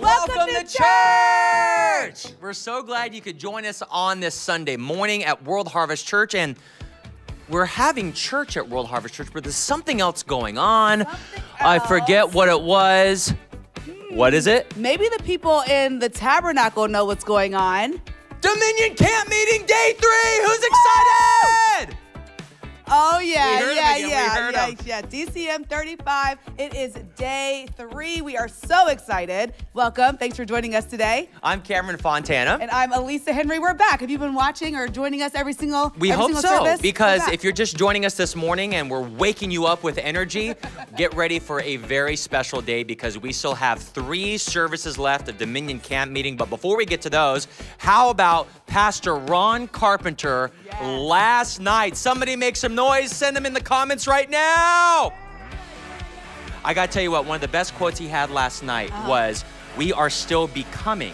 Welcome to church! We're so glad you could join us on this Sunday morning at World Harvest Church, and we're having church at World Harvest Church, but there's something else going on. I forget what it was. What is it? Maybe the people in the tabernacle know what's going on. Dominion Camp Meeting Day 3! Who's excited? Woo! Oh, yeah, DCM 35, it is day 3. We are so excited. Welcome. Thanks for joining us today. I'm Cameron Fontana. And I'm Elisa Henry. We're back. Have you been watching or joining us every single service? Because if you're just joining us this morning and we're waking you up with energy, get ready for a very special day because we still have 3 services left of Dominion Camp Meeting. But before we get to those, how about Pastor Ron Carpenter last night? Somebody make some noise, send them in the comments right now. I gotta tell you what, one of the best quotes he had last night was, "We are still becoming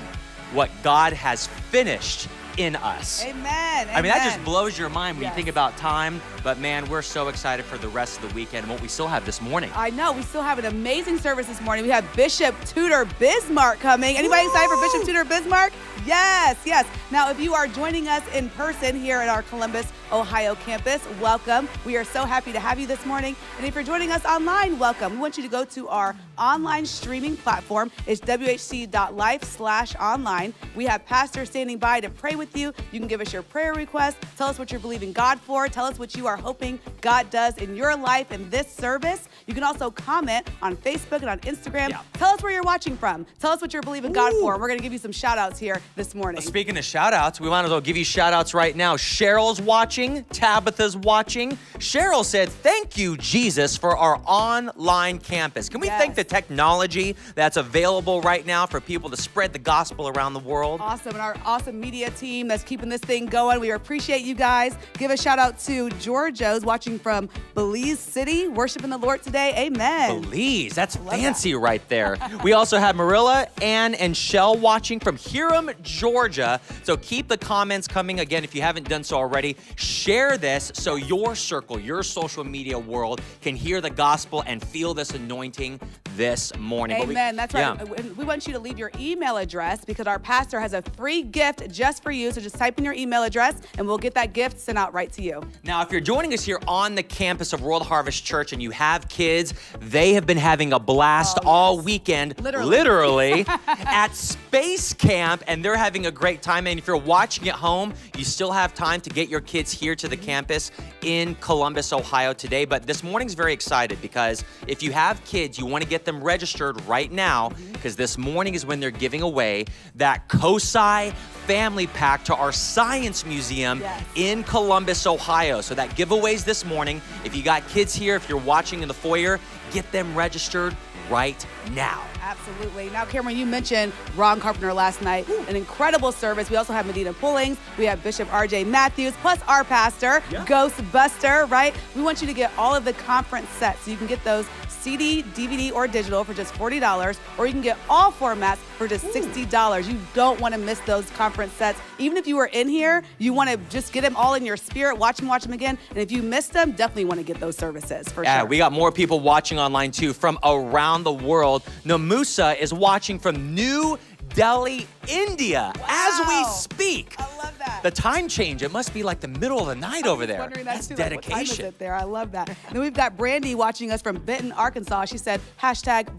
what God has finished in us." Amen. I mean, that just blows your mind when you think about time, but man, we're so excited for the rest of the weekend and what we still have this morning. I know, we still have an amazing service this morning. We have Bishop Tudor Bismark coming. Anybody excited for Bishop Tudor Bismark? Yes, yes. Now, if you are joining us in person here at our Columbus, Ohio campus, welcome. We are so happy to have you this morning. And if you're joining us online, welcome. We want you to go to our online streaming platform. It's whc.life/online. We have pastors standing by to pray with you. You can give us your prayer request. Tell us what you're believing God for. Tell us what you are hoping God does in your life in this service. You can also comment on Facebook and on Instagram. Yeah. Tell us where you're watching from. Tell us what you're believing God for. We're going to give you some shout outs here this morning. Speaking of shout outs, we want to give you shout outs right now. Cheryl's watching. Tabitha's watching. Cheryl said, "Thank you, Jesus, for our online campus." Can we thank the technology that's available right now for people to spread the gospel around the world? Awesome. And our awesome media team that's keeping this thing going. We appreciate you guys. Give a shout out to Georgia, watching from Belize City, worshiping the Lord today. Amen. Belize, that's fancy right there. We also have Marilla, Ann, and Shell watching from Hiram, Georgia. So keep the comments coming. Again, if you haven't done so already, share this so your circle, your social media world can hear the gospel and feel this anointing this morning. Amen. That's right. Yeah. We want you to leave your email address because our pastor has a free gift just for you. So just type in your email address and we'll get that gift sent out right to you. Now, if you're joining us here on the campus of World Harvest Church and you have kids, they have been having a blast all weekend, literally at Space Camp, and they're having a great time. And if you're watching at home, you still have time to get your kids here to the campus in Columbus, Ohio today. But this morning's very excited because if you have kids, you want to get them registered right now because this morning is when they're giving away that COSI Family Pack to our Science Museum in Columbus, Ohio. So that giveaway's this morning. If you got kids here, if you're watching in the foyer, get them registered right now. Absolutely. Now, Cameron, you mentioned Ron Carpenter last night. An incredible service. We also have Medina Pullings. We have Bishop R.J. Matthews, plus our pastor, Ghostbuster, right? We want you to get all of the conference sets so you can get those CD, DVD, or digital for just $40, or you can get all formats for just $60. You don't want to miss those conference sets. Even if you were in here, you want to just get them all in your spirit, watch them again. And if you missed them, definitely want to get those services for sure. Yeah, we got more people watching online too from around the world. Namusa is watching from New Delhi, India, as we speak. I love that. The time change, it must be like the middle of the night over there. That's dedication. Like, what time is it there? I love that. Then we've got Brandy watching us from Benton, Arkansas. She said,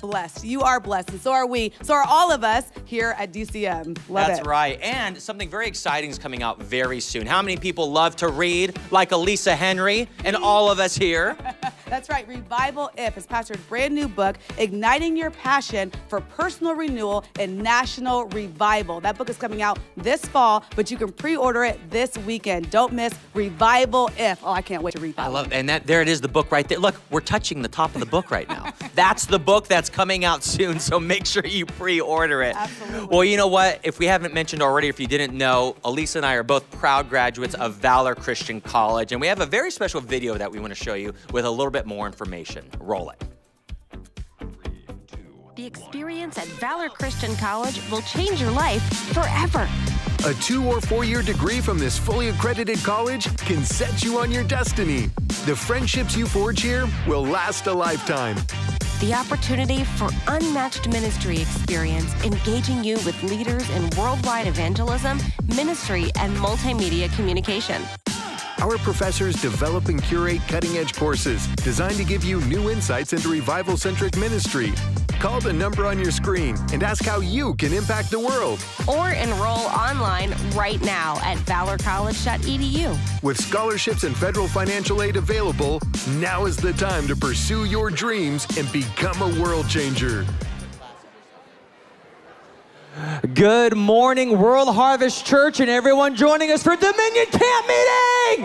#blessed. You are blessed, and so are we. So are all of us here at DCM. Love it. That's right. And something very exciting is coming out very soon. How many people love to read, like Elisa Henry and all of us here? That's right. Revival If is Pastor's brand new book, igniting your passion for personal renewal and national revival. That book is coming out this fall, but you can pre-order it this weekend. Don't miss Revival If. Oh, I can't wait to read that. I love it. And that, there it is, the book right there. Look, we're touching the top of the book right now. That's the book that's coming out soon, so make sure you pre-order it. Absolutely. Well, you know what? If we haven't mentioned already, if you didn't know, Elisa and I are both proud graduates of Valor Christian College, and we have a very special video that we want to show you with a little bit more information. Roll it. The experience at Valor Christian College will change your life forever. A 2- or 4-year degree from this fully accredited college can set you on your destiny. The friendships you forge here will last a lifetime. the opportunity for unmatched ministry experience, engaging you with leaders in worldwide evangelism, ministry, and multimedia communication. Our professors develop and curate cutting-edge courses designed to give you new insights into revival-centric ministry. Call the number on your screen and ask how you can impact the world. Or enroll online right now at valorcollege.edu. With scholarships and federal financial aid available, now is the time to pursue your dreams and become a world changer. Good morning, World Harvest Church, and everyone joining us for Dominion Camp Meeting!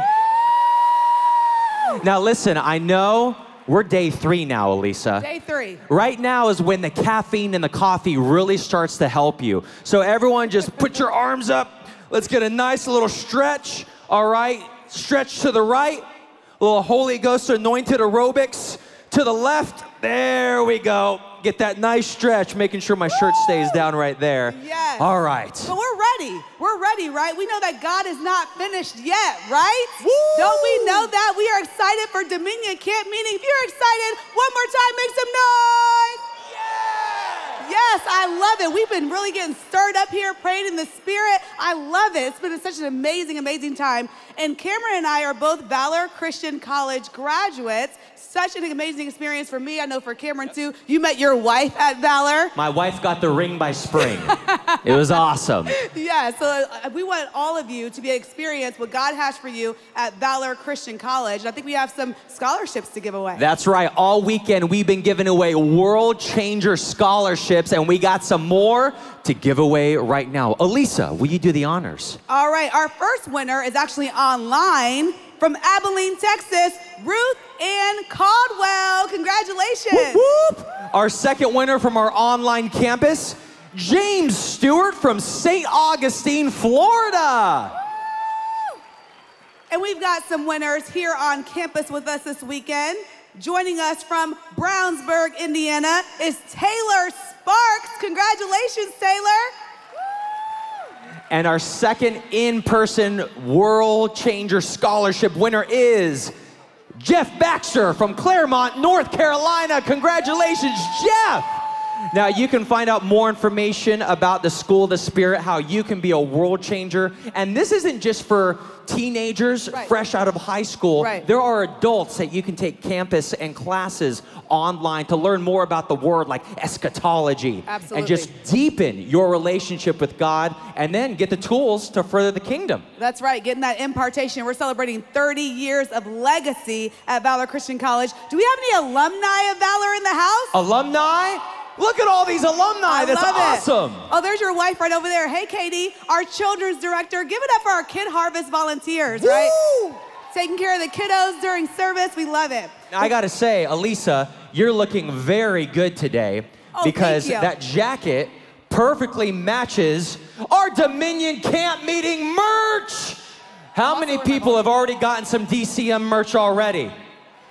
Woo! Now listen, I know we're day three now, Elisa. Day three. Right now is when the caffeine and the coffee really starts to help you. So everyone just put your arms up. Let's get a nice little stretch, all right? Stretch to the right, a little Holy Ghost anointed aerobics. To the left, there we go. Get that nice stretch, making sure my shirt stays down right there. Yes. All right. But we're ready. We're ready, right? We know that God is not finished yet, right? Woo! Don't we know that? We are excited for Dominion Camp Meeting. If you're excited, one more time, make some noise. Yeah! Yes, I love it. We've been really getting stirred up here, praying in the Spirit. I love it. It's been such an amazing, amazing time. And Cameron and I are both Valor Christian College graduates. Such an amazing experience for me. I know for Cameron too. You met your wife at Valor. My wife got the ring by spring. It was awesome. Yeah, so we want all of you to be able to experience what God has for you at Valor Christian College. And I think we have some scholarships to give away. That's right. All weekend we've been giving away World Changer scholarships, and we got some more to give away right now. Elisa, will you do the honors? All right, our first winner is actually online from Abilene, Texas, Ruth Ann Caldwell. Congratulations. Whoop, whoop. Our second winner from our online campus, James Stewart from St. Augustine, Florida. Woo. And we've got some winners here on campus with us this weekend. Joining us from Brownsburg, Indiana, is Taylor Sparks. Congratulations, Taylor. And our second in-person World Changer Scholarship winner is Jeff Baxter from Claremont, North Carolina. Congratulations, Jeff. Now, you can find out more information about the School of the Spirit, how you can be a world changer. And this isn't just for teenagers fresh out of high school. Right. There are adults that you can take campus and classes online to learn more about the word, like eschatology. Absolutely. And just deepen your relationship with God and then get the tools to further the kingdom. That's right, getting that impartation. We're celebrating 30 years of legacy at Valor Christian College. Do we have any alumni of Valor in the house? Alumni? Look at all these alumni. That's awesome. Oh, there's your wife right over there. Hey, Katie, our children's director. Give it up for our Kid Harvest volunteers, right? Woo! Taking care of the kiddos during service. We love it. Now, I got to say, Elisa, you're looking very good today because that jacket perfectly matches our Dominion Camp Meeting merch. How many people have already gotten some DCM merch already?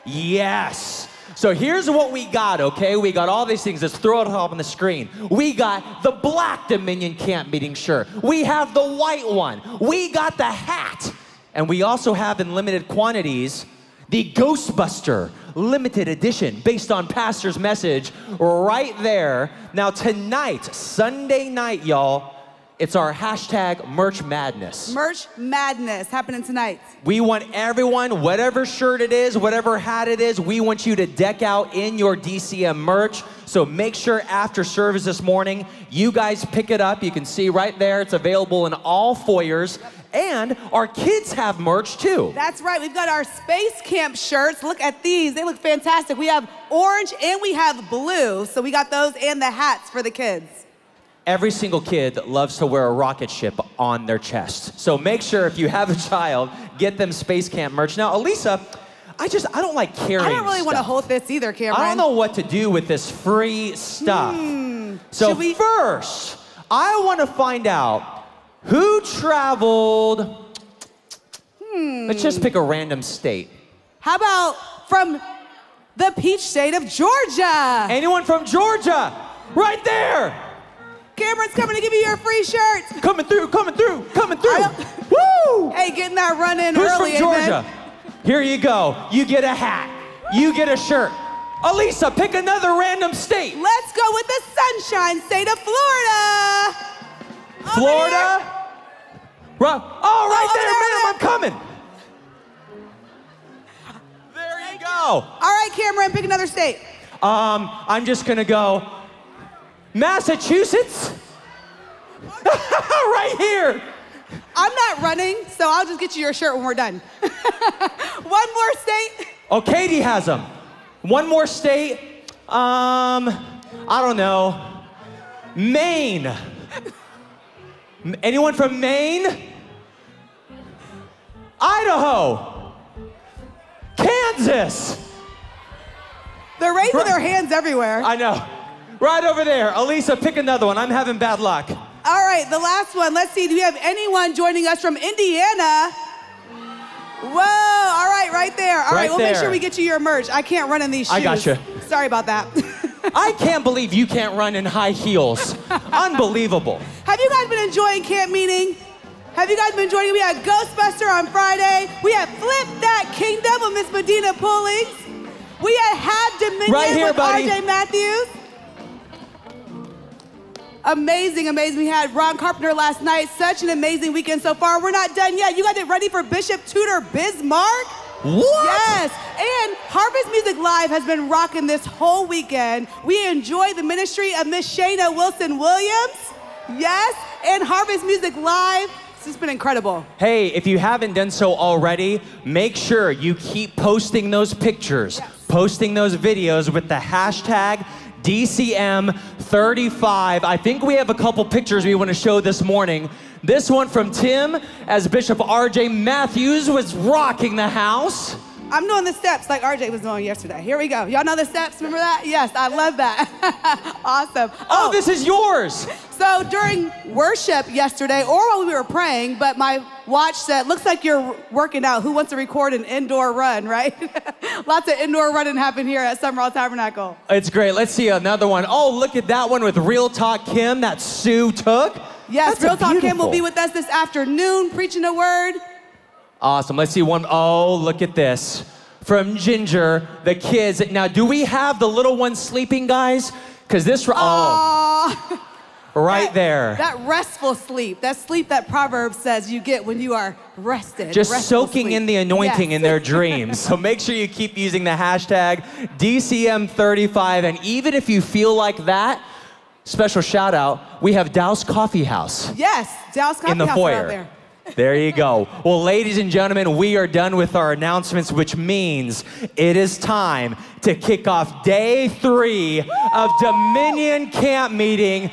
Yes. So here's what we got, okay? We got all these things. Let's throw it up on the screen. We got the black Dominion Camp Meeting shirt. We have the white one. We got the hat. And we also have in limited quantities the Ghostbuster limited edition based on Pastor's message right there. Now tonight, Sunday night, y'all, it's our hashtag Merch Madness. Merch Madness happening tonight. We want everyone, whatever shirt it is, whatever hat it is, we want you to deck out in your DCM merch. So make sure after service this morning, you guys pick it up. You can see right there, it's available in all foyers. And our kids have merch too. That's right, we've got our Space Camp shirts. Look at these, they look fantastic. We have orange and we have blue. So we got those and the hats for the kids. Every single kid loves to wear a rocket ship on their chest. So make sure if you have a child, get them Space Camp merch. Now, Elisa, I don't like carrying stuff. I don't really want to hold this either, Cameron. I don't know what to do with this free stuff. So first, I want to find out who traveled. Let's just pick a random state. How about from the peach state of Georgia? Anyone from Georgia? Right there. Cameron's coming to give you your free shirt. Coming through, coming through, coming through. Woo! Hey, getting that run in early. Who's from Georgia? Amen. Here you go. You get a hat. You get a shirt. Elisa, pick another random state. Let's go with the sunshine state of Florida. Florida? Oh, right there, man, I'm coming. There you go. All right, Cameron, pick another state. I'm just gonna go Massachusetts. Right here. I'm not running, so I'll just get you your shirt when we're done. One more state. Oh, Katie has them. One more state. I don't know. Maine. Anyone from Maine? Idaho. Kansas. They're raising their hands everywhere. I know. Right over there. Elisa, pick another one. I'm having bad luck. All right, the last one. Let's see. Do we have anyone joining us from Indiana? Whoa. All right, right there. All right, we'll make sure we get you your merch. I can't run in these shoes. I got you. Sorry about that. I can't believe you can't run in high heels. Unbelievable. Have you guys been enjoying camp meeting? Have you guys been joining? We had Ghostbuster on Friday. We had Flip That Kingdom with Miss Medina Pullings. We had Dominion with R.J. Matthews. Amazing, amazing. We had Ron Carpenter last night. Such an amazing weekend so far. We're not done yet. You guys get ready for Bishop Tudor Bismark? What? Yes. And Harvest Music Live has been rocking this whole weekend. We enjoy the ministry of Miss Shayna Wilson-Williams. Yes. And Harvest Music Live. It's been incredible. Hey, if you haven't done so already, make sure you keep posting those pictures, posting those videos with the hashtag DCM35. I think we have a couple pictures we want to show this morning. This one from Tim as Bishop R.J. Matthews was rocking the house. I'm doing the steps like R.J. was doing yesterday. Here we go. Y'all know the steps? Remember that? Yes, I love that. Awesome. Oh, this is yours. So during worship yesterday, or while we were praying, but my watch said, looks like you're working out. Who wants to record an indoor run, right? Lots of indoor running happened here at Summerall Tabernacle. It's great. Let's see another one. Oh, look at that one with Real Talk Kim that Sue took. Yes, Real Talk Kim will be with us this afternoon preaching the word. Awesome. Let's see one. Oh, look at this. From Ginger, the kids. Now, do we have the little ones sleeping, guys? Because this... Oh. Right there. That restful sleep. That sleep that Proverbs says you get when you are rested. Just soaking in the anointing in their dreams. So make sure you keep using the hashtag DCM35. And even if you feel like that, special shout out, we have Douse Coffee House. Yes, Douse Coffee House in the foyer. Out there. There you go. Well, ladies and gentlemen, we are done with our announcements, which means it is time to kick off day 3 of Dominion Camp Meeting.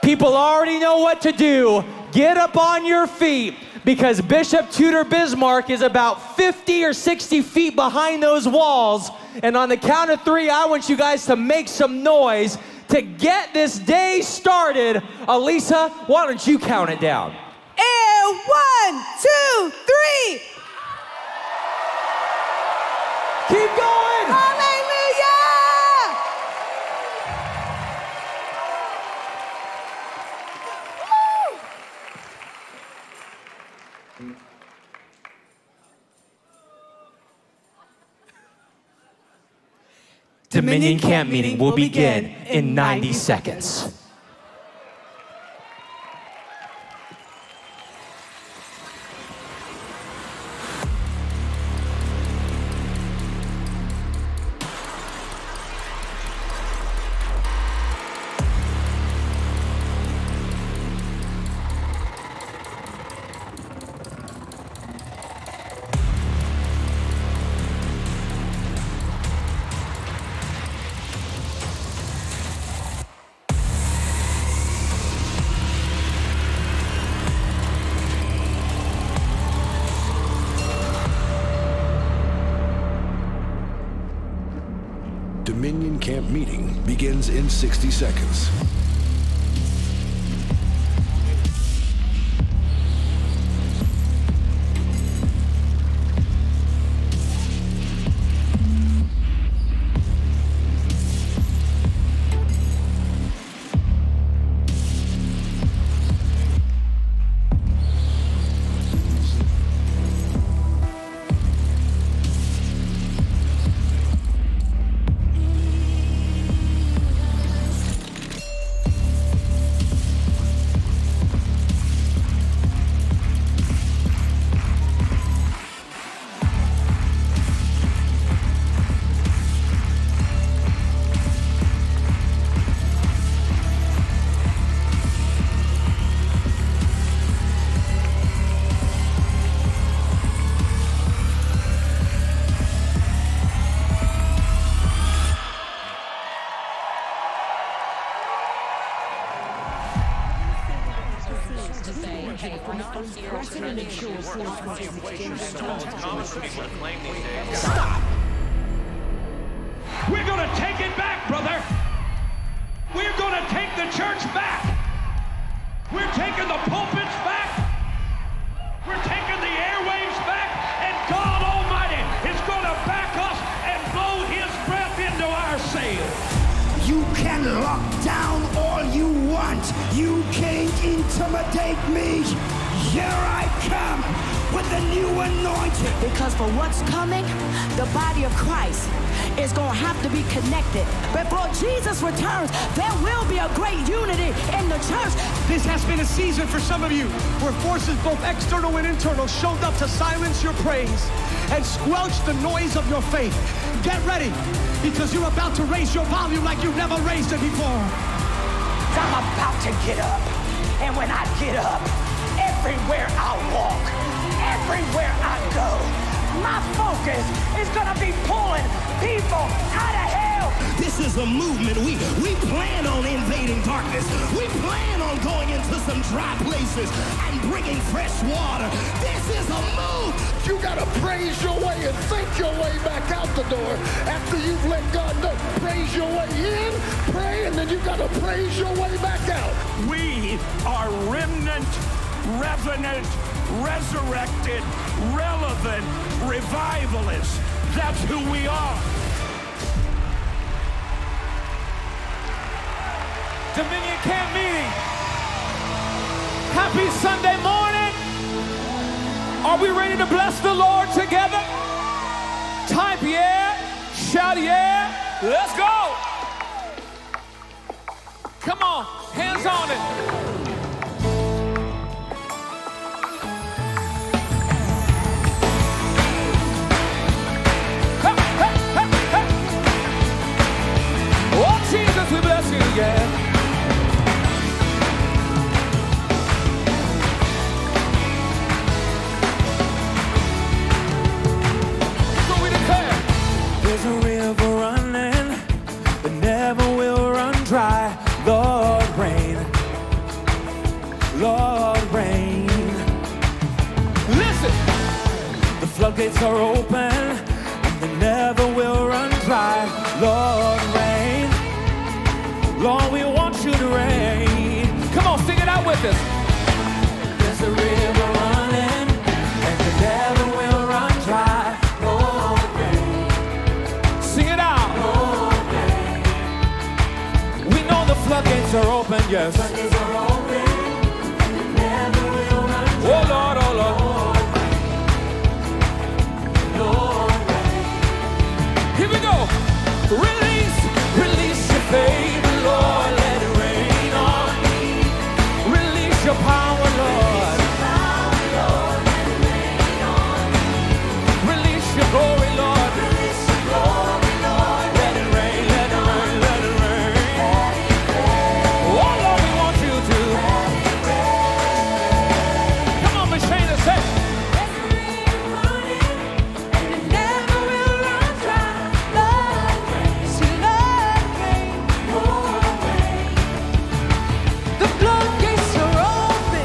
People already know what to do. Get up on your feet because Bishop Tudor Bismark is about 50 or 60 feet behind those walls. And on the count of 3, I want you guys to make some noise to get this day started. Elisa, why don't you count it down? And 1, 2, 3. Keep going. Hallelujah. Woo. Dominion Camp Meeting will begin in 90 seconds. Dominion Camp Meeting begins in 60 seconds. Stop! We're gonna take it back, brother! We're gonna take the church back! We're taking the pulpits back! We're taking the airwaves back! And God Almighty is gonna back us and blow His breath into our sails! You can lock down all you want! You can't intimidate me! Here I come with a new anointing. Because for what's coming, the body of Christ is going to have to be connected. Before Jesus returns, there will be a great unity in the church. This has been a season for some of you where forces both external and internal showed up to silence your praise and squelch the noise of your faith. Get ready, because you're about to raise your volume like you've never raised it before. I'm about to get up, and when I get up, everywhere I walk, everywhere I go, my focus is going to be pulling people out of hell. This is a movement. We plan on invading darkness. We plan on going into some dry places and bringing fresh water. This is a move. You got to praise your way and think your way back out the door after you've let God know. Praise your way in, pray, and then you got to praise your way back out. We are remnant, revenant, resurrected, relevant, revivalists. That's who we are. Dominion Camp Meeting. Happy Sunday morning. Are we ready to bless the Lord together? Type yeah, shout yeah, let's go. Come on, hands on it. Floodgates are open and they never will run dry. Lord, rain. Lord, we want you to rain. Come on, sing it out with us. There's a river running and they never will run dry. Lord, rain. Sing it out. Lord, rain. We know the floodgates are open, yes. Floodgates are open and they never will run dry. Oh, Lord, oh, Lord. Here we go. Release, release your favor, Lord. Let it rain on me. Release your power, Lord. Release your power, Lord. Let it rain on me. Release your glory, Lord. Release your glory, Lord. Let it rain, let it rain, let it rain. Let it rain. Oh, Lord, we want you to. Let it rain. Come on, Miss Shana, say. The floodgates are open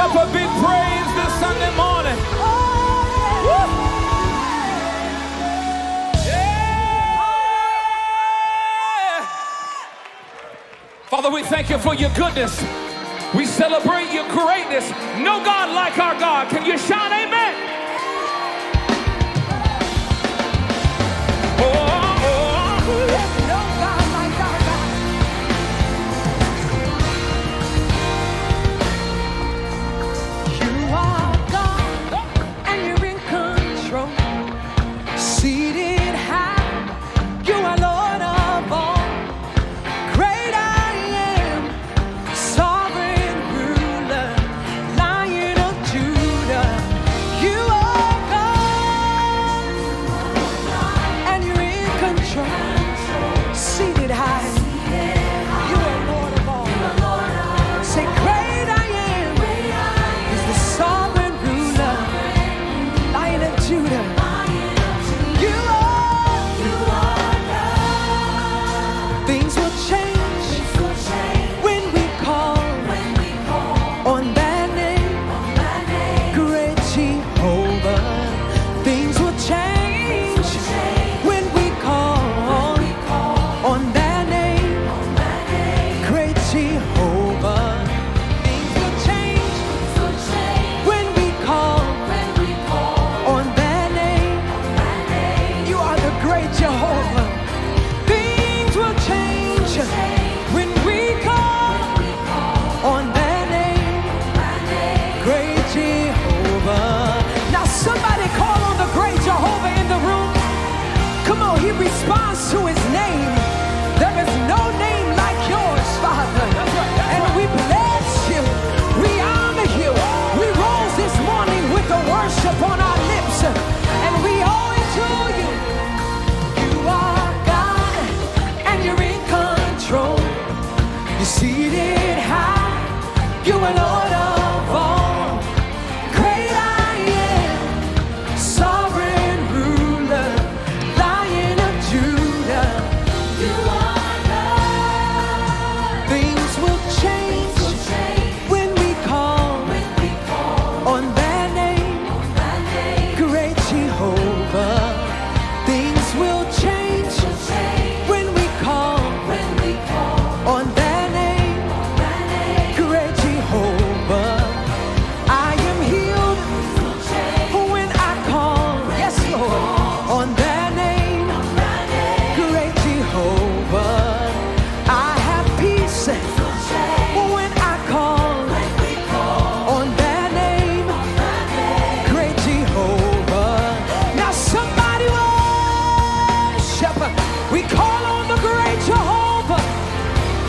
up a big praise this Sunday morning. Woo! Father, we thank you for your goodness. We celebrate your greatness. No God like our God. Can you shout amen? Oh, oh. There's no God like our God. You are God, and you're in control. Seated high, you are Lord. Response to his name. There is no name like yours, Father. And we bless you. We honor you. We rose this morning with the worship on our lips. And we owe it to you. You are God, and you're in control. You're seated high. You are Lord of all. Great I am. Sovereign ruler. Jehovah,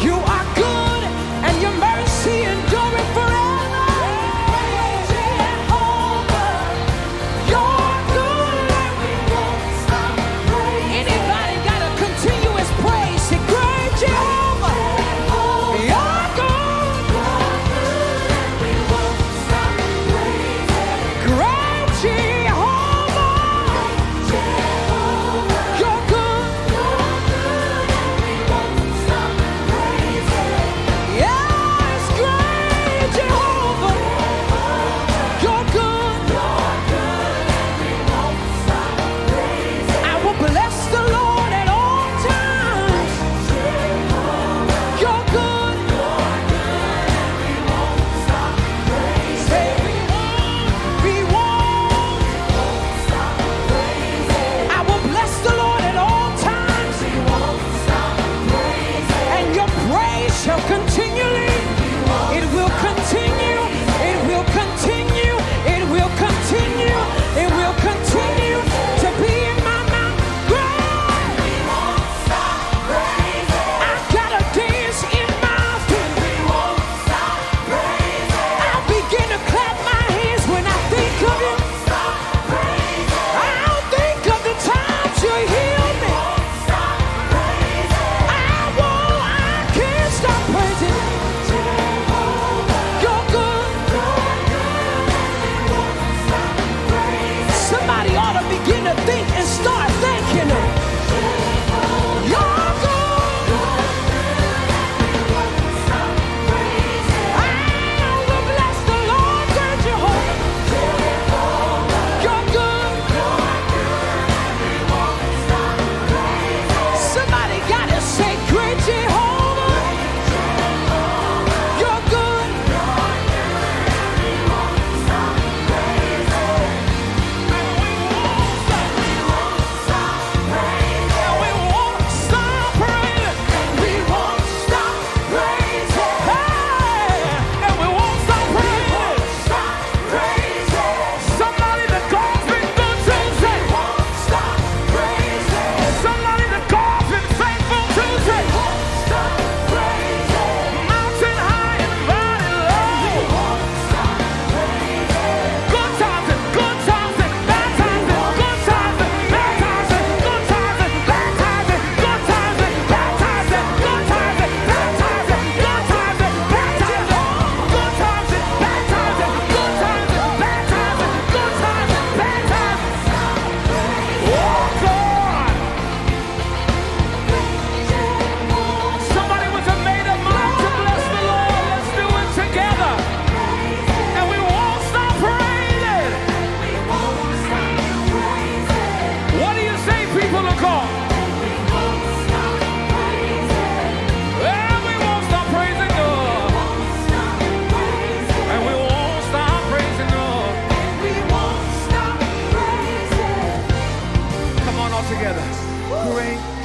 you're good,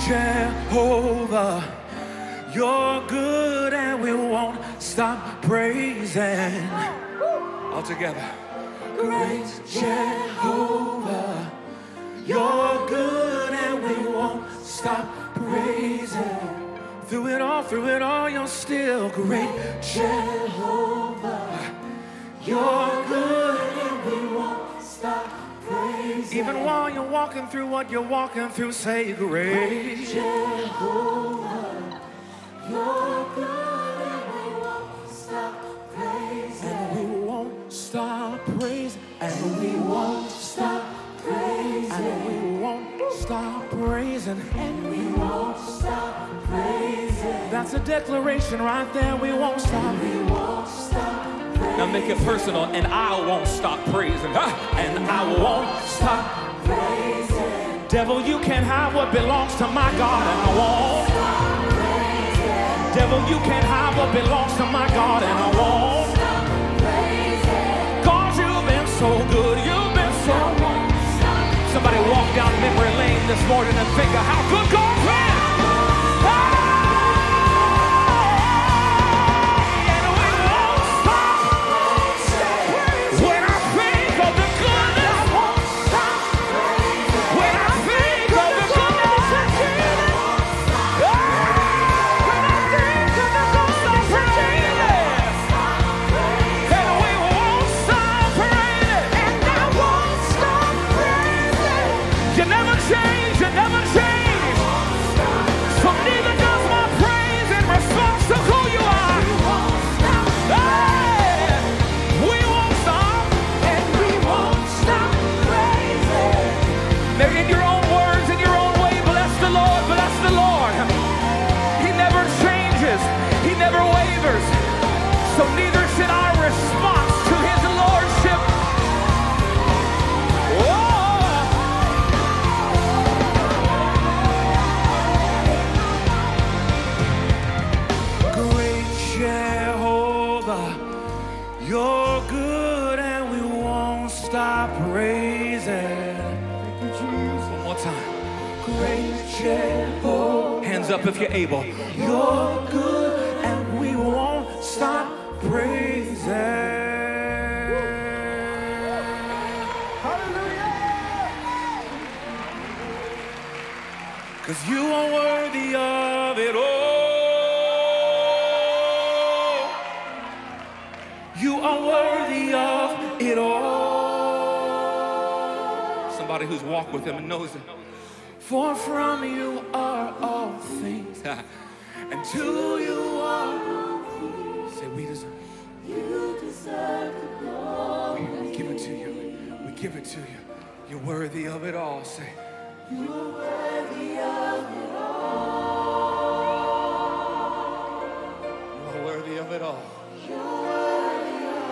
Jehovah, you're good and we won't stop praising. All together. Great Jehovah, you're good and we won't stop praising. Through it all, you're still great. Jehovah, you're good and we won't stop praising. Even while you're walking through what you're walking through, say great. Great Jehovah, you're good and we won't stop praising. And we won't stop praising. And we won't stop praising. And we won't stop praising. And we won't stop praising. That's a declaration right there. We won't stop. And we won't stop. Now make it personal, and I won't stop praising. And I won't stop praising. Devil, you can't hide what belongs to my God, and I won't stop praising. Devil, you can't hide what belongs to my God, and I won't stop praising. God, you've been so good, you've been so good. Somebody walk down memory lane this morning and think of how good God's been. Hands up if you're able. You're good and we won't stop praising. Hallelujah! Because you are worthy of it all. You are worthy of it all. Somebody who's walked with him and knows it. For from you are all things, and to you are all things. Say, we deserve. You deserve the glory. We give it to you. We give it to you. You're worthy of it all. Say, you're worthy of it all. You are worthy of it all. You're worthy of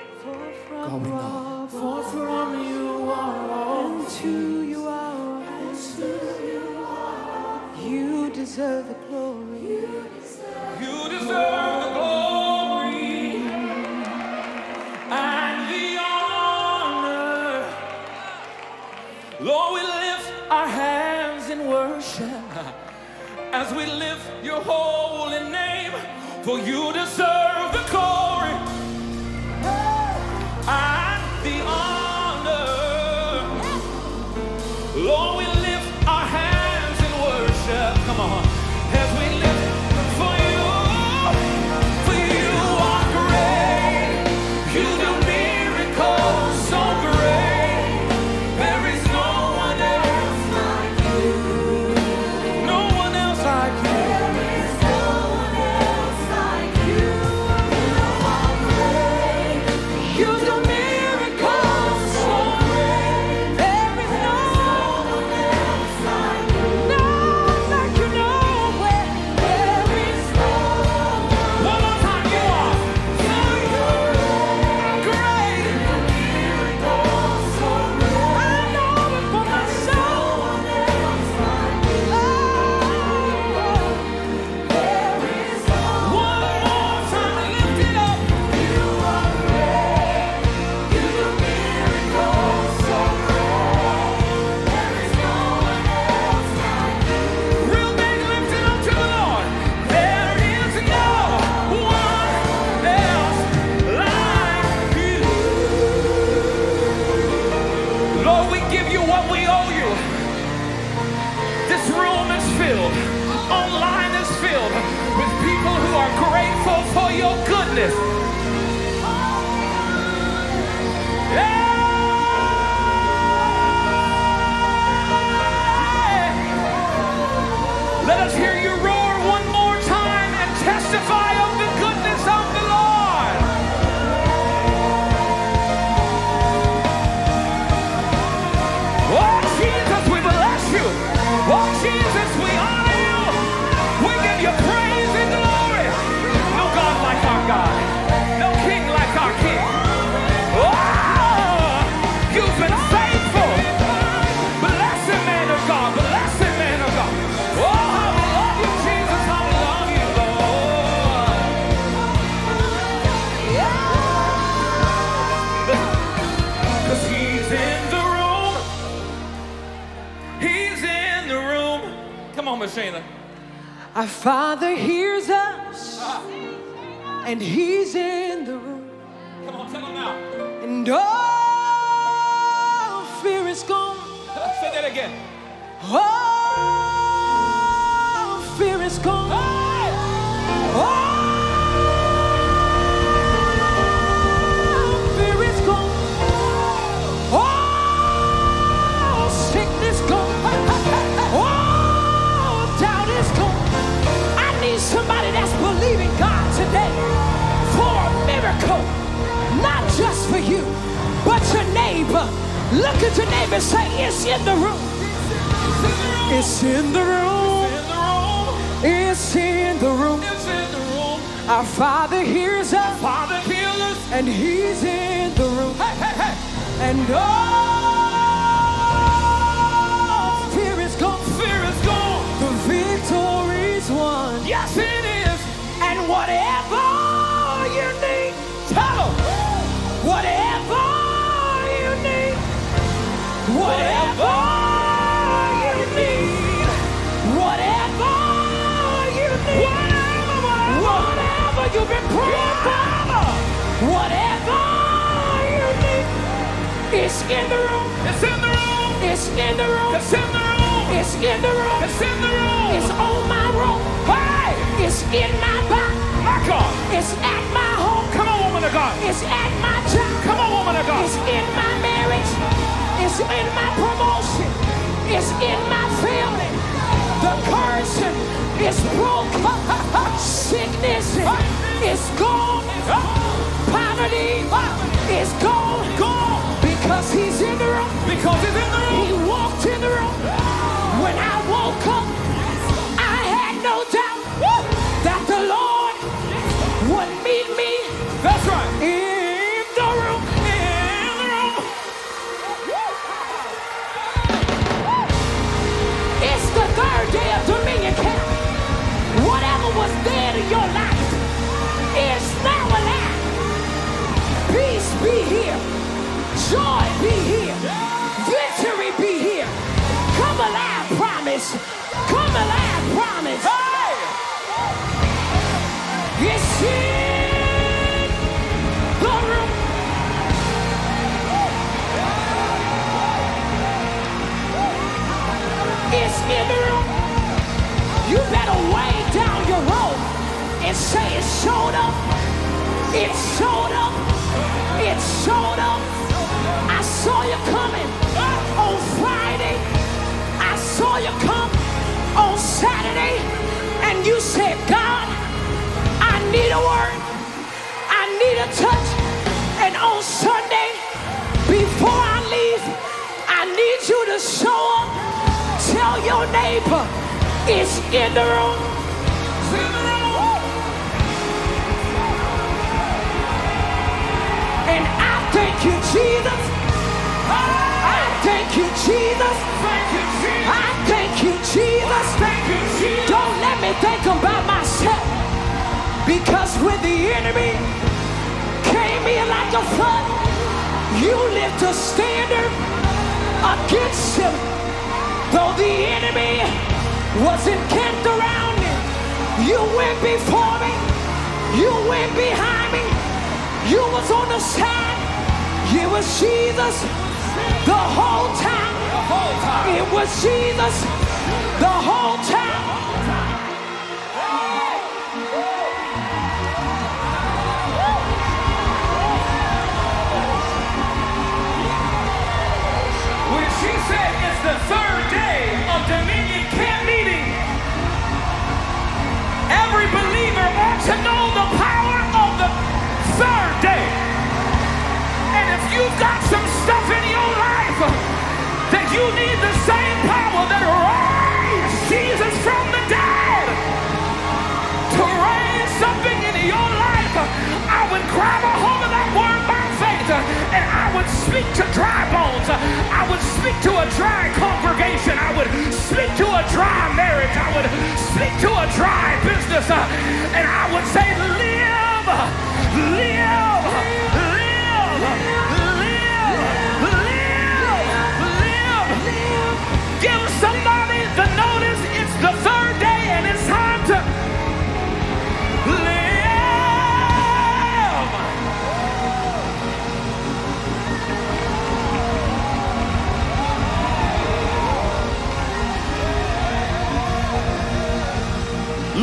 it all. For from God, for from you are all, and to you are all. You deserve the glory. You deserve, you deserve the glory and the honor. Lord, we lift our hands in worship as we lift your holy name, for you deserve the glory. The honor, Lord, we lift our hands in worship. Come on, as we lift for you are great. You do miracles so great. There is no one else like you. No one else like you. There is no one else like you. You are great. You do miracles. There is no one else. Lord, we give you what we owe you. This room is filled, online is filled with people who are grateful for your goodness. Yeah. Let us hear you roar one more time and testify of the goodness of the Lord. Oh, Jesus, we bless you. Oh, Jesus, we honor you. We give you praise and glory. No God like our God. No King like our King. Oh, you've been faithful. Bless the man of God. Bless the man of God. Oh, Shayla. Our Father hears us, and He's in the room. Come on, tell Him now. And all fear is gone. Say that again. All fear is gone. Hey! All fear is gone. All sickness gone. Somebody that's believing God today for a miracle, not just for you, but your neighbor. Look at your neighbor and say, it's in the room. It's in the room. It's in the room. It's in the room. Our Father hears us. Father hears us. And He's in the room. Hey, hey, hey. And oh, fear is gone. Fear is gone. The victory's won. Yes, it is. And whatever you need, tell them. Whatever you need. Whatever you need. Whatever you need. Whatever you've been praying for. Whatever you need. It's in the room. It's in the room. It's in the room. It's in the room. It's in the room. It's in the room. It's on my room. Hey! It's in my body. My God. It's at my home. Come on, woman of God. It's at my job. Come on, woman of God. It's in my marriage. It's in my promotion. It's in my family. The curse is broken. Sickness is gone. Poverty is gone. Gone. Because He's in the room. Because He's in the room. He walked in the room. When I woke up, I had no doubt that the Lord would meet me. That's right. In the room. In the room. It's the third day of Dominion Camp. Whatever was dead in your life is now alive. Peace be here. Joy be here. Victory be here. Come alive, promise. Come alive, promise. Hey! It's in the room. It's in the room. You better way down your road and say it showed up. It showed up. It showed up. I saw you coming on Friday. I saw you come on Saturday and you said, God, I need a word. I need a touch. And on Sunday, before I leave, I need you to show up. Tell your neighbor, it's in the room. It's in the room. And I thank you, Jesus. I thank you, Jesus. Thank you, Jesus. I thank you, Jesus. Thank you, Jesus. Don't let me think about myself, because when the enemy came in like a flood, you lift a standard against him. Though the enemy wasn't camped around me, you went before me, you went behind me, you was on the side, you was Jesus. The whole time, it was Jesus. The whole time. When she said it's the third day of Dominion Camp Meeting, every believer wants to know the power of the third day. And if you've got some stuff in your life that you need the same power that raised Jesus from the dead to raise something in your life, I would grab a hold of that word by faith, and I would speak to dry bones. I would speak to a dry congregation. I would speak to a dry marriage. I would speak to a dry business, and I would say, live, live, live. Give somebody the notice, it's the third day and it's time to live.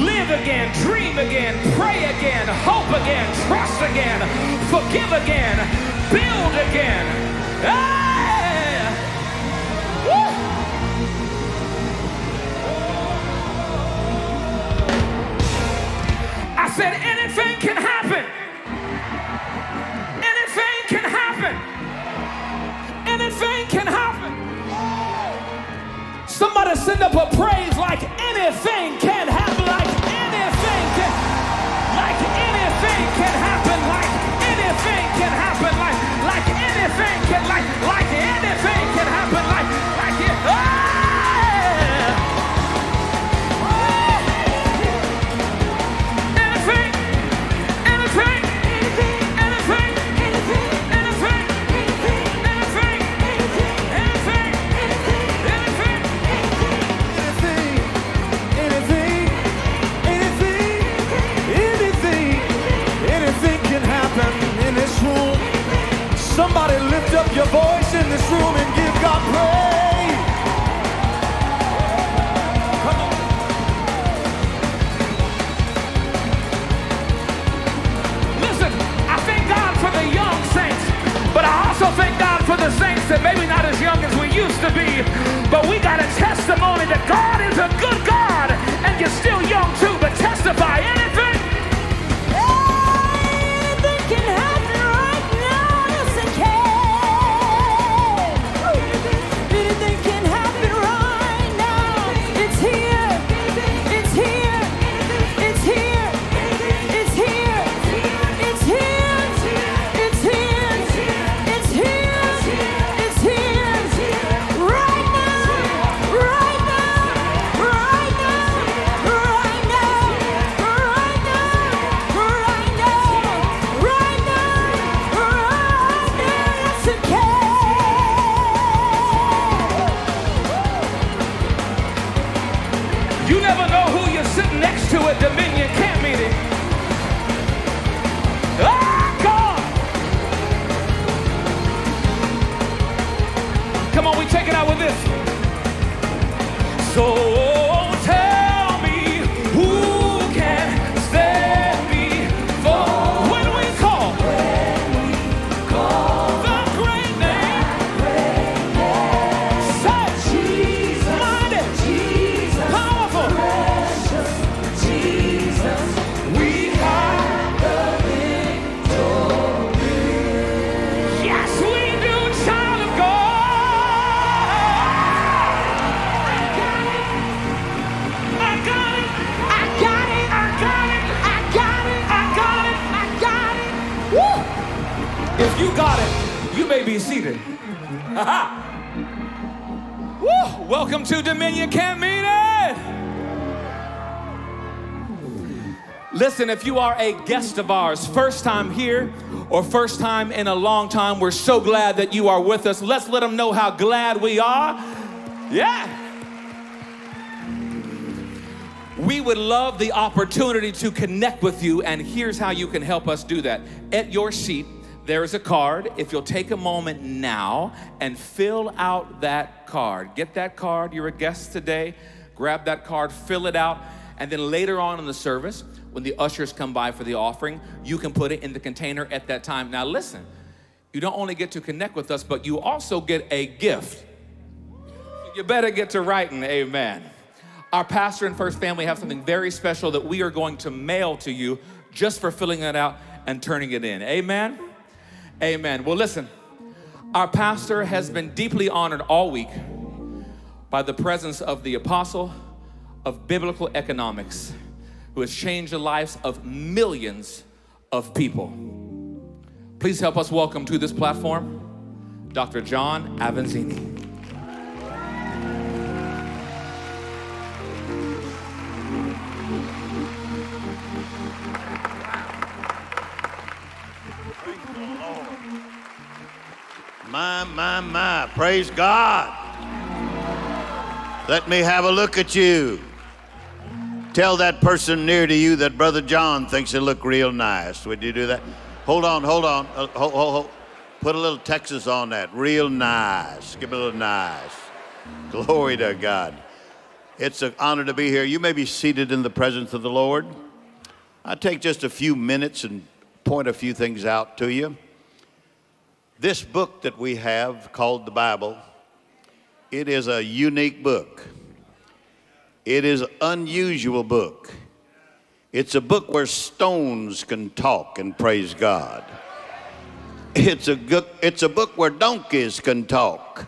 Live again, dream again, pray again, hope again, trust again, forgive again, build again. I said, anything can happen. Anything can happen. Anything can happen. Somebody send up a praise like anything can happen, like anything can, like anything can happen, like anything can happen, like anything can, like anything can happen, like it. Ah! Somebody lift up your voice in this room and give God praise. Come on. Listen, I thank God for the young saints, but I also thank God for the saints that maybe not as young as we used to be, but we got a testimony that God is a good God, and you're still young too, but testify anything. Anything can happen. Listen, if you are a guest of ours, first time here or first time in a long time, we're so glad that you are with us. Let's let them know how glad we are. Yeah. We would love the opportunity to connect with you, and here's how you can help us do that. At your seat, There is a card. If you'll take a moment now and fill out that card. Get that card. You're a guest today. Grab that card, fill it out, and then later on in the service, when the ushers come by for the offering, you can put it in the container at that time. Now listen, you don't only get to connect with us, but you also get a gift. You better get to writing, amen. Our pastor and First Family have something very special that we are going to mail to you just for filling it out and turning it in, amen? Amen. Well, listen, our pastor has been deeply honored all week by the presence of the apostle of biblical economics, who has changed the lives of millions of people. Please help us welcome to this platform, Dr. John Avanzini. My, praise God. Let me have a look at you. Tell that person near to you that Brother John thinks it look real nice. Would you do that? Hold on. Hold. Put a little Texas on that. Real nice. Give it a little nice. Glory to God. It's an honor to be here. You may be seated in the presence of the Lord. I take just a few minutes and point a few things out to you. This book that we have called the Bible, it is a unique book. It is an unusual book. It's a book where stones can talk and praise God. It's a book where donkeys can talk.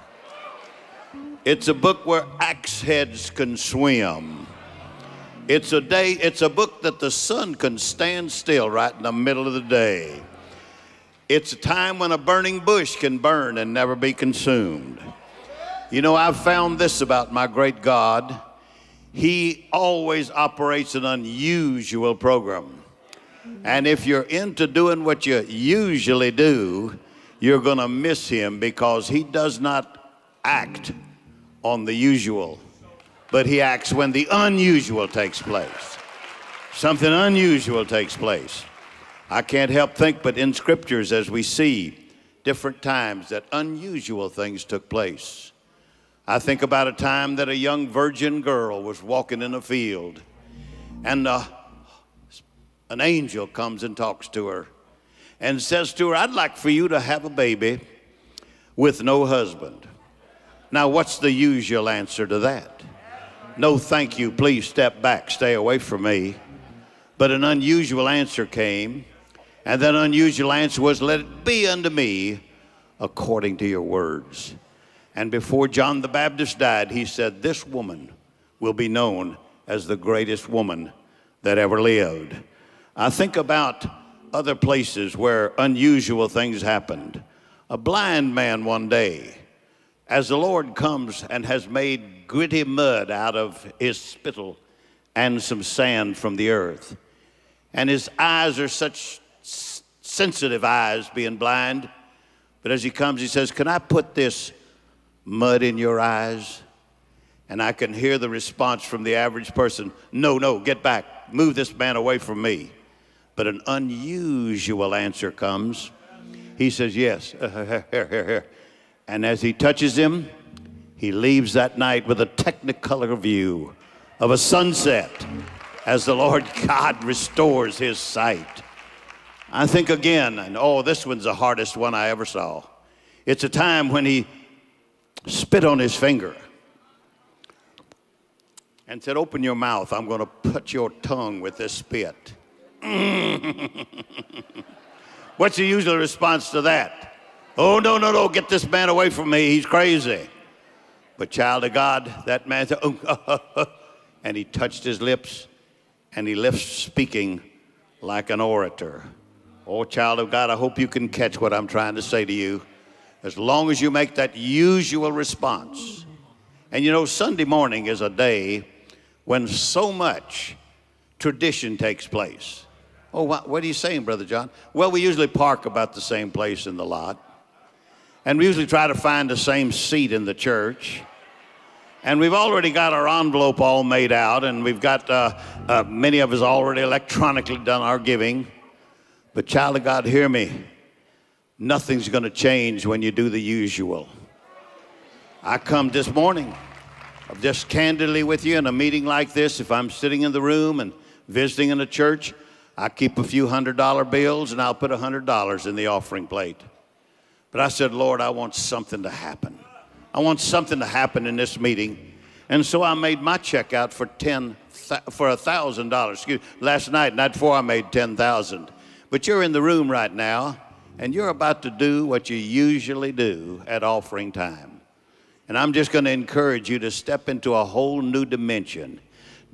It's a book where axe heads can swim. It's a book that the sun can stand still right in the middle of the day. It's a time when a burning bush can burn and never be consumed. You know, I've found this about my great God. He always operates an unusual program. And if you're into doing what you usually do, you're going to miss him, because he does not act on the usual, but he acts when the unusual takes place. Something unusual takes place. I can't help think, but in scriptures, as we see different times that unusual things took place. I think about a time that a young virgin girl was walking in a field, and an angel comes and talks to her and says to her, "I'd like for you to have a baby with no husband." Now, what's the usual answer to that? No, thank you, please step back, stay away from me. But an unusual answer came. And that unusual answer was, "Let it be unto me according to your words." And before John the Baptist died, he said, "This woman will be known as the greatest woman that ever lived." I think about other places where unusual things happened. A blind man one day, as the Lord comes and has made gritty mud out of his spittle and some sand from the earth, and his eyes are such sensitive eyes, being blind. But as he comes, he says, "Can I put this mud in your eyes?" And I can hear the response from the average person, no, get back. Move this man away from me." But an unusual answer comes. He says, "Yes, here." And as he touches him, he leaves that night with a technicolor view of a sunset as the Lord God restores his sight. I think again, and this one's the hardest one I ever saw. It's a time when he spit on his finger and said, "Open your mouth, I'm going to put your tongue with this spit." What's the usual response to that? "Oh, no, get this man away from me, he's crazy." But child of God, that man said, and he touched his lips, and he left speaking like an orator. Oh, child of God, I hope you can catch what I'm trying to say to you. As long as you make that usual response. And you know, Sunday morning is a day when so much tradition takes place. Oh, what are you saying, Brother John? Well, we usually park about the same place in the lot. And we usually try to find the same seat in the church. And we've already got our envelope all made out, and we've got many of us already electronically done our giving. But child of God, hear me. Nothing's going to change when you do the usual. I come this morning, I'm just candidly with you in a meeting like this. If I'm sitting in the room and visiting in a church, I keep a few $100 bills and I'll put $100 in the offering plate. But I said, Lord, I want something to happen. I want something to happen in this meeting. And so I made my check out for $1,000, last night, night before I made 10,000. But you're in the room right now and you're about to do what you usually do at offering time. And I'm just going to encourage you to step into a whole new dimension.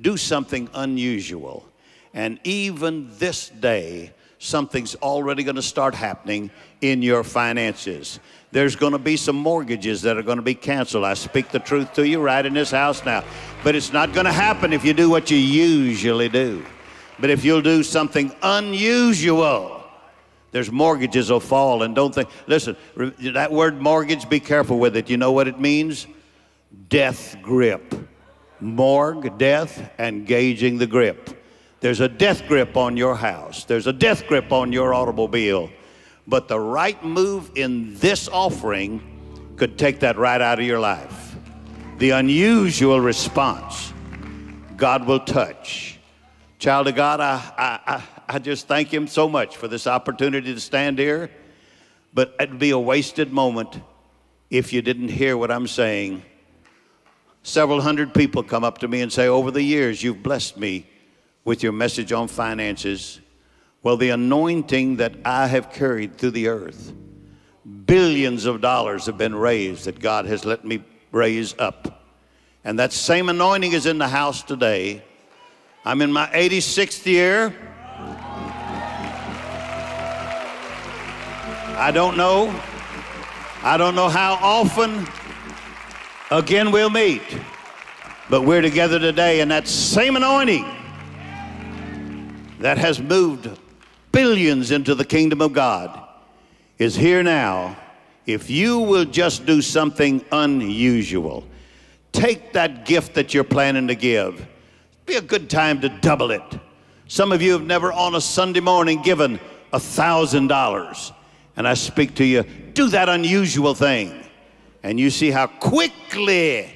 Do something unusual. And even this day, something's already going to start happening in your finances. There's going to be some mortgages that are going to be canceled. I speak the truth to you right in this house now. But it's not going to happen if you do what you usually do. But if you'll do something unusual, there's mortgages will fall. And don't think, listen, that word mortgage, be careful with it. You know what it means? Death grip. Morgue, death, and gauging the grip. There's a death grip on your house. There's a death grip on your automobile. But the right move in this offering could take that right out of your life. The unusual response, God will touch. Child of God, I just thank him so much for this opportunity to stand here, but it'd be a wasted moment if you didn't hear what I'm saying. Several hundred people come up to me and say, over the years, you've blessed me with your message on finances. Well, the anointing that I have carried through the earth, billions of dollars have been raised that God has let me raise up. And that same anointing is in the house today. I'm in my 86th year. I don't know how often again we'll meet, but we're together today, and that same anointing that has moved billions into the kingdom of God is here now. If you will just do something unusual, take that gift that you're planning to give. It'd be a good time to double it. Some of you have never on a Sunday morning given $1,000. And I speak to you, do that unusual thing. And you see how quickly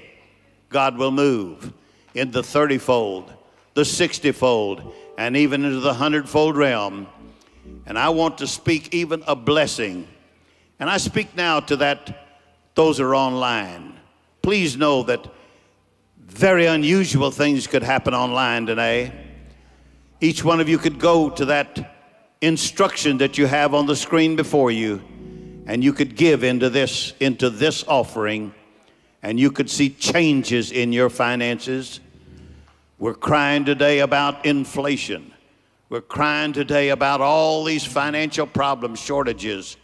God will move in the 30-fold, the 60-fold, and even into the 100-fold realm. And I want to speak even a blessing. And I speak now to that, those who are online. Please know that very unusual things could happen online today. Each one of you could go to that instruction that you have on the screen before you, and you could give into this offering, and you could see changes in your finances. We're crying today about inflation. We're crying today about all these financial problems, shortages.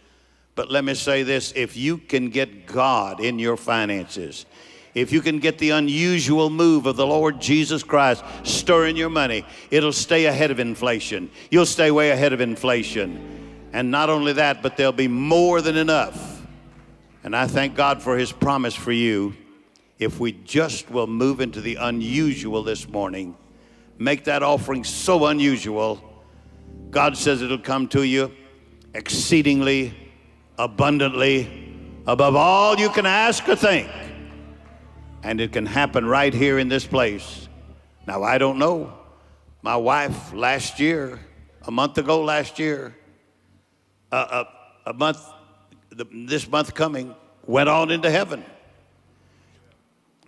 But let me say this, if you can get God in your finances, if you can get the unusual move of the Lord Jesus Christ stirring your money, it'll stay ahead of inflation. You'll stay way ahead of inflation. And not only that, but there'll be more than enough. And I thank God for his promise for you. If we just will move into the unusual this morning, make that offering so unusual, God says it'll come to you exceedingly, abundantly, above all you can ask or think. And it can happen right here in this place. Now, I don't know. My wife last year, a month ago last year, this month coming, went on into heaven.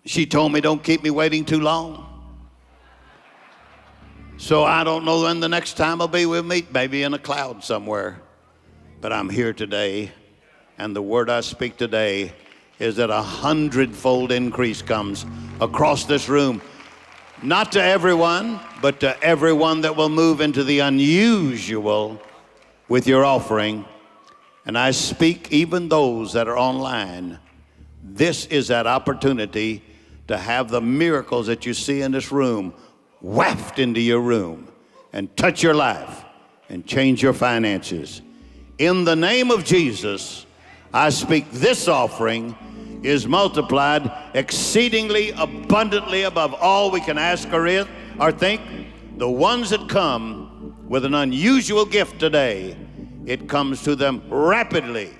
She told me, don't keep me waiting too long. So I don't know when the next time I'll be with me, maybe in a cloud somewhere. But I'm here today, and the word I speak today is that 100-fold increase comes across this room. Not to everyone, but to everyone that will move into the unusual with your offering. And I speak even those that are online. This is that opportunity to have the miracles that you see in this room waft into your room and touch your life and change your finances. In the name of Jesus, I speak this offering is multiplied exceedingly abundantly above all we can ask or think. The ones that come with an unusual gift today, it comes to them rapidly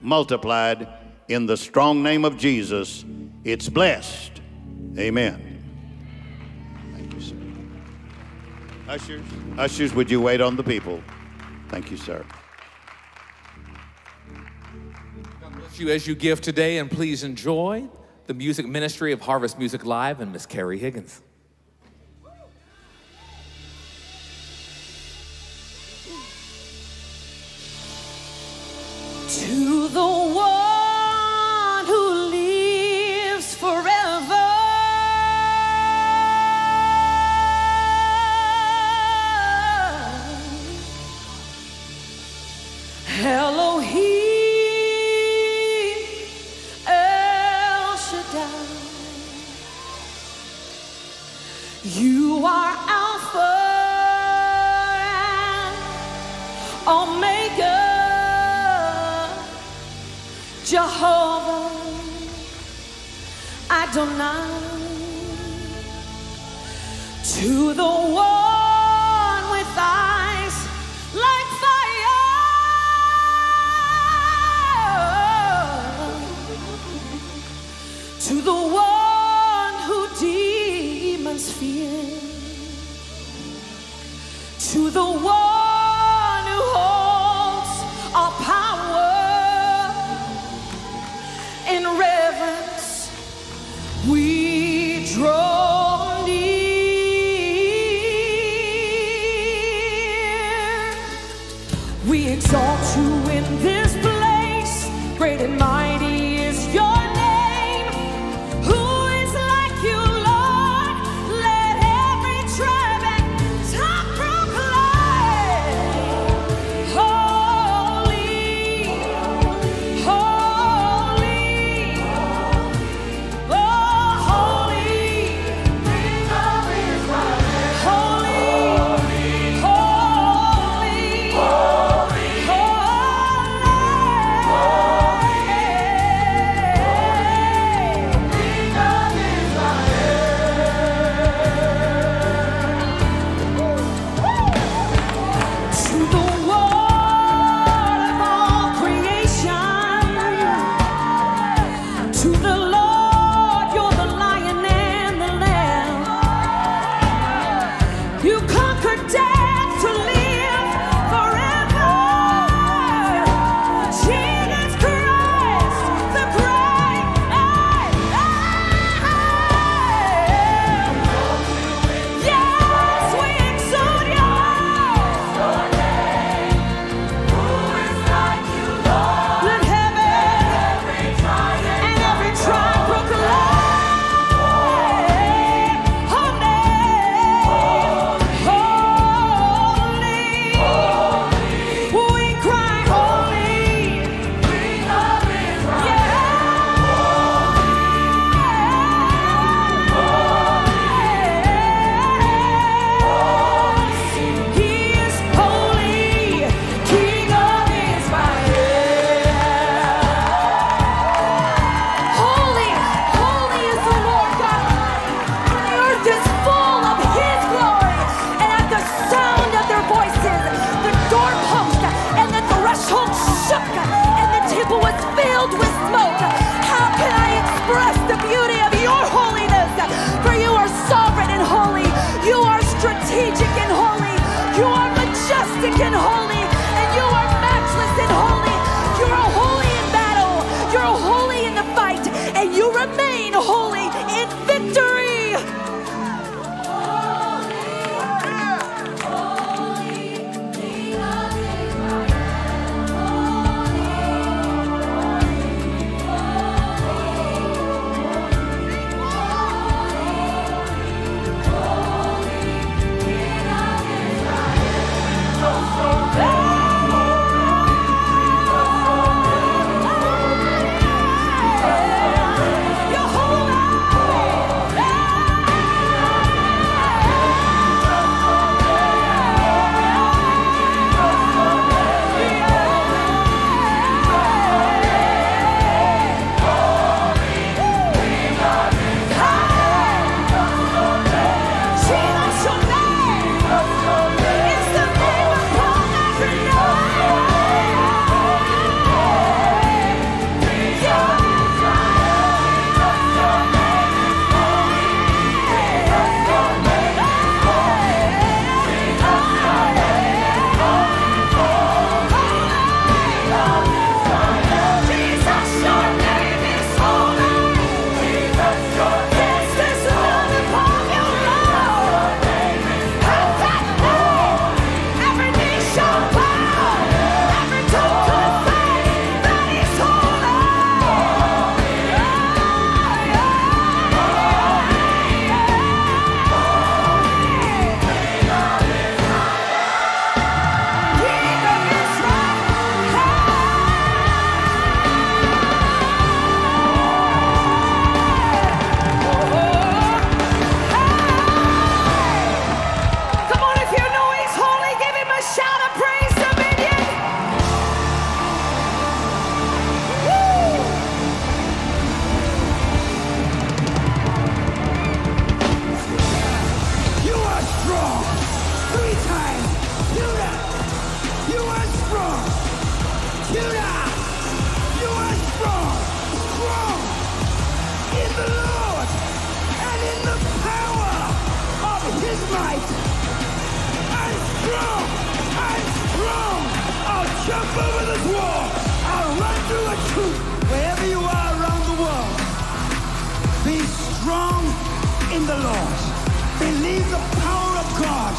multiplied in the strong name of Jesus. It's blessed. Amen. Thank you, sir. Ushers, would you wait on the people? Thank you, sir. God bless you as you give today, and please enjoy the music ministry of Harvest Music Live and Miss Carrie Higgins. To the one who lives forever, Elohim El Shaddai, you are Alpha and Omega, Jehovah Adonai. To the one with eyes like fire, to the one who demons fear, to the one who holds all power, in reverence we draw near. We exalt you in this place, great and mighty is your name. Who is like you, Lord? Let every tribe and tongue proclaim. the Lord. Believe the power of God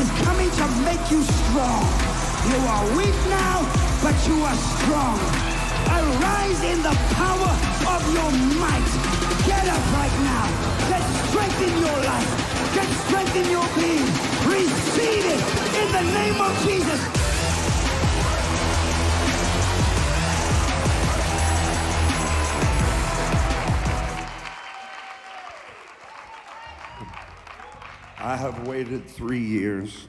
is coming to make you strong. You are weak now, but you are strong. Arise in the power of your might. Get up right now. Get strength in your life. Get strength in your being. Receive it in the name of Jesus. I have waited 3 years.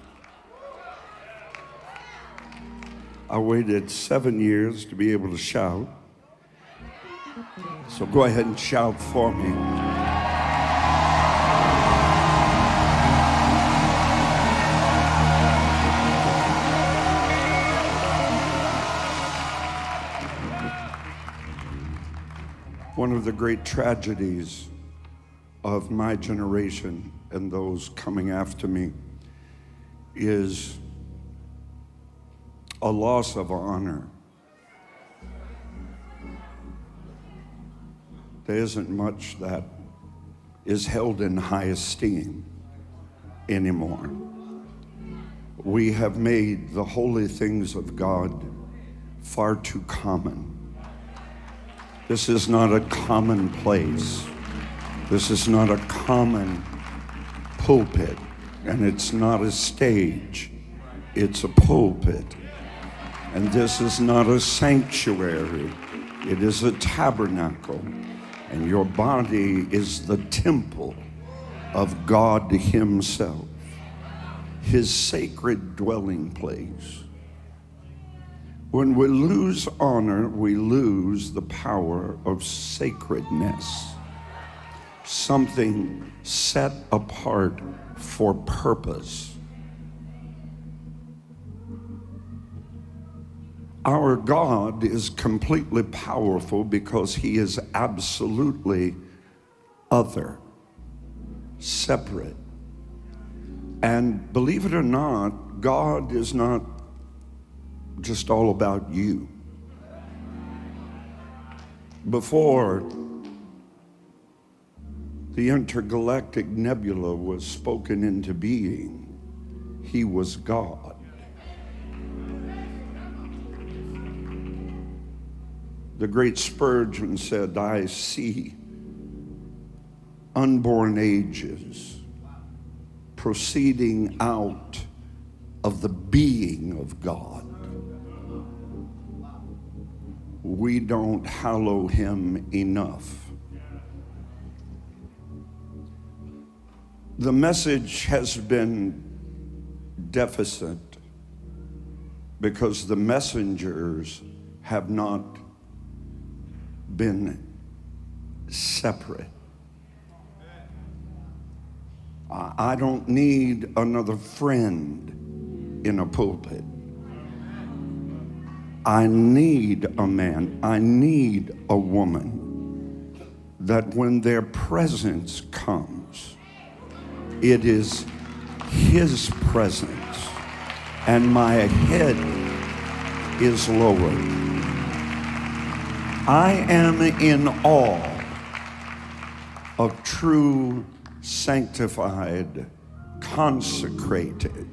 I waited 7 years to be able to shout. So go ahead and shout for me. One of the great tragedies of my generation and those coming after me is a loss of honor. There isn't much that is held in high esteem anymore. We have made the holy things of God far too common. This is not a common place. This is not a common pulpit, and it's not a stage, it's a pulpit. And this is not a sanctuary, it is a tabernacle, and your body is the temple of God Himself, His sacred dwelling place. When we lose honor, we lose the power of sacredness. Something set apart for purpose. Our God is completely powerful because He is absolutely other, separate. And believe it or not, God is not just all about you. Before the intergalactic nebula was spoken into being, He was God. The great Spurgeon said, I see unborn ages proceeding out of the being of God. We don't hallow Him enough. The message has been deficient because the messengers have not been separate. I don't need another friend in a pulpit. I need a man, I need a woman, that when their presence comes, it is His presence, and my head is lowered. I am in awe of true, sanctified, consecrated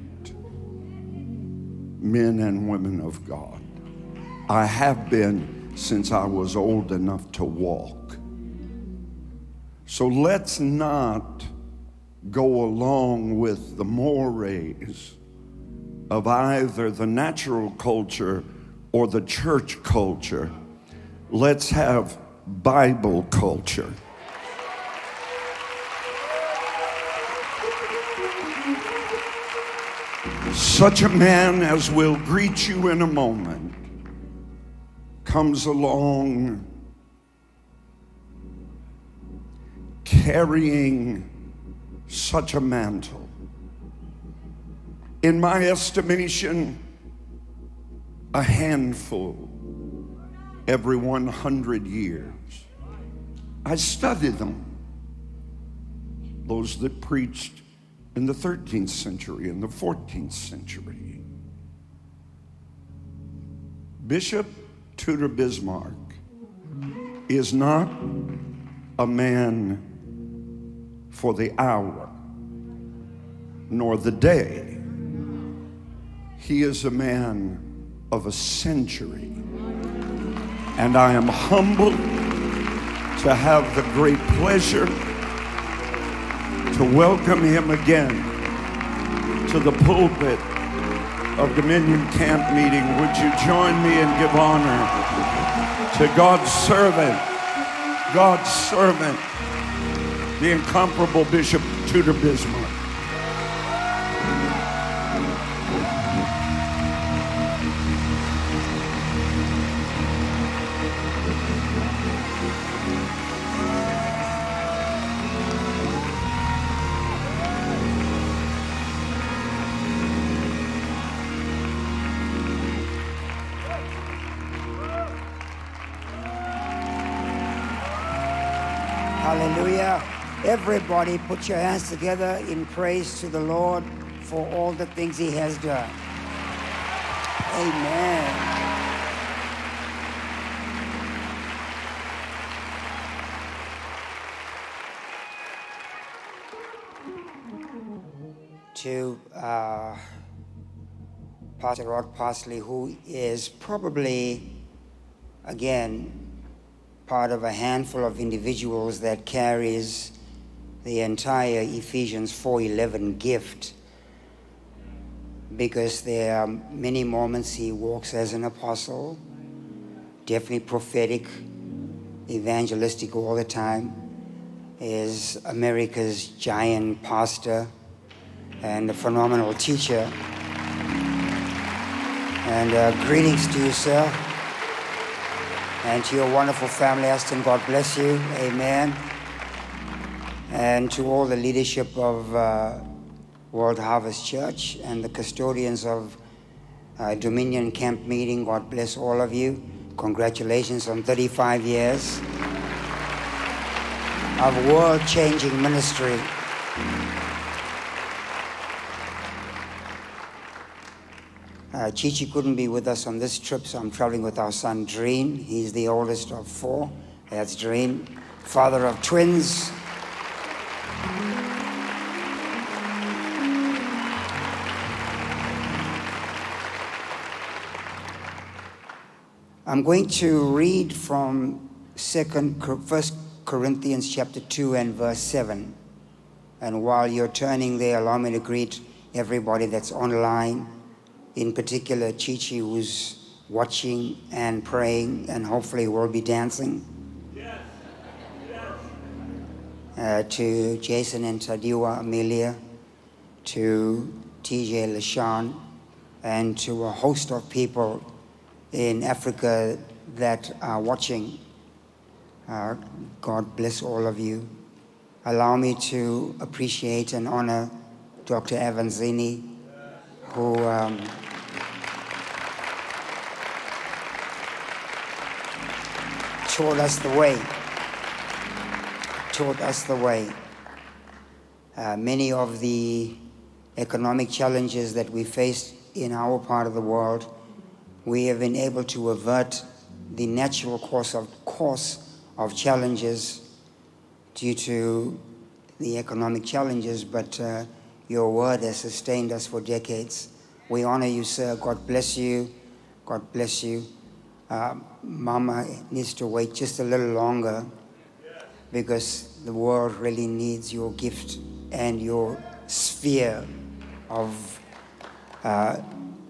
men and women of God. I have been since I was old enough to walk. So let's not go along with the mores of either the natural culture or the church culture. Let's have Bible culture. Such a man as will greet you in a moment comes along carrying such a mantle. In my estimation, a handful every 100 years. I studied them. Those that preached in the 13th century and the 14th century. Bishop Tudor Bismark is not a man for the hour nor the day. He is a man of a century, and I am humbled to have the great pleasure to welcome him again to the pulpit of Dominion Camp Meeting. Would you join me and give honor to God's servant, the incomparable Bishop Tudor Bismark. Everybody put your hands together in praise to the Lord for all the things he has done. Amen. To Pastor Rod Parsley, who is probably, again, part of a handful of individuals that carries the entire Ephesians 4:11 gift, because there are many moments he walks as an apostle, definitely prophetic, evangelistic all the time, is America's giant pastor and a phenomenal teacher. And greetings to you, sir, and to your wonderful family, Aston. God bless you. Amen. And to all the leadership of World Harvest Church and the custodians of Dominion Camp Meeting, God bless all of you. Congratulations on 35 years of world-changing ministry. Chichi couldn't be with us on this trip, so I'm traveling with our son, Dreen. He's the oldest of four. That's Dreen, father of twins. I'm going to read from 1 Corinthians chapter 2 and verse 7. And while you're turning there, allow me to greet everybody that's online, in particular Chichi, who's watching and praying and hopefully will be dancing. Yes. Yes. To Jason and Tadiwa Amelia, to TJ LaShawn, and to a host of people in Africa that are watching. God bless all of you. Allow me to appreciate and honor Dr. Avanzini, who taught us the way. Many of the economic challenges that we face in our part of the world, we have been able to avert the natural course of challenges due to the economic challenges, but your word has sustained us for decades. We honor you, sir. God bless you. God bless you. Mama needs to wait just a little longer because the world really needs your gift and your sphere of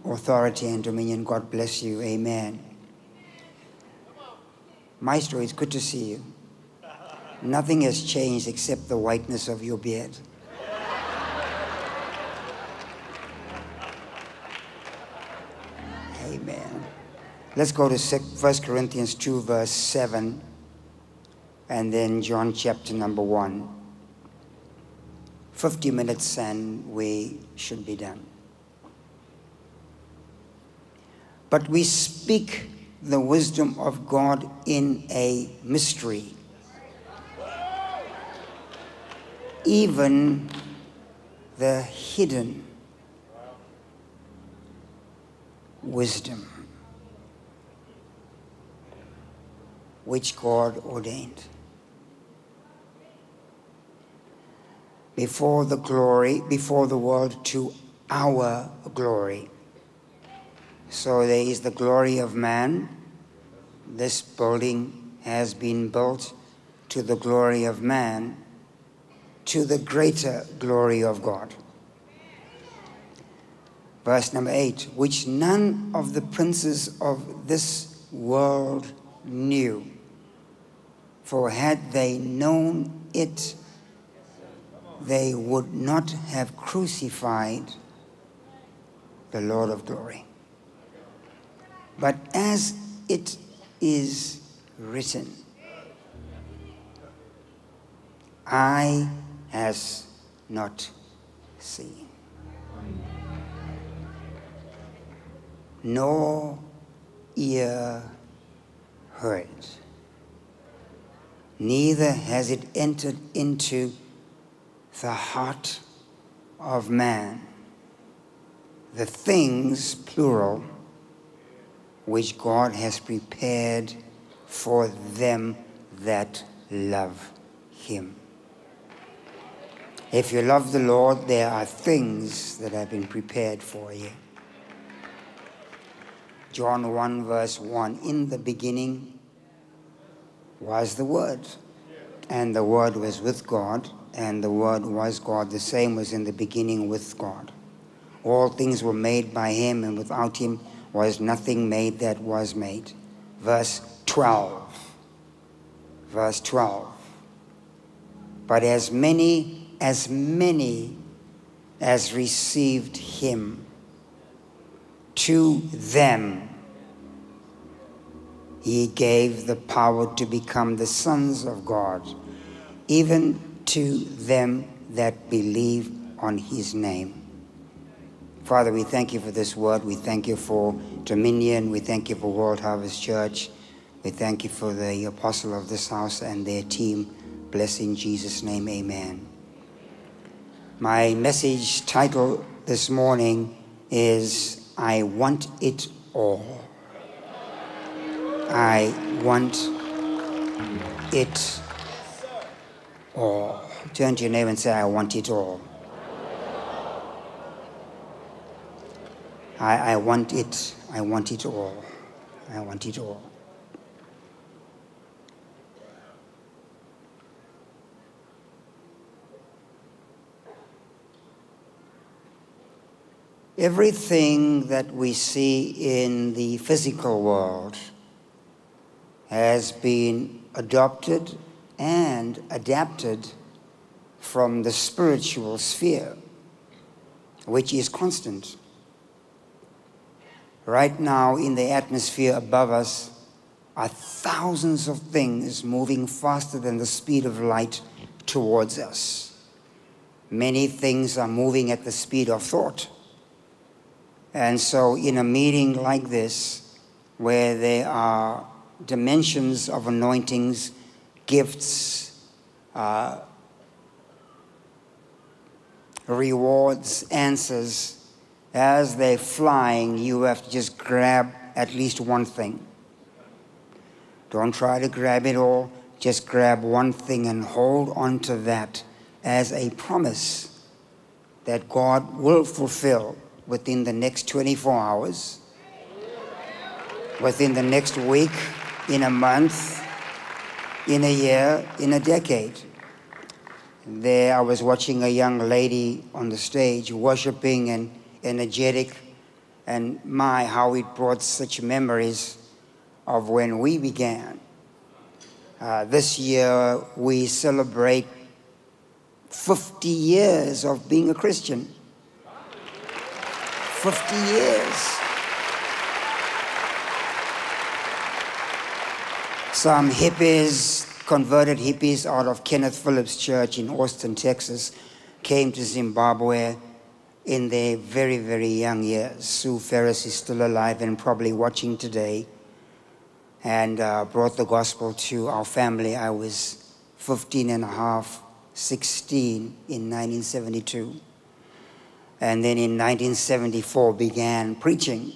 authority and dominion. God bless you. Amen. Maestro, it's good to see you. Nothing has changed except the whiteness of your beard. Amen. Let's go to 1 Corinthians 2 verse 7 and then John chapter number 1. 50 minutes and we should be done. But we speak the wisdom of God in a mystery, even the hidden wisdom which God ordained. before the glory, before the world, to our glory. So there is the glory of man. This building has been built to the glory of man, to the greater glory of God. Verse number 8, which none of the princes of this world knew, for had they known it, they would not have crucified the Lord of glory. But as it is written, eye has not seen, nor ear heard, neither has it entered into the heart of man, the things, plural, which God has prepared for them that love him. If you love the Lord, there are things that have been prepared for you. John 1 verse 1, in the beginning was the Word, and the Word was with God, and the Word was God. The same was in the beginning with God. All things were made by him, and without him was nothing made that was made. Verse 12. Verse 12. But as many as received him, to them he gave the power to become the sons of God, even to them that believe on his name. Father, we thank you for this word. We thank you for Dominion. We thank you for World Harvest Church. We thank you for the apostle of this house and their team. Bless in Jesus' name, amen. My message title this morning is, I want it all. I want it all. Turn to your neighbor and say, I want it all. I want it. I want it all. I want it all. Everything that we see in the physical world has been adopted and adapted from the spiritual sphere, which is constant. Right now, in the atmosphere above us are thousands of things moving faster than the speed of light towards us. Many things are moving at the speed of thought. And so in a meeting like this, where there are dimensions of anointings, gifts, rewards, answers, as they're flying, you have to just grab at least one thing. Don't try to grab it all. Just grab one thing and hold on to that as a promise that God will fulfill within the next 24 hours, within the next week, in a month, in a year, in a decade. There I was watching a young lady on the stage worshiping and energetic, and my, how it brought such memories of when we began. This year we celebrate 50 years of being a Christian. 50 years. Some hippies, converted hippies out of Kenneth Phillips Church in Austin, Texas, came to Zimbabwe in their very, very young years. Sue Ferris is still alive and probably watching today, and brought the gospel to our family. I was 15 and a half, 16 in 1972. And then in 1974 began preaching.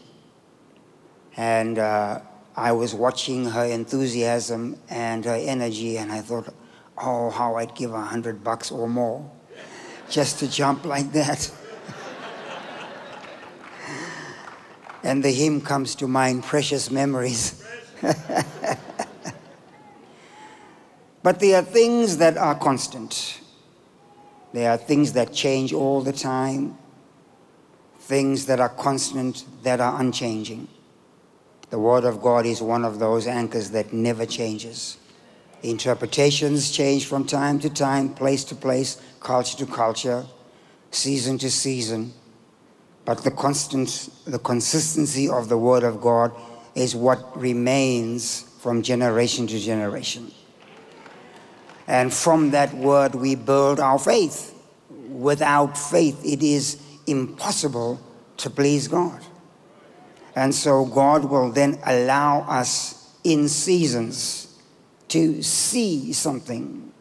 And I was watching her enthusiasm and her energy, and I thought, oh, how I'd give $100 or more just to jump like that. And the hymn comes to mind, Precious Memories. But there are things that are constant. There are things that change all the time. Things that are constant, that are unchanging. The Word of God is one of those anchors that never changes. Interpretations change from time to time, place to place, culture to culture, season to season. But the consistency of the Word of God is what remains from generation to generation. And from that Word, we build our faith. Without faith, it is impossible to please God. And so God will then allow us in seasons to see something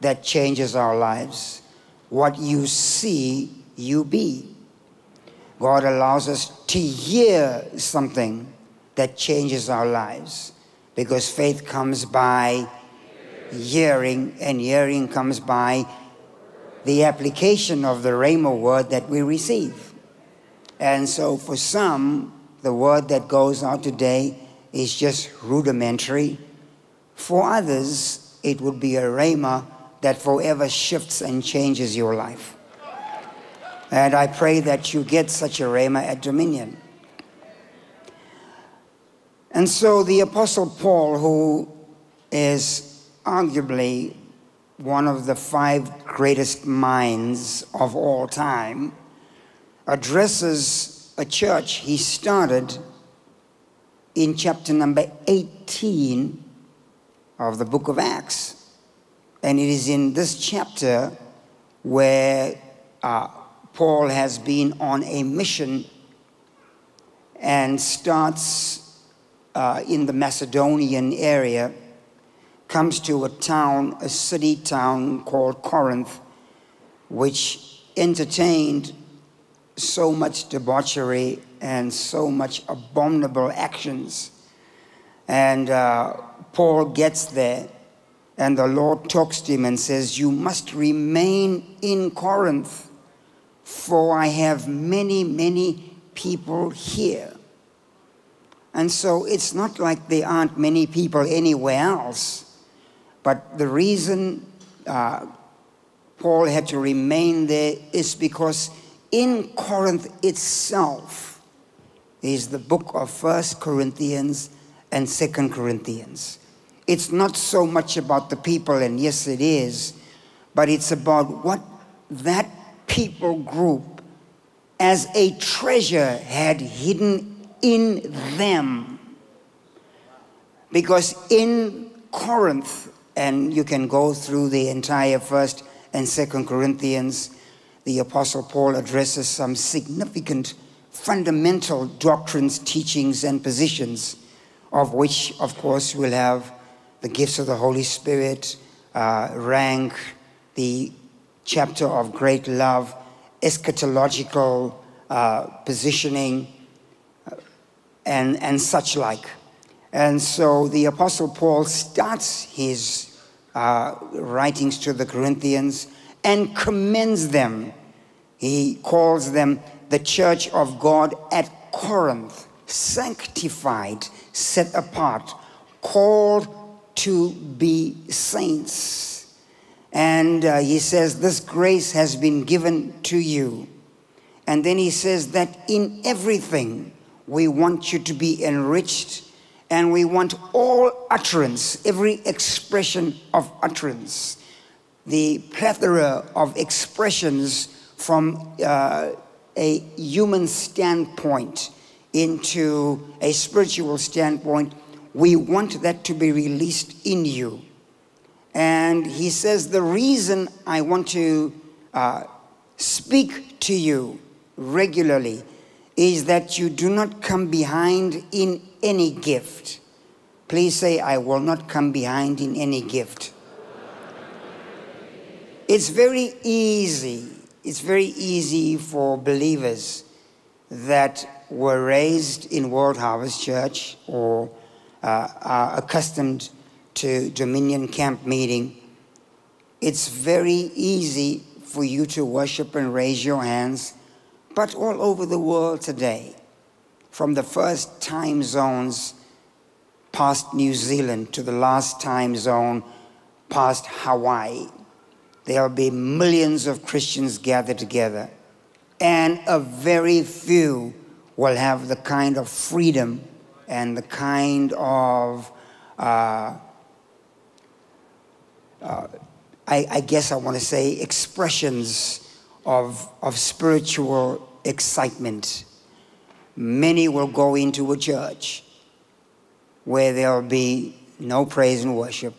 that changes our lives. What you see, you be. God allows us to hear something that changes our lives, because faith comes by hearing, and hearing comes by the application of the Rhema word that we receive. And so for some, the word that goes out today is just rudimentary. For others, it would be a Rhema that forever shifts and changes your life. And I pray that you get such a Rhema at Dominion. And so the Apostle Paul, who is arguably one of the 5 greatest minds of all time, addresses a church he started in chapter number 18 of the book of Acts. And it is in this chapter where Paul has been on a mission and starts in the Macedonian area, comes to a town, a city town called Corinth, which entertained so much debauchery and so much abominable actions. And Paul gets there, and the Lord talks to him and says, "You must remain in Corinth, for I have many, many people here." And so it's not like there aren't many people anywhere else. But the reason Paul had to remain there is because in Corinth itself is the book of 1 Corinthians and 2 Corinthians. It's not so much about the people, and yes it is, but it's about what that people group as a treasure had hidden in them. Because in Corinth, and you can go through the entire 1st and 2nd Corinthians, the Apostle Paul addresses some significant fundamental doctrines, teachings, and positions, of which, of course, we'll have the gifts of the Holy Spirit, rank, the chapter of great love, eschatological positioning, and such like. And so the Apostle Paul starts his writings to the Corinthians and commends them. He calls them the church of God at Corinth, sanctified, set apart, called to be saints. And he says, this grace has been given to you. And then he says that in everything, we want you to be enriched, and we want all utterance, every expression of utterance, the plethora of expressions from a human standpoint into a spiritual standpoint. We want that to be released in you. And he says, the reason I want to speak to you regularly is that you do not come behind in any gift. Please say, I will not come behind in any gift. It's very easy. It's very easy for believers that were raised in World Harvest Church or are accustomed to Dominion Camp Meeting. It's very easy for you to worship and raise your hands, but all over the world today, from the first time zones past New Zealand to the last time zone past Hawaii, there'll be millions of Christians gathered together, and a very few will have the kind of freedom and the kind of, I guess I want to say, expressions of spiritual excitement. Many will go into a church where there'll be no praise and worship.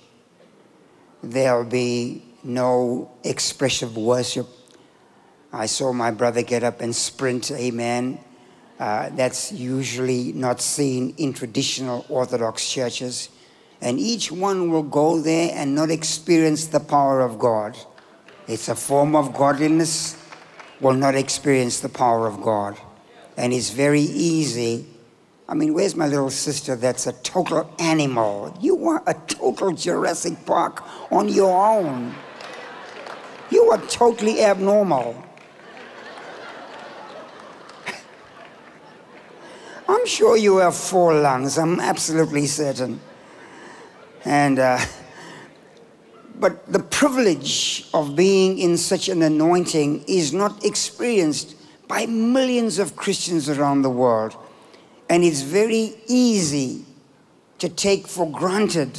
There'll be no expressive worship. I saw my brother get up and sprint, amen. That's usually not seen in traditional Orthodox churches. And each one will go there and not experience the power of God. It's a form of godliness, will not experience the power of God. And it's very easy. I mean, where's my little sister that's a total animal? You were a total Jurassic Park on your own. You were totally abnormal. I'm sure you have four lungs, I'm absolutely certain. And, but the privilege of being in such an anointing is not experienced by millions of Christians around the world. And it's very easy to take for granted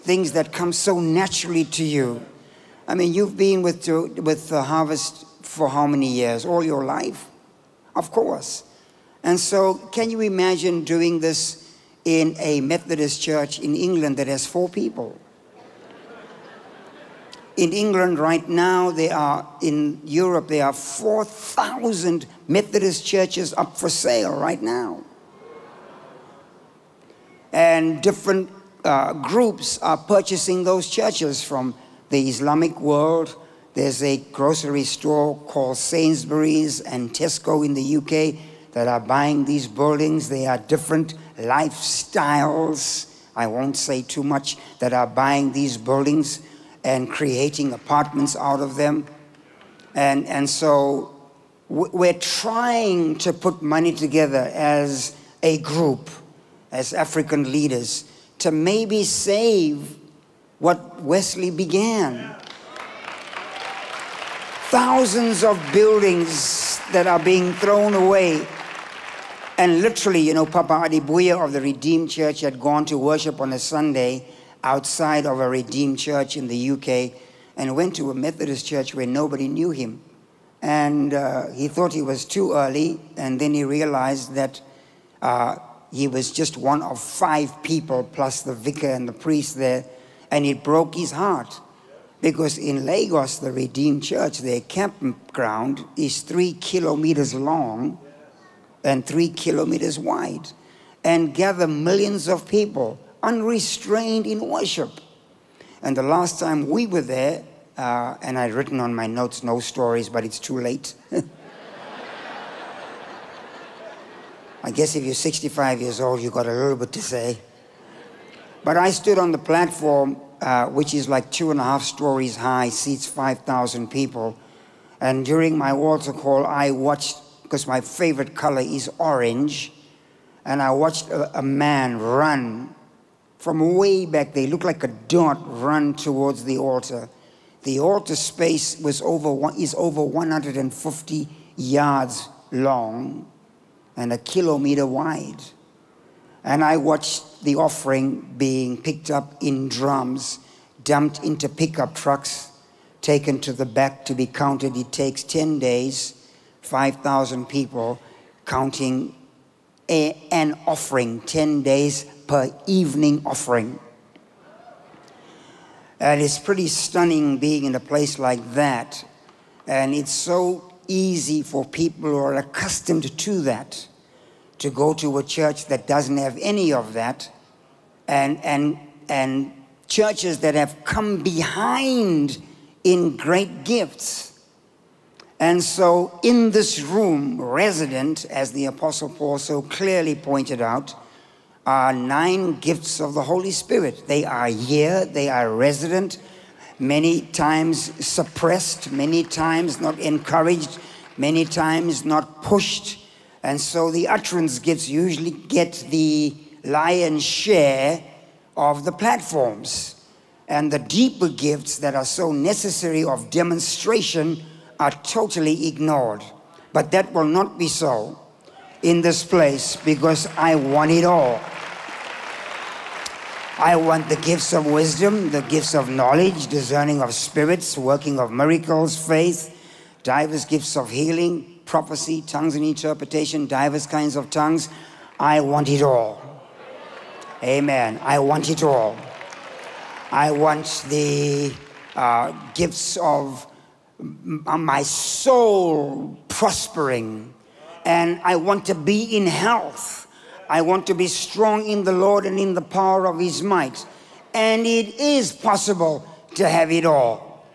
things that come so naturally to you. I mean, you've been with the Harvest for how many years? All your life? Of course. And so can you imagine doing this in a Methodist church in England that has four people? In England right now, in Europe, there are 4,000 Methodist churches up for sale right now. And different groups are purchasing those churches from the Islamic world. There's a grocery store called Sainsbury's and Tesco in the UK that are buying these buildings. They are different lifestyles, I won't say too much, that are buying these buildings and creating apartments out of them. And so we're trying to put money together as a group, as African leaders, to maybe save what Wesley began. Thousands of buildings that are being thrown away. And literally, you know, Papa Adibuya of the Redeemed Church had gone to worship on a Sunday outside of a Redeemed Church in the UK and went to a Methodist church where nobody knew him. And he thought he was too early, and then he realized that he was just one of five people plus the vicar and the priest there, and it broke his heart. Because in Lagos, the Redeemed Church, their campground is 3 kilometers long and 3 kilometers wide, and gather millions of people unrestrained in worship. And the last time we were there, and I'd written on my notes, no stories, but it's too late. I guess if you're 65 years old, you've got a little bit to say. But I stood on the platform, which is like 2.5 stories high, seats 5,000 people. And during my altar call, I watched, because my favorite color is orange, and I watched a man run from way back. They looked like a dart run towards the altar. The altar space was over 150 yards long and a kilometer wide. And I watched the offering being picked up in drums, dumped into pickup trucks, taken to the back to be counted. It takes 10 days, 5,000 people counting an offering, 10 days per evening offering. And it's pretty stunning being in a place like that. And it's so easy for people who are accustomed to that to go to a church that doesn't have any of that, and churches that have come behind in great gifts. And so in this room, resident, as the Apostle Paul so clearly pointed out, are 9 gifts of the Holy Spirit. They are here, they are resident. many times suppressed, many times not encouraged, many times not pushed. And so the utterance gets usually get the lion's share of the platforms. And the deeper gifts that are so necessary of demonstration are totally ignored. But that will not be so in this place, because I want it all. I want the gifts of wisdom, the gifts of knowledge, discerning of spirits, working of miracles, faith, diverse gifts of healing, prophecy, tongues and interpretation, diverse kinds of tongues. I want it all. Amen. I want it all. I want the gifts of my soul prospering, and I want to be in health. I want to be strong in the Lord and in the power of His might. And it is possible to have it all.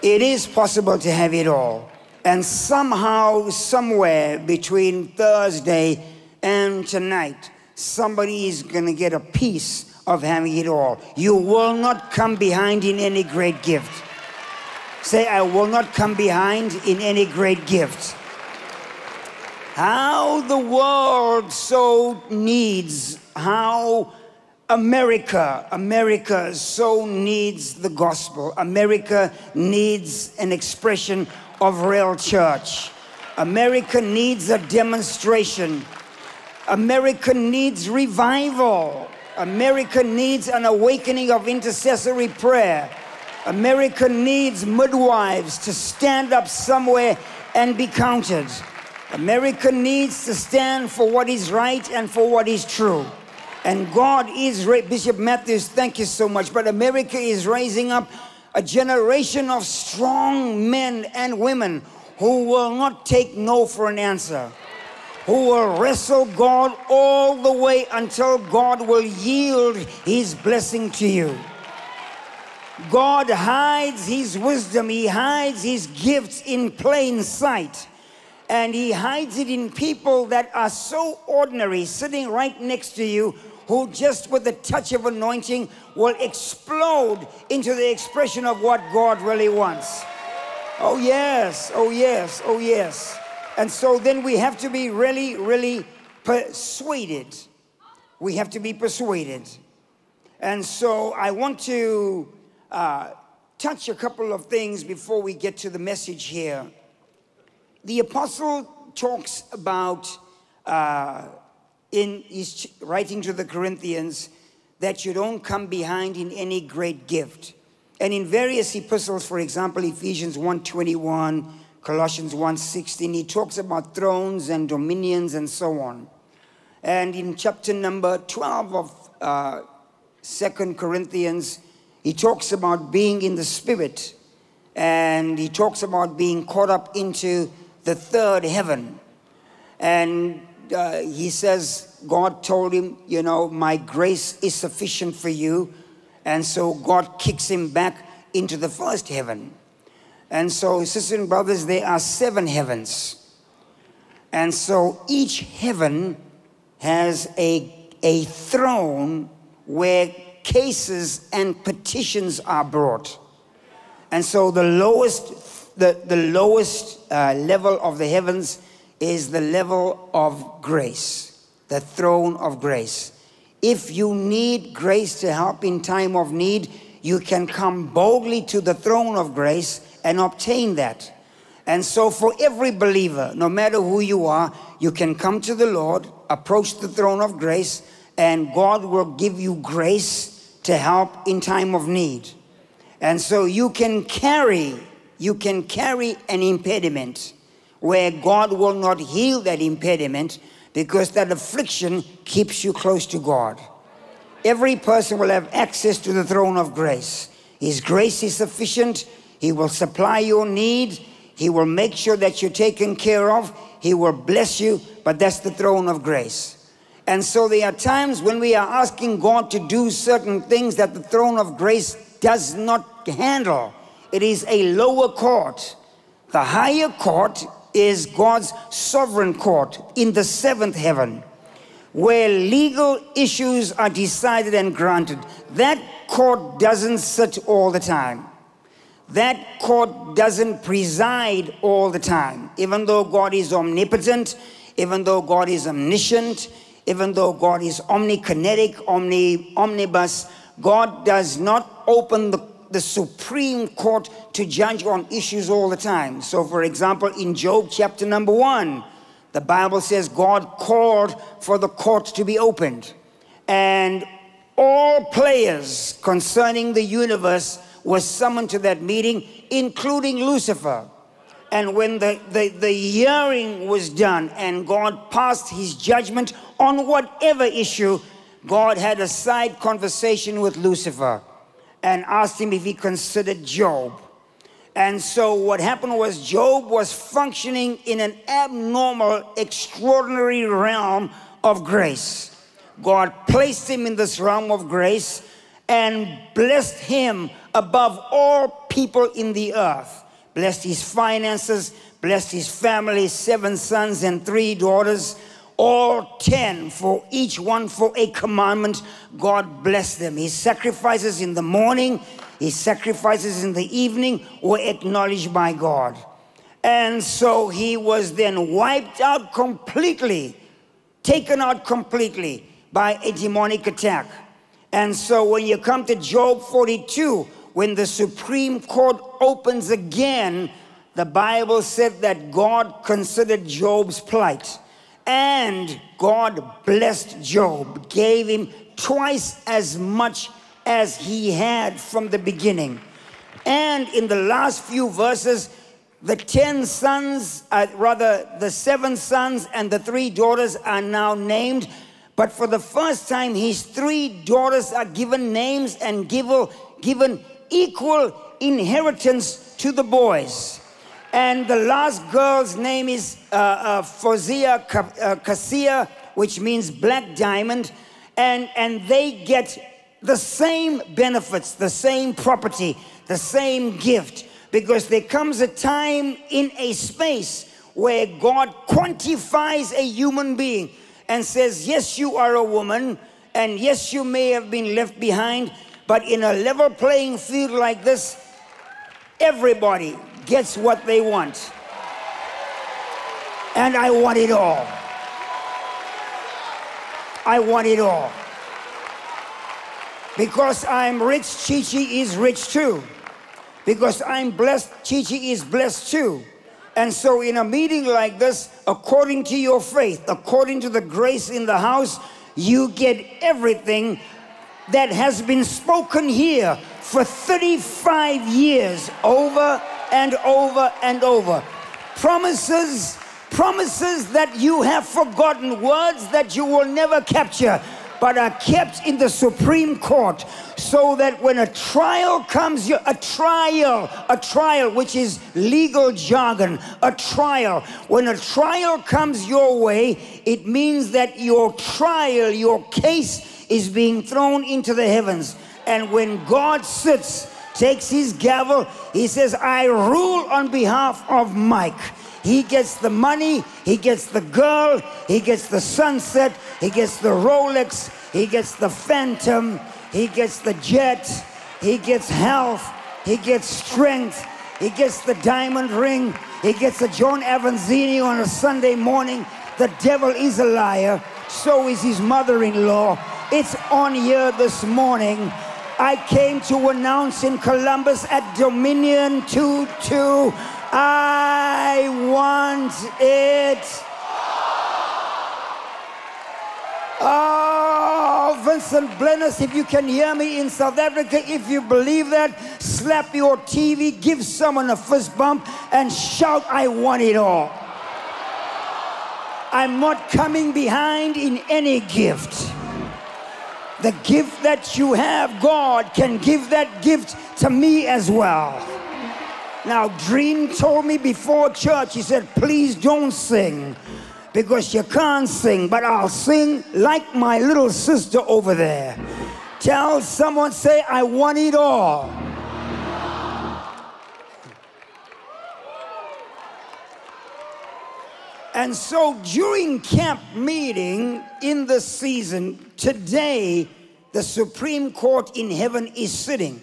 It is possible to have it all. And somehow, somewhere between Thursday and tonight, somebody is going to get a piece of having it all. You will not come behind in any great gift. Say, I will not come behind in any great gift. How the world so needs, how America so needs the gospel. America needs an expression of real church. America needs a demonstration. America needs revival. America needs an awakening of intercessory prayer. America needs midwives to stand up somewhere and be counted. America needs to stand for what is right and for what is true. And God is right. Bishop Matthews, thank you so much. But America is raising up a generation of strong men and women who will not take no for an answer, who will wrestle God all the way until God will yield His blessing to you. God hides His wisdom. He hides His gifts in plain sight. And He hides it in people that are so ordinary, sitting right next to you, who just with the touch of anointing will explode into the expression of what God really wants. Oh yes, oh yes, oh yes. And so then we have to be really, really persuaded. We have to be persuaded. And so I want to touch a couple of things before we get to the message here. The apostle talks about, in his writing to the Corinthians, that you don't come behind in any great gift. And in various epistles, for example, Ephesians 1:21, Colossians 1:16, he talks about thrones and dominions and so on. And in chapter number 12 of 2 Corinthians, he talks about being in the Spirit, and he talks about being caught up into the third heaven. And he says, God told him, you know, my grace is sufficient for you. And so God kicks him back into the first heaven. And so, sisters and brothers, there are seven heavens. And so each heaven has a throne where cases and petitions are brought. And so the lowest level of the heavens is the level of grace, the throne of grace. If you need grace to help in time of need, you can come boldly to the throne of grace and obtain that. And so for every believer, no matter who you are, you can come to the Lord, approach the throne of grace, and God will give you grace to help in time of need. And so you can carry an impediment where God will not heal that impediment, because that affliction keeps you close to God. Every person will have access to the throne of grace. His grace is sufficient. He will supply your need. He will make sure that you're taken care of. He will bless you, but that's the throne of grace. And so there are times when we are asking God to do certain things that the throne of grace does not handle. It is a lower court. The higher court is God's sovereign court in the seventh heaven, where legal issues are decided and granted. That court doesn't sit all the time. That court doesn't preside all the time. Even though God is omnipotent, even though God is omniscient, even though God is omnikinetic, omnibus, God does not open the Supreme Court to judge on issues all the time. So for example, in Job chapter number 1, the Bible says God called for the court to be opened. And all players concerning the universe were summoned to that meeting, including Lucifer. And when the hearing was done and God passed his judgment on whatever issue, God had a side conversation with Lucifer and asked him if he considered Job. And so what happened was Job was functioning in an abnormal, extraordinary realm of grace. God placed him in this realm of grace and blessed him above all people in the earth. Blessed his finances, blessed his family, 7 sons and 3 daughters, all 10, for each one for a commandment. God blessed them. His sacrifices in the morning, his sacrifices in the evening were acknowledged by God. And so he was then wiped out completely, taken out completely by a demonic attack. And so when you come to Job 42, when the Supreme Court opens again, the Bible said that God considered Job's plight. And God blessed Job, gave him twice as much as he had from the beginning. And in the last few verses, the 10 sons, the 7 sons and the 3 daughters are now named. But for the first time, his 3 daughters are given names and given equal inheritance to the boys. And the last girl's name is Fozia Cassia, which means black diamond. And they get the same benefits, the same property, the same gift. Because there comes a time in a space where God quantifies a human being and says, yes, you are a woman, and yes, you may have been left behind, but in a level playing field like this, everybody gets what they want. And I want it all. I want it all. Because I'm rich, Chichi is rich too. Because I'm blessed, Chichi is blessed too. And so in a meeting like this, according to your faith, according to the grace in the house, you get everything that has been spoken here for 35 years, over and over and over. Promises, promises that you have forgotten, words that you will never capture, but are kept in the Supreme Court, so that when a trial comes, a trial, which is legal jargon, a trial. When a trial comes your way, it means that your trial, your case is being thrown into the heavens. And when God sits, takes his gavel, he says, I rule on behalf of Mike. He gets the money, he gets the girl, he gets the sunset, he gets the Rolex, he gets the Phantom, he gets the jet, he gets health, he gets strength, he gets the diamond ring, he gets a John Avanzini on a Sunday morning. The devil is a liar, so is his mother-in-law. It's on here this morning. I came to announce in Columbus at Dominion 22, I want it. Oh, Vincent Blennis, if you can hear me in South Africa, if you believe that, slap your TV, give someone a fist bump, and shout, I want it all. I'm not coming behind in any gift. The gift that you have, God can give that gift to me as well. Now, Dreen told me before church, he said, please don't sing because you can't sing, but I'll sing like my little sister over there. Tell someone, say, I want it all. And so during camp meeting in the season, today the Supreme Court in heaven is sitting.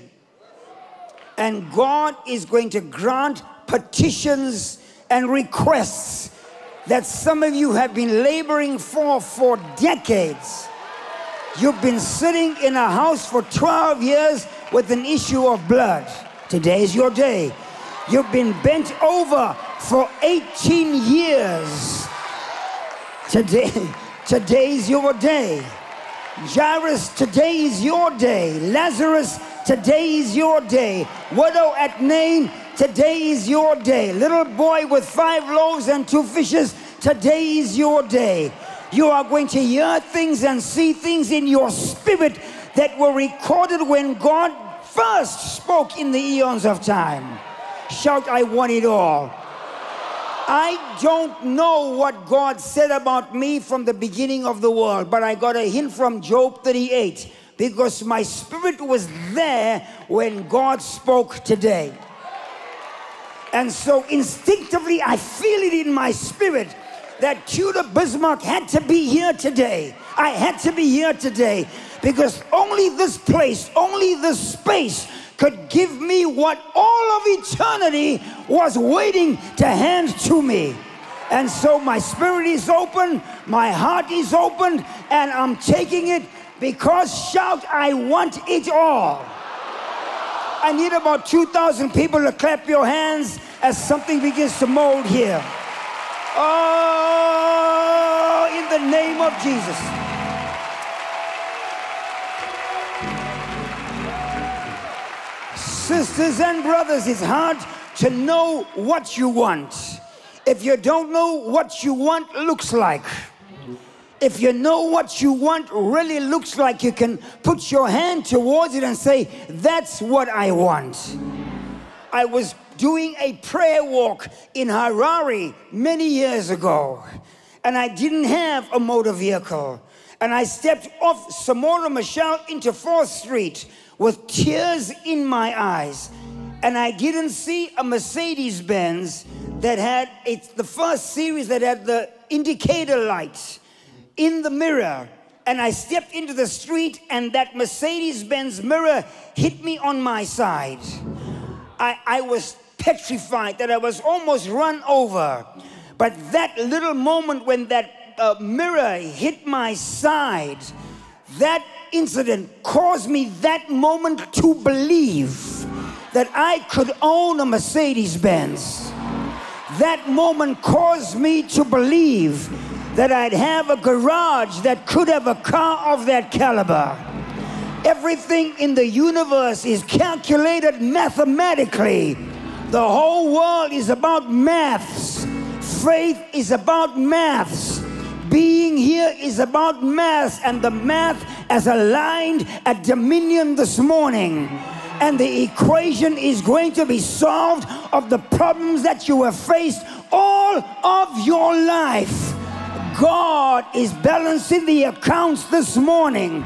And God is going to grant petitions and requests that some of you have been laboring for decades. You've been sitting in a house for 12 years with an issue of blood. Today's your day. You've been bent over for 18 years. Today's your day. Jairus, today is your day. Lazarus, today is your day. Widow at Nain, today is your day. Little boy with 5 loaves and 2 fishes, today is your day. You are going to hear things and see things in your spirit that were recorded when God first spoke in the eons of time. Shout, I want it all. I don't know what God said about me from the beginning of the world, but I got a hint from Job 38 because my spirit was there when God spoke today. And so instinctively, I feel it in my spirit that Tudor Bismark had to be here today. I had to be here today because only this place, only this space could give me what all of eternity was waiting to hand to me. And so my spirit is open, my heart is open, and I'm taking it because, shout, I want it all. I need about 2,000 people to clap your hands as something begins to mold here. Oh, in the name of Jesus. Sisters and brothers, it's hard to know what you want if you don't know what you want looks like. If you know what you want really looks like, you can put your hand towards it and say, that's what I want. I was doing a prayer walk in Harare many years ago, and I didn't have a motor vehicle. And I stepped off Samora Michelle into 4th Street with tears in my eyes. And I didn't see a Mercedes-Benz that had, it's the first series that had the indicator light in the mirror. And I stepped into the street and that Mercedes-Benz mirror hit me on my side. I was petrified that I was almost run over. But that little moment when that mirror hit my side, that incident caused me that moment to believe that I could own a Mercedes-Benz. That moment caused me to believe that I'd have a garage that could have a car of that caliber. Everything in the universe is calculated mathematically. The whole world is about maths. Faith is about maths. Being here is about maths, and the math as aligned at Dominion this morning. And the equation is going to be solved of the problems that you have faced all of your life. God is balancing the accounts this morning.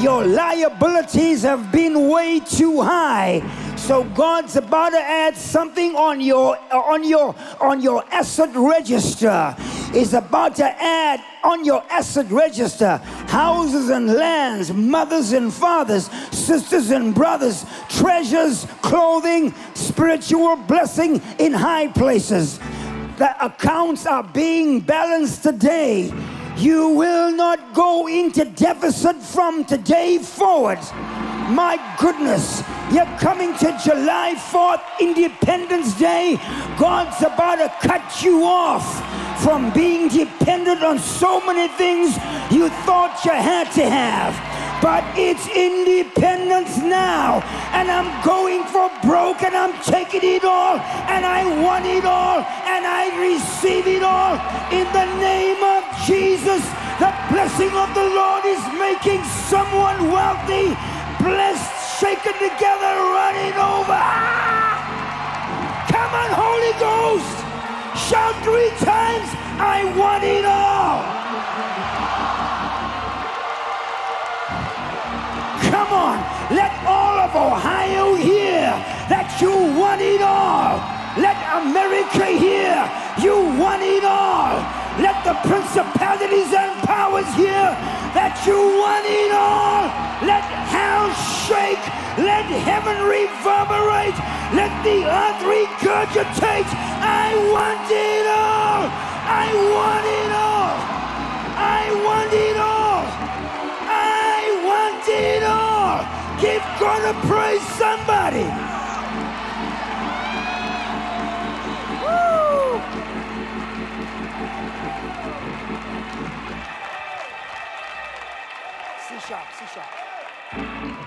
Your liabilities have been way too high. So God's about to add something on your asset register. He's about to add on your asset register houses and lands, mothers and fathers, sisters and brothers, treasures, clothing, spiritual blessing in high places. The accounts are being balanced today. You will not go into deficit from today forward. My goodness, you're coming to July 4th, Independence Day. God's about to cut you off from being dependent on so many things you thought you had to have. But it's independence now, and I'm going for broke, and I'm taking it all, and I want it all, and I receive it all. In the name of Jesus, the blessing of the Lord is making someone wealthy, blessed, shaken together, running over. Ah! Come on, Holy Ghost, shout 3 times, I want it all. Come on, let all of Ohio hear that you want it all. Let America hear you want it all. principalities and powers here that you want in all. Let hell shake, let heaven reverberate, let the earth regurgitate. I want it all, I want it all, I want it all, I want it all. Keep gonna praise somebody. C-sharp.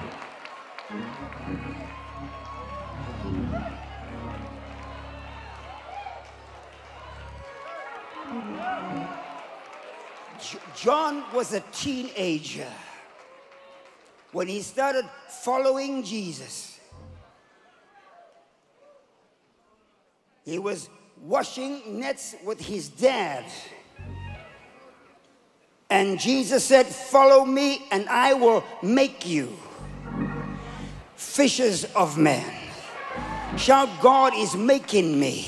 John was a teenager when he started following Jesus. He was washing nets with his dad. And Jesus said, follow me and I will make you fishers of men. Shout, God is making me.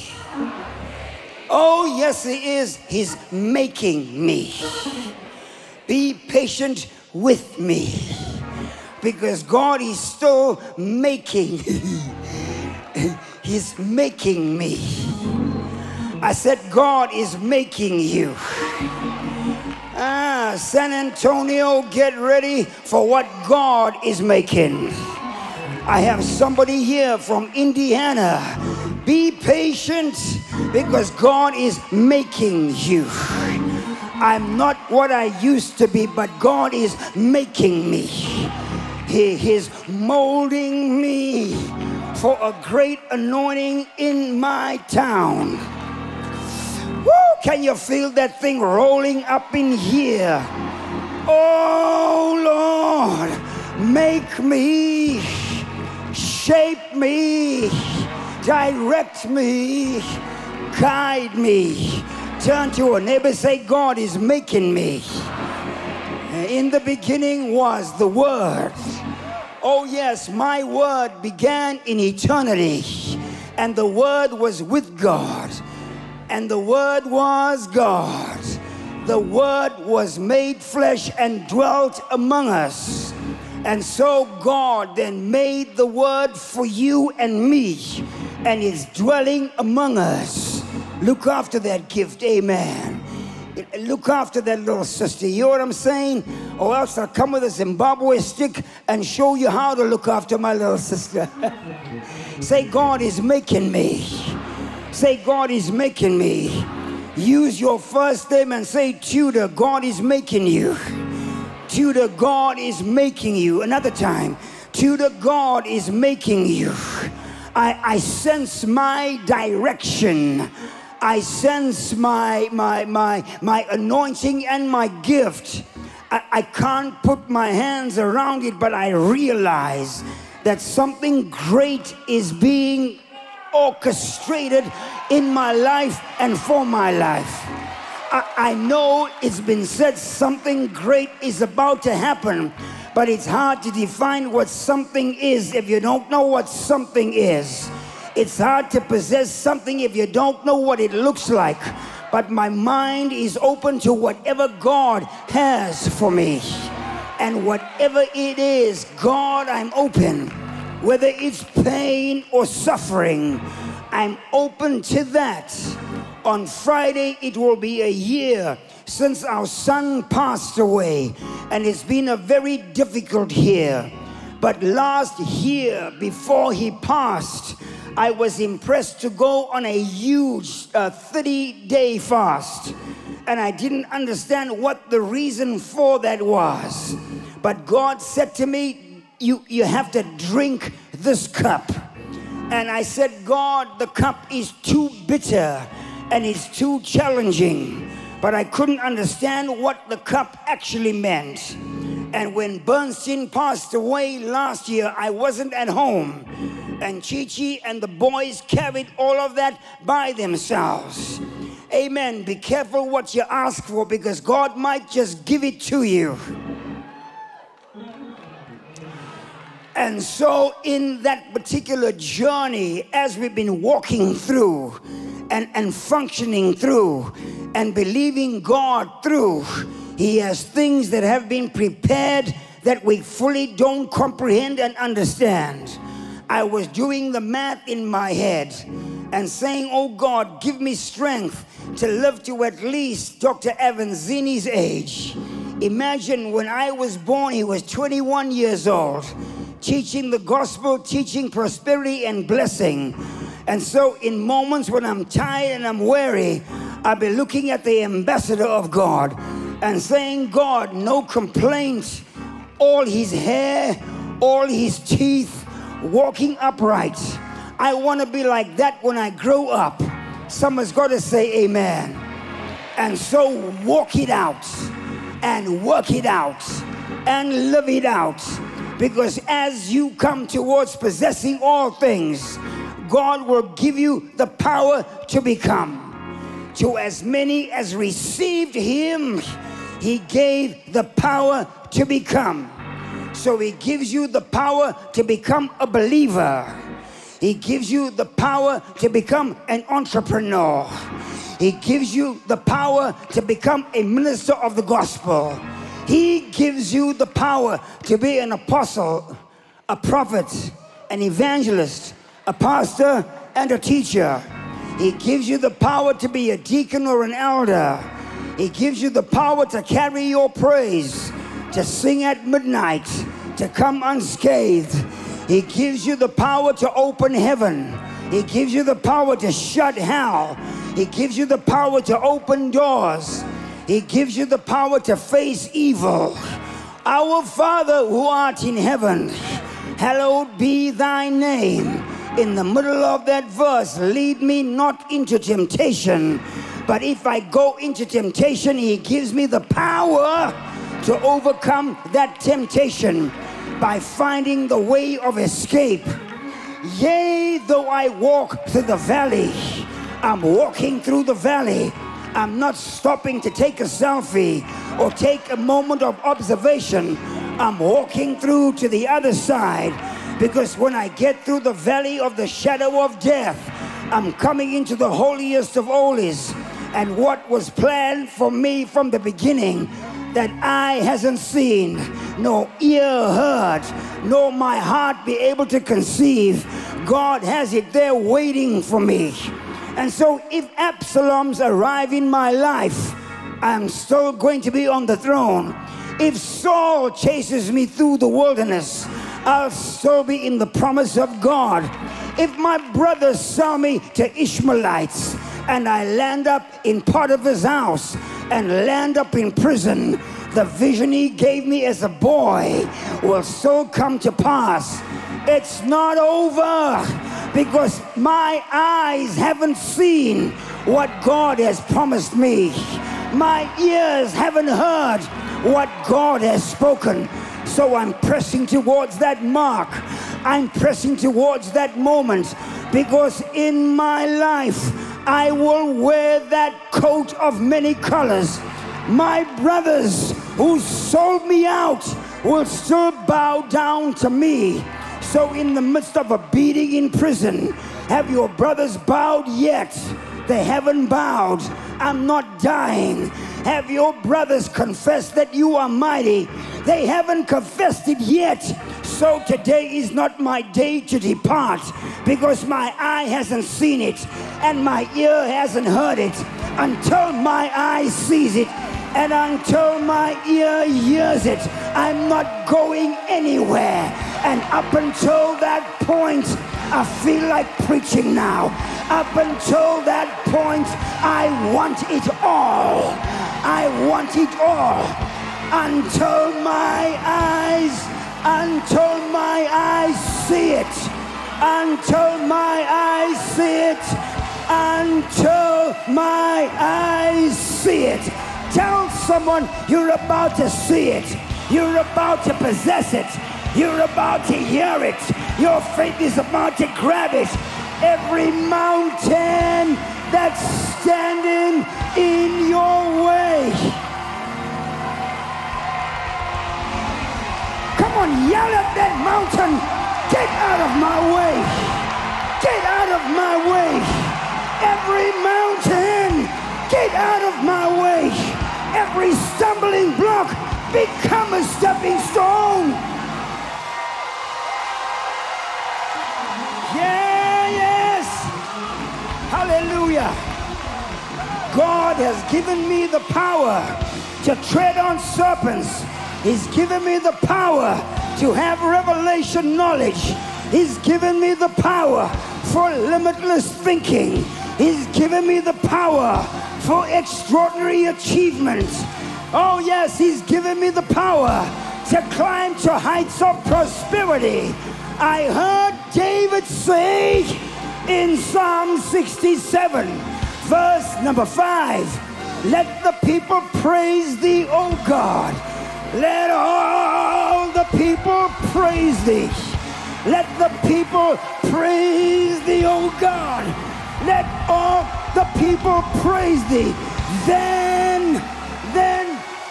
Oh yes, he is. He's making me. Be patient with me because God is still making. He's making me. I said, God is making you. San Antonio, get ready for what God is making. I have somebody here from Indiana. Be patient because God is making you. I'm not what I used to be, but God is making me. He is molding me for a great anointing in my town. Woo! Can you feel that thing rolling up in here? Oh Lord, make me, shape me, direct me, guide me. Turn to a neighbor, say, God is making me. In the beginning was the Word. Oh yes, my Word began in eternity, and the Word was with God. And the Word was God. The Word was made flesh and dwelt among us. And so God then made the Word for you and me and is dwelling among us. Look after that gift, amen. Look after that little sister, you know what I'm saying? Or else I'll come with a Zimbabwe stick and show you how to look after my little sister. Say, God is making me. Say, God is making me. Use your first name and say, Tudor, God is making you. Tudor, God is making you. Another time, Tudor, God is making you. I sense my direction. I sense my anointing and my gift. I can't put my hands around it, but I realize that something great is being orchestrated in my life and for my life. I know it's been said something great is about to happen, but it's hard to define what something is if you don't know what something is. It's hard to possess something if you don't know what it looks like. But my mind is open to whatever God has for me. And whatever it is, God, I'm open. Whether it's pain or suffering, I'm open to that. On Friday, it will be a year since our son passed away, and it's been a very difficult year. But last year, before he passed, I was impressed to go on a huge 30-day fast, and I didn't understand what the reason for that was. But God said to me, You have to drink this cup. And I said, God, the cup is too bitter and it's too challenging. But I couldn't understand what the cup actually meant. And when Bernstein passed away last year, I wasn't at home. And Chichi and the boys carried all of that by themselves. Amen. Be careful what you ask for because God might just give it to you. And so in that particular journey, as we've been walking through and functioning through, and believing God through. He has things that have been prepared that we fully don't comprehend and understand. I was doing the math in my head and saying, oh God, give me strength to live to at least Dr. Avanzini's age. Imagine when I was born, he was 21 years old, teaching the gospel, teaching prosperity and blessing. And so in moments when I'm tired and I'm weary, I'll be looking at the ambassador of God and saying, God, no complaints, all his hair, all his teeth, walking upright. I want to be like that when I grow up. Someone's got to say amen. And so walk it out and work it out and live it out. Because as you come towards possessing all things, God will give you the power to become. To as many as received him, he gave the power to become. So he gives you the power to become a believer. He gives you the power to become an entrepreneur. He gives you the power to become a minister of the gospel. He gives you the power to be an apostle, a prophet, an evangelist, a pastor, and a teacher. He gives you the power to be a deacon or an elder. He gives you the power to carry your praise, to sing at midnight, to come unscathed. He gives you the power to open heaven. He gives you the power to shut hell. He gives you the power to open doors. He gives you the power to face evil. Our Father who art in heaven, hallowed be thy name. In the middle of that verse, lead me not into temptation, but if I go into temptation, he gives me the power to overcome that temptation by finding the way of escape. Yea, though I walk through the valley, I'm walking through the valley. I'm not stopping to take a selfie or take a moment of observation. I'm walking through to the other side. Because when I get through the valley of the shadow of death, I'm coming into the holiest of holies. And what was planned for me from the beginning that eye hasn't seen, nor ear heard, nor my heart be able to conceive, God has it there waiting for me. And so if Absaloms arrive in my life, I'm still going to be on the throne. If Saul chases me through the wilderness, I'll still be in the promise of God. If my brothers sell me to Ishmaelites and I land up in Potiphar's house and land up in prison, the vision he gave me as a boy will still come to pass. It's not over because my eyes haven't seen what God has promised me. My ears haven't heard what God has spoken. So I'm pressing towards that mark. I'm pressing towards that moment because in my life, I will wear that coat of many colors. My brothers who sold me out will still bow down to me. So in the midst of a beating in prison, have your brothers bowed yet? They haven't bowed. I'm not dying. Have your brothers confessed that you are mighty? They haven't confessed it yet. So today is not my day to depart because my eye hasn't seen it and my ear hasn't heard it until my eye sees it and until my ear hears it. I'm not going anywhere. And up until that point, I feel like preaching now. Up until that point, I want it all. I want it all. Until my eyes see it. Until my eyes see it. Until my eyes see it. Tell someone you're about to see it. You're about to possess it. You're about to hear it. Your faith is about to grab it. Every mountain that's standing in your way. Come on, yell at that mountain. Get out of my way. Get out of my way. Every mountain, get out of of my way. Every stumbling block become a stepping stone. Yeah, yes. Hallelujah. God has given me the power to tread on serpents. He's given me the power to have revelation knowledge. He's given me the power for limitless thinking. He's given me the power for extraordinary achievements. Oh yes, he's given me the power to climb to heights of prosperity. I heard David say in Psalm 67, verse number 5, let the people praise thee, O God. Let all the people praise thee. Let the people praise thee, O God. Let all the people praise thee. Then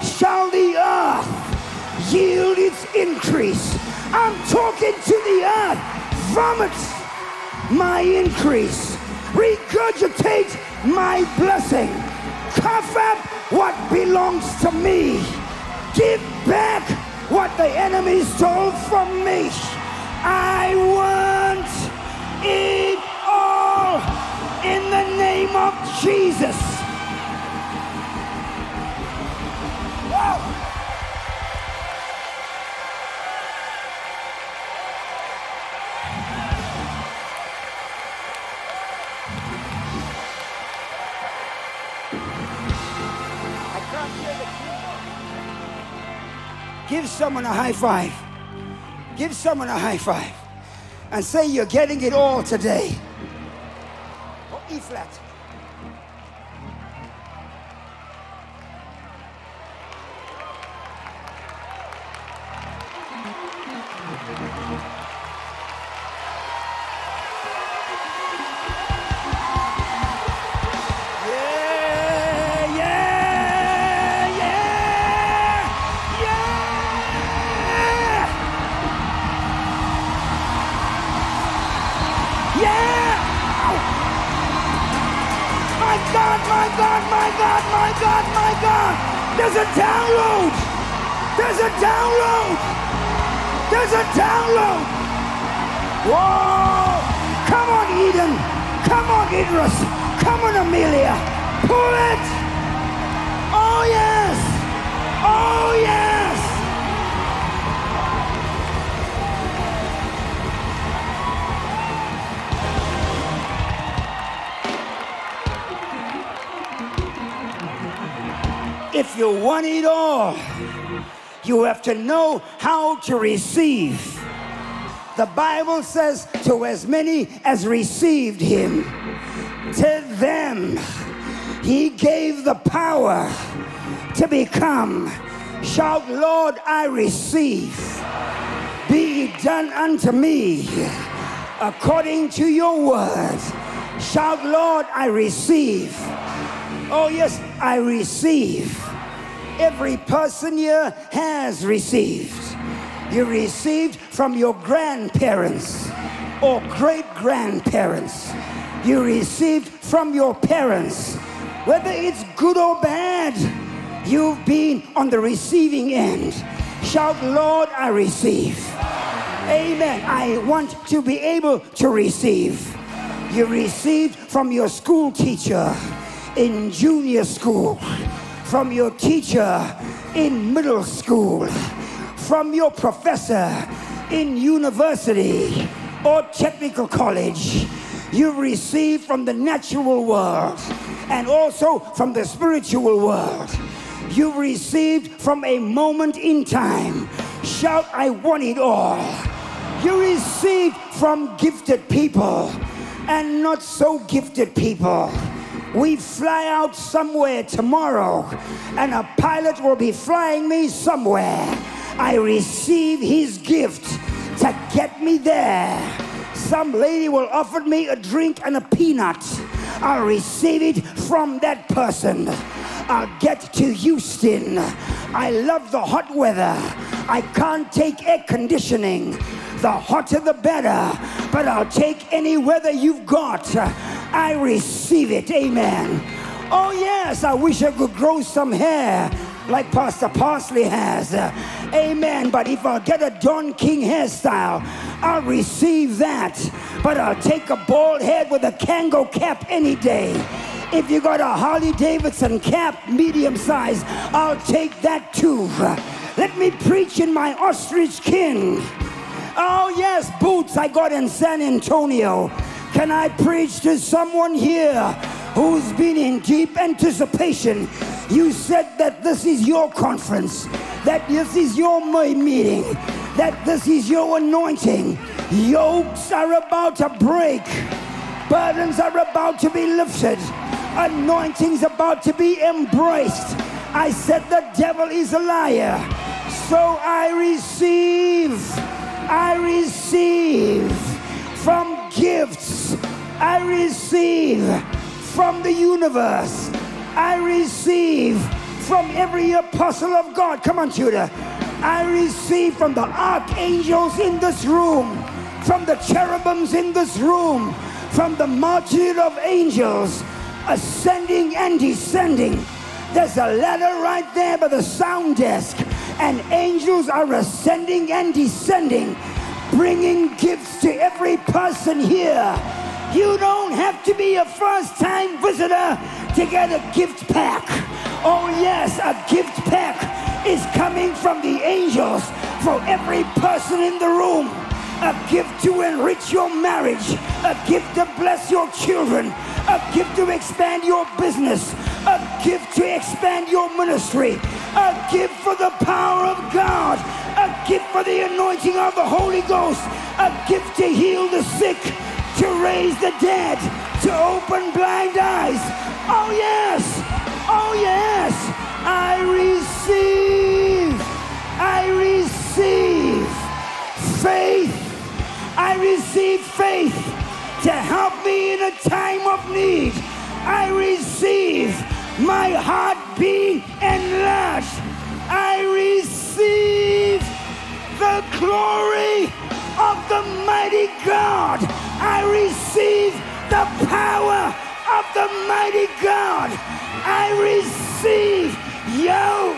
shall the earth yield its increase. I'm talking to the earth. Vomit my increase. Regurgitate my blessing. Cough up what belongs to me. Give back what the enemy stole from me. I want it all in the name of Jesus. Give someone a high five. Give someone a high five and say you're getting it all today. Or E flat. There's a download. Whoa! Come on, Eden. Come on, Idris. Come on, Amelia. Pull it. Oh, yes. Oh, yes. If you want it all, you have to know how to receive. The Bible says, to as many as received him, to them he gave the power to become. Shout, Lord, I receive. Be it done unto me according to your word. Shout, Lord, I receive. Oh yes, I receive. Every person here has received. You received from your grandparents or great-grandparents. You received from your parents. Whether it's good or bad, you've been on the receiving end. Shout, Lord, I receive. Amen. I want to be able to receive. You received from your school teacher in junior school, from your teacher in middle school, from your professor in university or technical college. You receive from the natural world and also from the spiritual world. You received from a moment in time. Shout, I want it all. You received from gifted people and not so gifted people. We fly out somewhere tomorrow, and a pilot will be flying me somewhere. I receive his gift to get me there. Some lady will offer me a drink and a peanut. I'll receive it from that person. I'll get to Houston. I love the hot weather. I can't take air conditioning. The hotter the better, but I'll take any weather you've got. I receive it, amen. Oh yes, I wish I could grow some hair like Pastor Parsley has. Amen. But if I get a Don King hairstyle, I'll receive that. But I'll take a bald head with a Kango cap any day. If you got a Harley Davidson cap, medium size, I'll take that too. Let me preach in my ostrich kin. Oh yes, boots I got in San Antonio. Can I preach to someone here who's been in deep anticipation? You said that this is your conference, that this is your meeting, that this is your anointing. Yokes are about to break. Burdens are about to be lifted. Anointing's about to be embraced. I said the devil is a liar. So I receive from gifts. I receive from the universe. I receive from every apostle of God. Come on, Tudor. I receive from the archangels in this room, from the cherubims in this room, from the multitude of angels ascending and descending. There's a ladder right there by the sound desk, and angels are ascending and descending, bringing gifts to every person here. You don't have to be a first-time visitor to get a gift pack. Oh yes, a gift pack is coming from the angels for every person in the room. A gift to enrich your marriage, a gift to bless your children, a gift to expand your business, a gift to expand your ministry, a gift for the power of God, a gift for the anointing of the Holy Ghost, a gift to heal the sick, to raise the dead, to open blind eyes. Oh yes, I receive faith. I receive faith to help me in a time of need. I receive my heart being enlarged. I receive the glory of the mighty God. I receive the power of the mighty God. I receive you.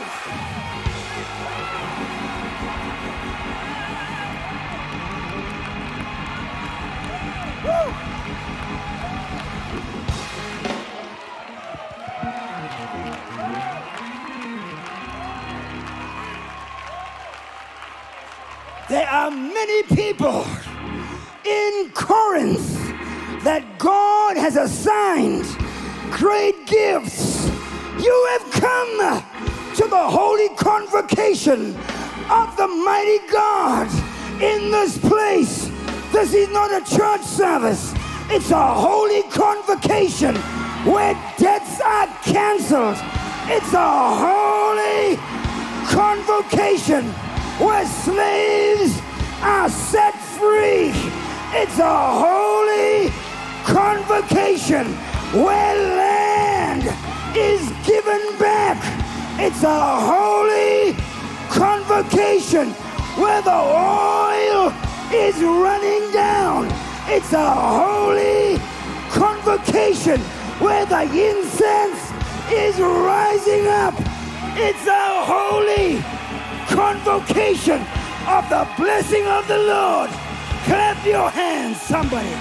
There are many people in Corinth that God has assigned great gifts. You have come to the holy convocation of the mighty God in this place. This is not a church service. It's a holy convocation where debts are canceled. It's a holy convocation where slaves are set free. It's a holy convocation where land is given back. It's a holy convocation where the oil is running down. It's a holy convocation where the incense is rising up. It's a holy convocation of the blessing of the Lord. Clap your hands, somebody.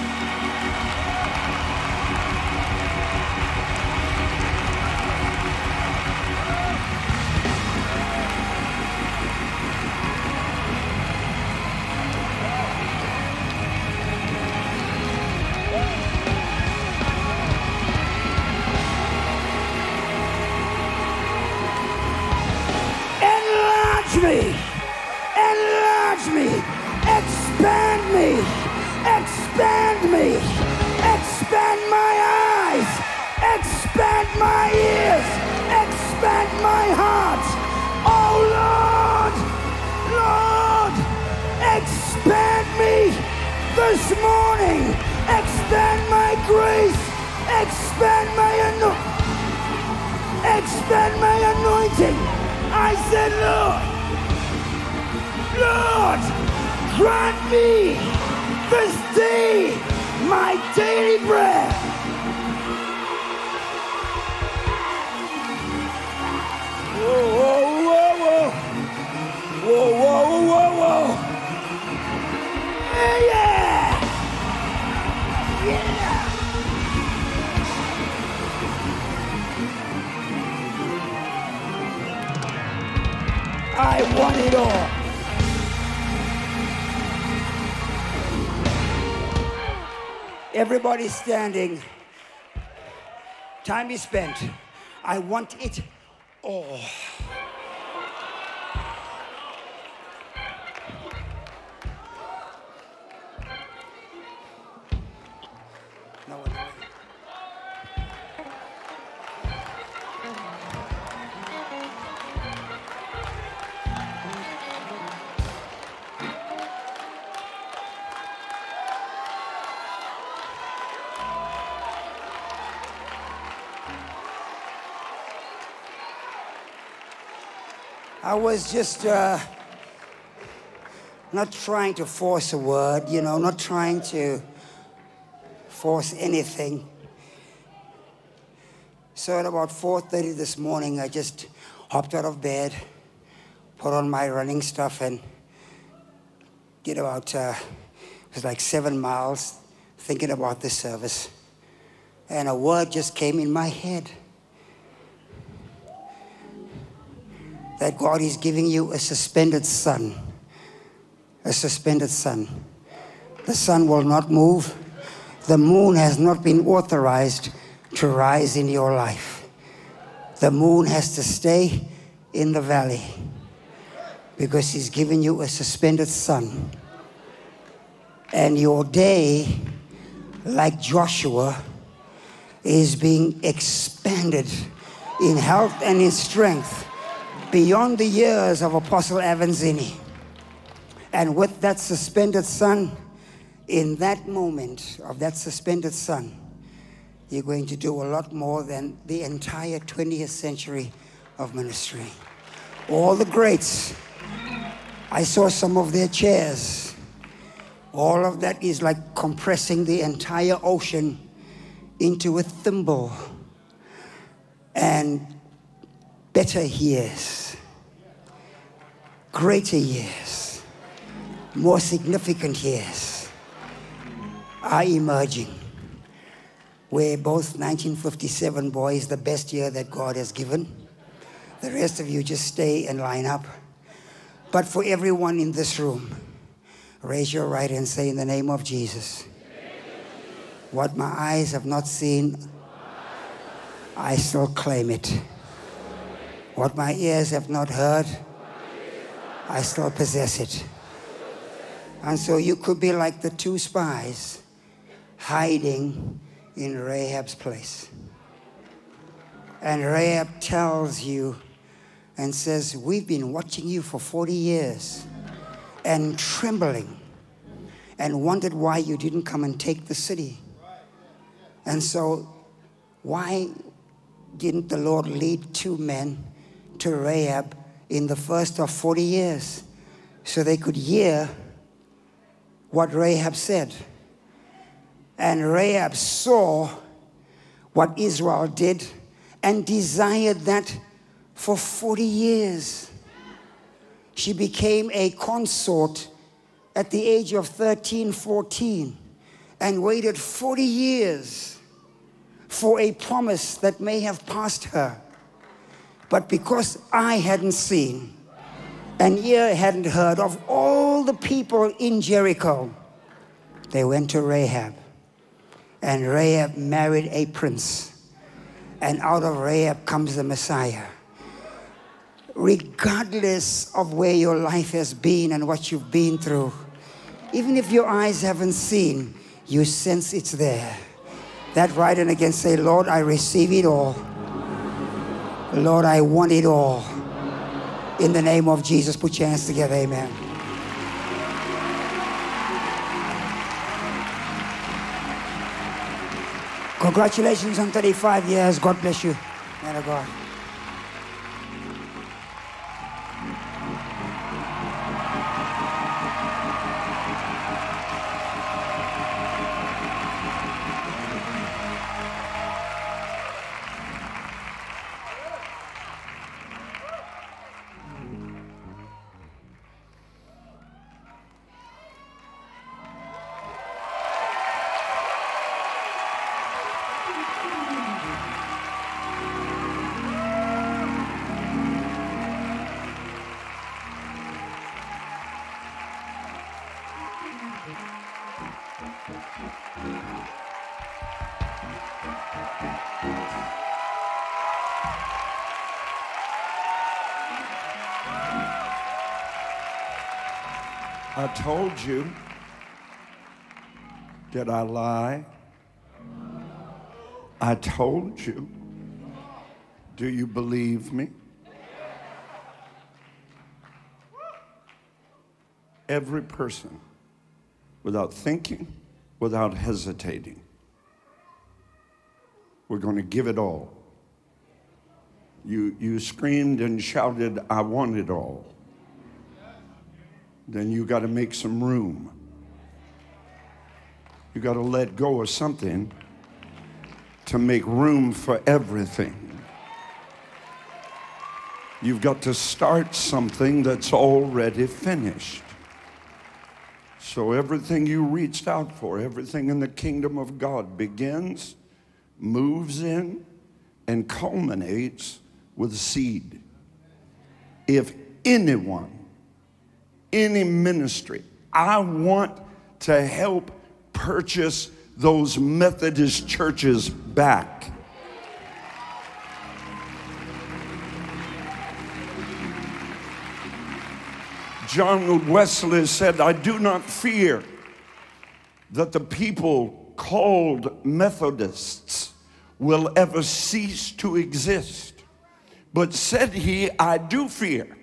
Enlarge me, expand me, expand my eyes, expand my ears, expand my heart. Oh Lord, expand me this morning, expand my grace, expand my anointing. I said, Lord, grant me this day my daily bread. I want it all. Everybody's standing. Time is spent. I want it all. I was just not trying to force a word, you know, not trying to force anything. So at about 4:30 this morning, I just hopped out of bed, put on my running stuff, and did about, it was like 7 miles, thinking about this service. And a word just came in my head. That God is giving you a suspended sun. A suspended sun. The sun will not move. The moon has not been authorized to rise in your life. The moon has to stay in the valley because he's given you a suspended sun. And your day, like Joshua, is being expanded in health and in strength beyond the years of Apostle Avanzini. And with that suspended sun, in that moment of that suspended sun, you're going to do a lot more than the entire 20th century of ministry. All the greats, I saw some of their chairs. All of that is like compressing the entire ocean into a thimble. And better years, greater years, more significant years are emerging, where both 1957 boys, the best year that God has given. The rest of you just stay and line up. But for everyone in this room, raise your right and say, in the name of Jesus, what my eyes have not seen, I still claim it. What my ears have not heard, I still possess it. And so you could be like the two spies hiding in Rahab's place. And Rahab tells you and says, we've been watching you for 40 years and trembling and wondered why you didn't come and take the city. And so why didn't the Lord lead two men to Rahab in the first of 40 years so they could hear what Rahab said? And Rahab saw what Israel did and desired that for 40 years. She became a consort at the age of 13, 14 and waited 40 years for a promise that may have passed her. But because I hadn't seen, an ear hadn't heard, of all the people in Jericho, they went to Rahab. And Rahab married a prince. And out of Rahab comes the Messiah. Regardless of where your life has been and what you've been through, even if your eyes haven't seen, you sense it's there. That right and again say, Lord, I receive it all. Lord, I want it all. In the name of Jesus, put your hands together, amen. Congratulations on 35 years. God bless you, man of God. I told you. Did I lie? I told you. Do you believe me? Every person, without thinking, without hesitating, we're going to give it all. You screamed and shouted, I want it all. Then you got to make some room. You got to let go of something to make room for everything. You've got to start something that's already finished. So everything you reached out for, everything in the kingdom of God begins, moves in, and culminates with seed. If anyone, any ministry, I want to help purchase those Methodist churches back. John Wesley said, I do not fear that the people called Methodists will ever cease to exist. But said he, I do fear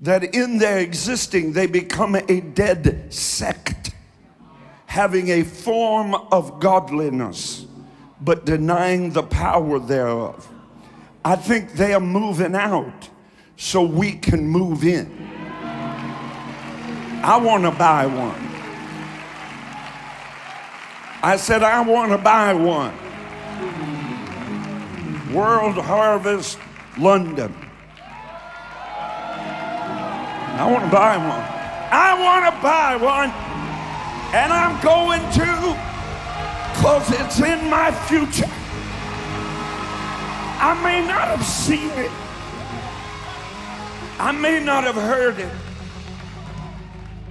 that in their existing they become a dead sect, having a form of godliness, but denying the power thereof. I think they are moving out so we can move in. I want to buy one. I said, I want to buy one. World Harvest, London. I want to buy one. I want to buy one. And I'm going to, because it's in my future. I may not have seen it. I may not have heard it.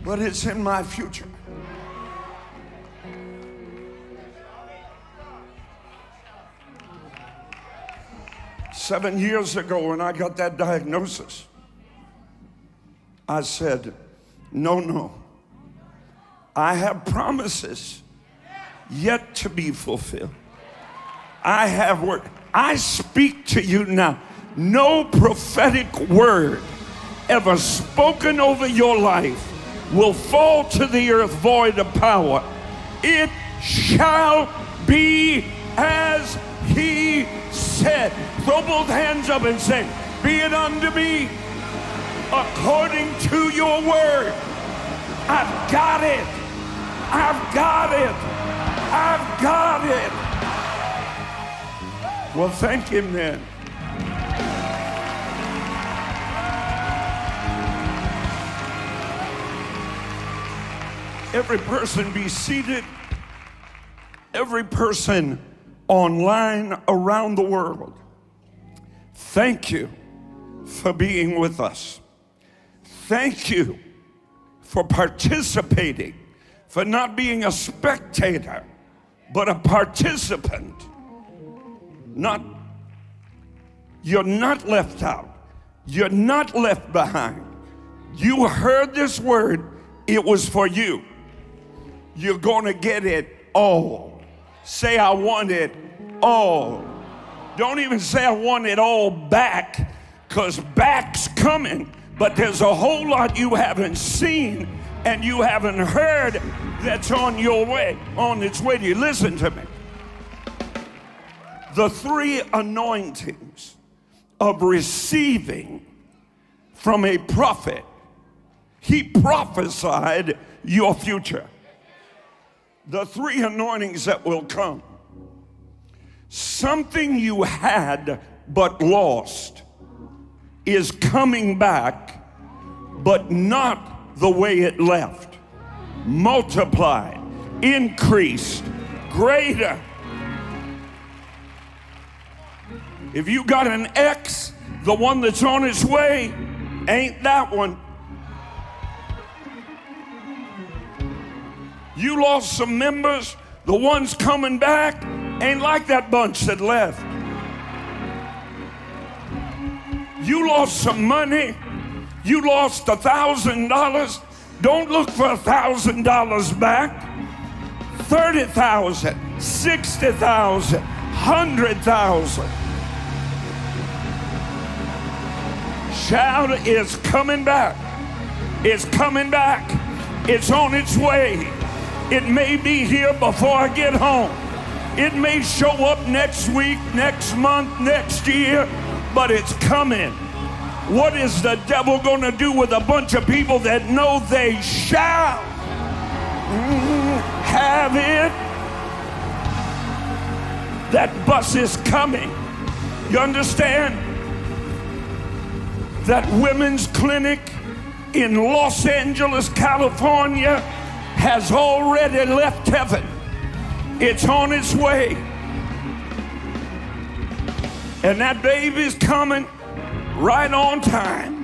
But it's in my future. Seven years ago when I got that diagnosis, I said, no. I have promises yet to be fulfilled. I have work. I speak to you now. No prophetic word ever spoken over your life will fall to the earth void of power. It shall be as he said. Throw both hands up and say, be it unto me according to your word. I've got it. I've got it. I've got it. Well, thank him then. Every person be seated, every person online around the world, thank you for being with us. Thank you for participating, for not being a spectator, but a participant. You're not left out. You're not left behind. You heard this word. It was for you. You're going to get it all. Say, I want it all. Don't even say, I want it all back, because back's coming, but there's a whole lot you haven't seen and you haven't heard that's on your way, on its way to you. Listen to me. The three anointings of receiving from a prophet, he prophesied your future. The three anointings that will come. Something you had but lost is coming back, but not the way it left. Multiplied, increased, greater. If you got an X, the one that's on its way ain't that one. You lost some members, the ones coming back ain't like that bunch that left. You lost some money, you lost $1,000, Don't look for $1,000 back. 30,000, 60,000, 100,000. Shout, is coming back. It's coming back. It's on its way. It may be here before I get home. It may show up next week, next month, next year, but it's coming. What is the devil going to do with a bunch of people that know they shall have it? That bus is coming. You understand? That women's clinic in Los Angeles, California has already left heaven. It's on its way. And that baby's coming right on time.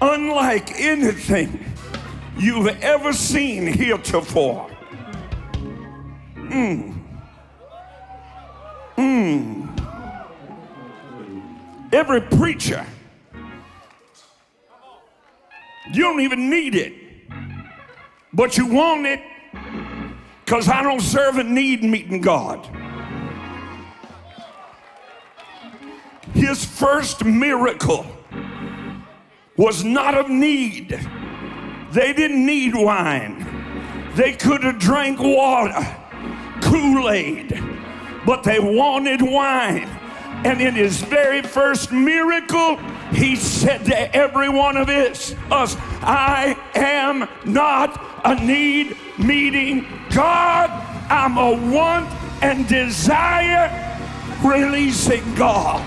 Unlike anything you've ever seen heretofore. Every preacher, you don't even need it, but you want it, because I don't serve a need-meeting God. His first miracle was not of need. They didn't need wine. They could have drank water, Kool-Aid, but they wanted wine. And in his very first miracle, he said to every one of us, I am not a need meeting God. I'm a want and desire releasing God.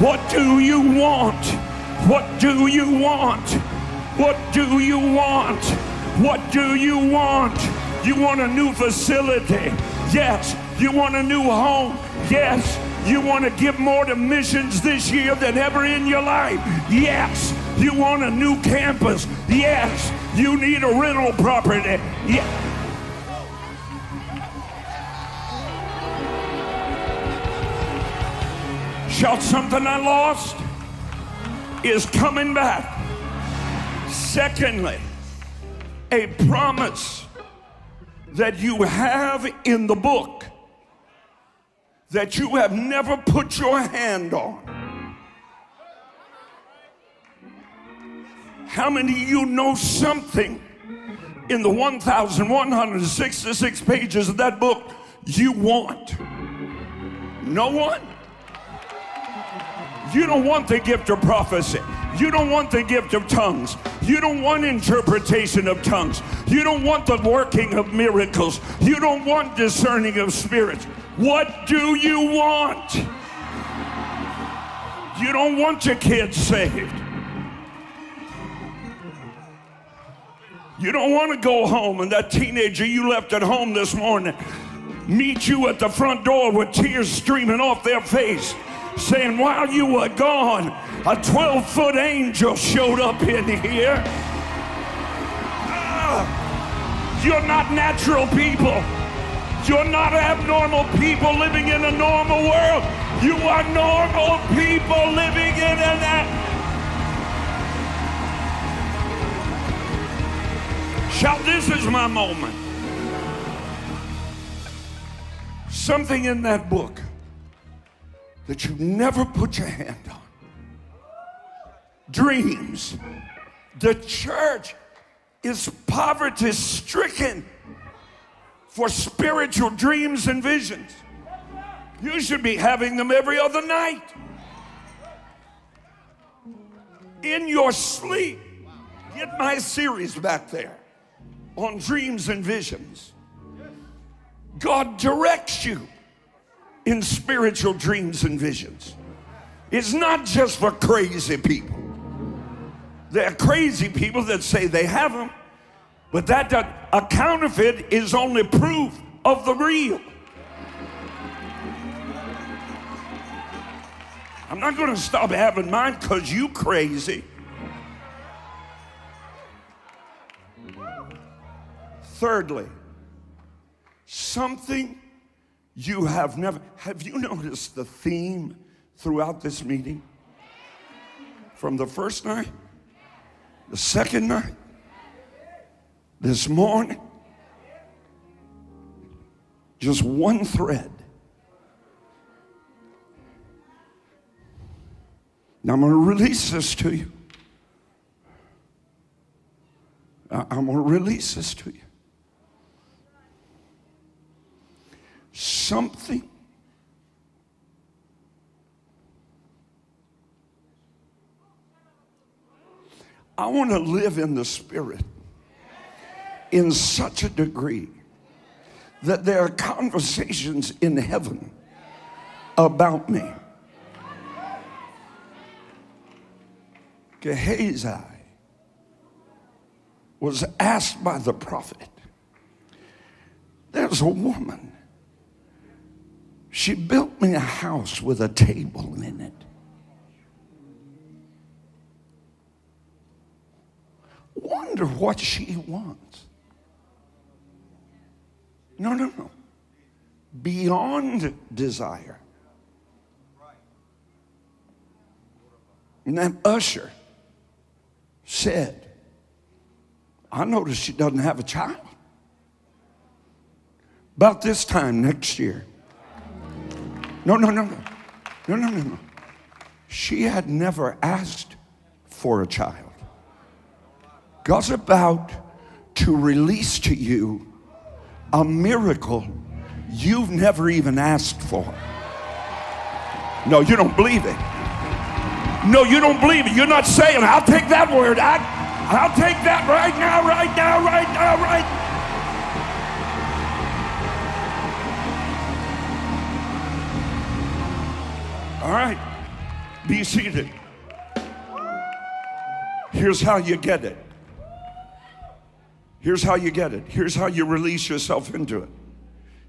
What do you want? What do you want? What do you want? What do you want? You want a new facility? Yes. You want a new home? Yes. You want to give more to missions this year than ever in your life? Yes. You want a new campus? Yes. You need a rental property? Yes. Shout, something I lost is coming back. Secondly, a promise that you have in the book that you have never put your hand on. How many of you know something in the 1,166 pages of that book you want? No one? You don't want the gift of prophecy. You don't want the gift of tongues. You don't want interpretation of tongues. You don't want the working of miracles. You don't want discerning of spirits. What do you want? You don't want your kids saved. You don't want to go home and that teenager you left at home this morning meet you at the front door with tears streaming off their face, saying, while you were gone, a 12-foot angel showed up in here. You're not natural people. You're not abnormal people living in a normal world. You are normal people living in an Shout, this is my moment. Something in that book that you never put your hand on. Dreams. The church is poverty-stricken for spiritual dreams and visions. You should be having them every other night. In your sleep. Get my series back there on dreams and visions. God directs you in spiritual dreams and visions. It's not just for crazy people. There are crazy people that say they have them, but that a counterfeit is only proof of the real. I'm not going to stop having mine because you crazy. Thirdly, something you have never, have you noticed the theme throughout this meeting? From the first night, the second night, this morning. Just one thread. Now I'm going to release this to you. I'm going to release this to you. Something I want to live in the Spirit in such a degree that there are conversations in heaven about me. Gehazi was asked by the prophet, there's a woman. She built me a house with a table in it. Wonder what she wants. No. Beyond desire. And that usher said, I noticed she doesn't have a child. About this time next year. No. She had never asked for a child. God's about to release to you a miracle you've never even asked for. No, you don't believe it. No, you don't believe it. You're not saying, I'll take that word. I'll take that right now. All right, be seated. Here's how you get it. Here's how you get it. Here's how you release yourself into it.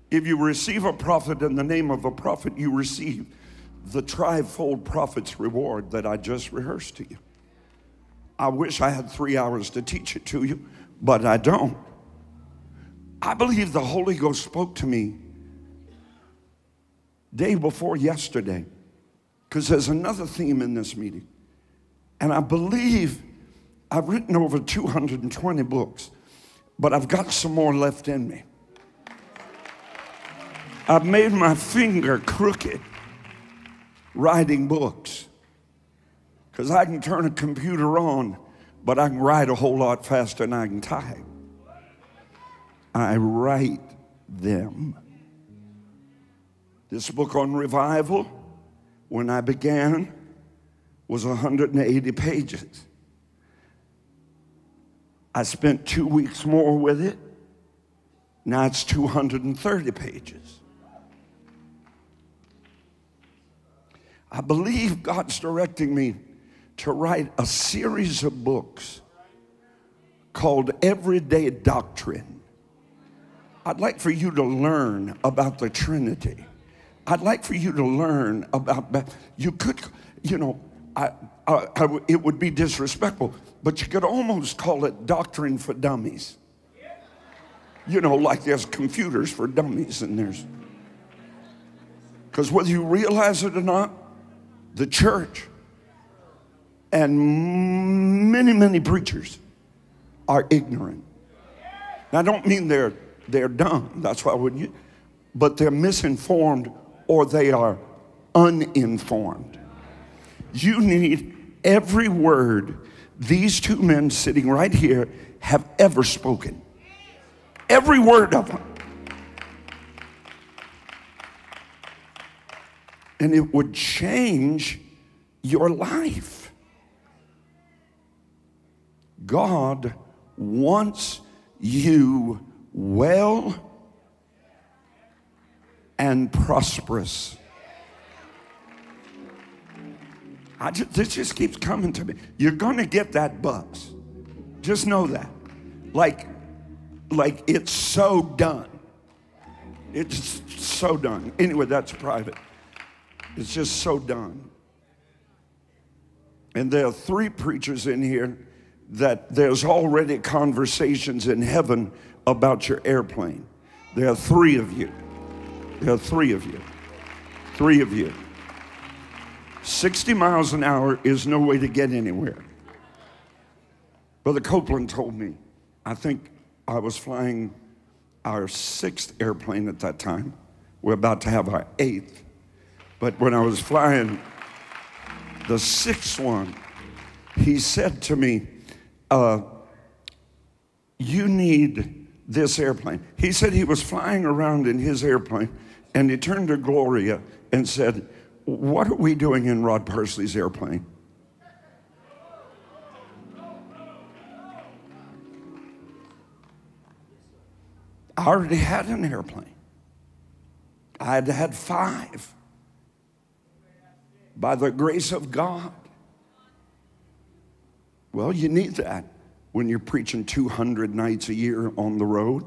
If you receive a prophet in the name of a prophet, you receive the trifold prophet's reward that I just rehearsed to you. I wish I had 3 hours to teach it to you, but I don't. I believe the Holy Ghost spoke to me day before yesterday, because there's another theme in this meeting. And I believe I've written over 220 books, but I've got some more left in me. I've made my finger crooked writing books, because I can turn a computer on, but I can write a whole lot faster than I can type. I write them. This book on revival, when I began, was 180 pages. I spent 2 weeks more with it. Now it's 230 pages. I believe God's directing me to write a series of books called Everyday Doctrine. I'd like for you to learn about the Trinity. I'd like for you to learn about, you could, you know, it would be disrespectful, but you could almost call it doctrine for dummies. You know, like there's computers for dummies and there's, because whether you realize it or not, the church and many, many preachers are ignorant. And I don't mean they're dumb, that's why I wouldn't use, but they're misinformed, or they are uninformed. You need every word these two men sitting right here have ever spoken. Every word of them. And it would change your life. God wants you well and prosperous. This just keeps coming to me. You're gonna get that buzz. Just know that. Like it's so done. It's so done. Anyway, that's private. It's just so done. And there are three preachers in here that there's already conversations in heaven about your airplane. There are three of you. There are three of you. 60 miles an hour is no way to get anywhere. Brother Copeland told me, I think I was flying our 6th airplane at that time. We're about to have our 8th. But when I was flying the 6th one, he said to me, you need this airplane. He said he was flying around in his airplane, and he turned to Gloria and said, what are we doing in Rod Parsley's airplane? I already had an airplane. I had had 5 by the grace of God. Well, you need that when you're preaching 200 nights a year on the road.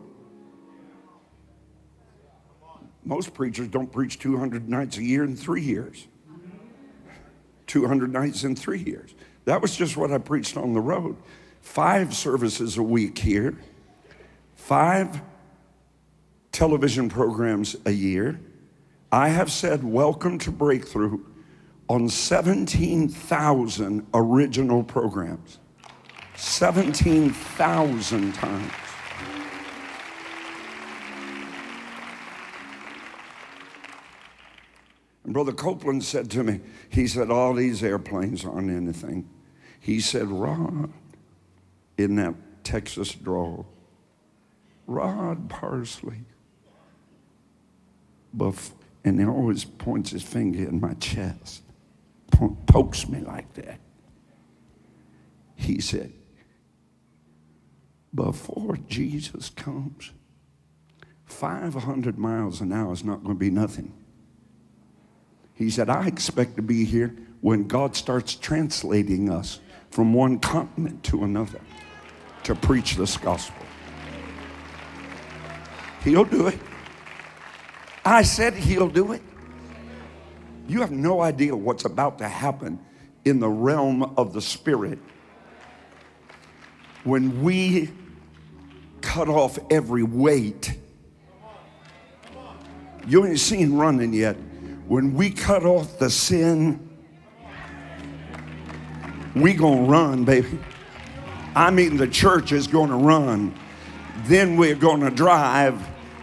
Most preachers don't preach 200 nights a year in 3 years. 200 nights in 3 years. That was just what I preached on the road. 5 services a week here, 5 television programs a year. I have said, welcome to Breakthrough on 17,000 original programs. 17,000 times. And Brother Copeland said to me, he said, all these airplanes aren't anything. He said, Rod, in that Texas drawl, Rod Parsley, and he always points his finger in my chest, pokes me like that. He said, before Jesus comes, 500 miles an hour is not going to be nothing. He said, I expect to be here when God starts translating us from one continent to another to preach this gospel. He'll do it. I said he'll do it. You have no idea what's about to happen in the realm of the spirit when we cut off every weight. You ain't seen running yet. When we cut off the sin, we gonna run, baby. I mean, the church is gonna run. Then we're gonna drive.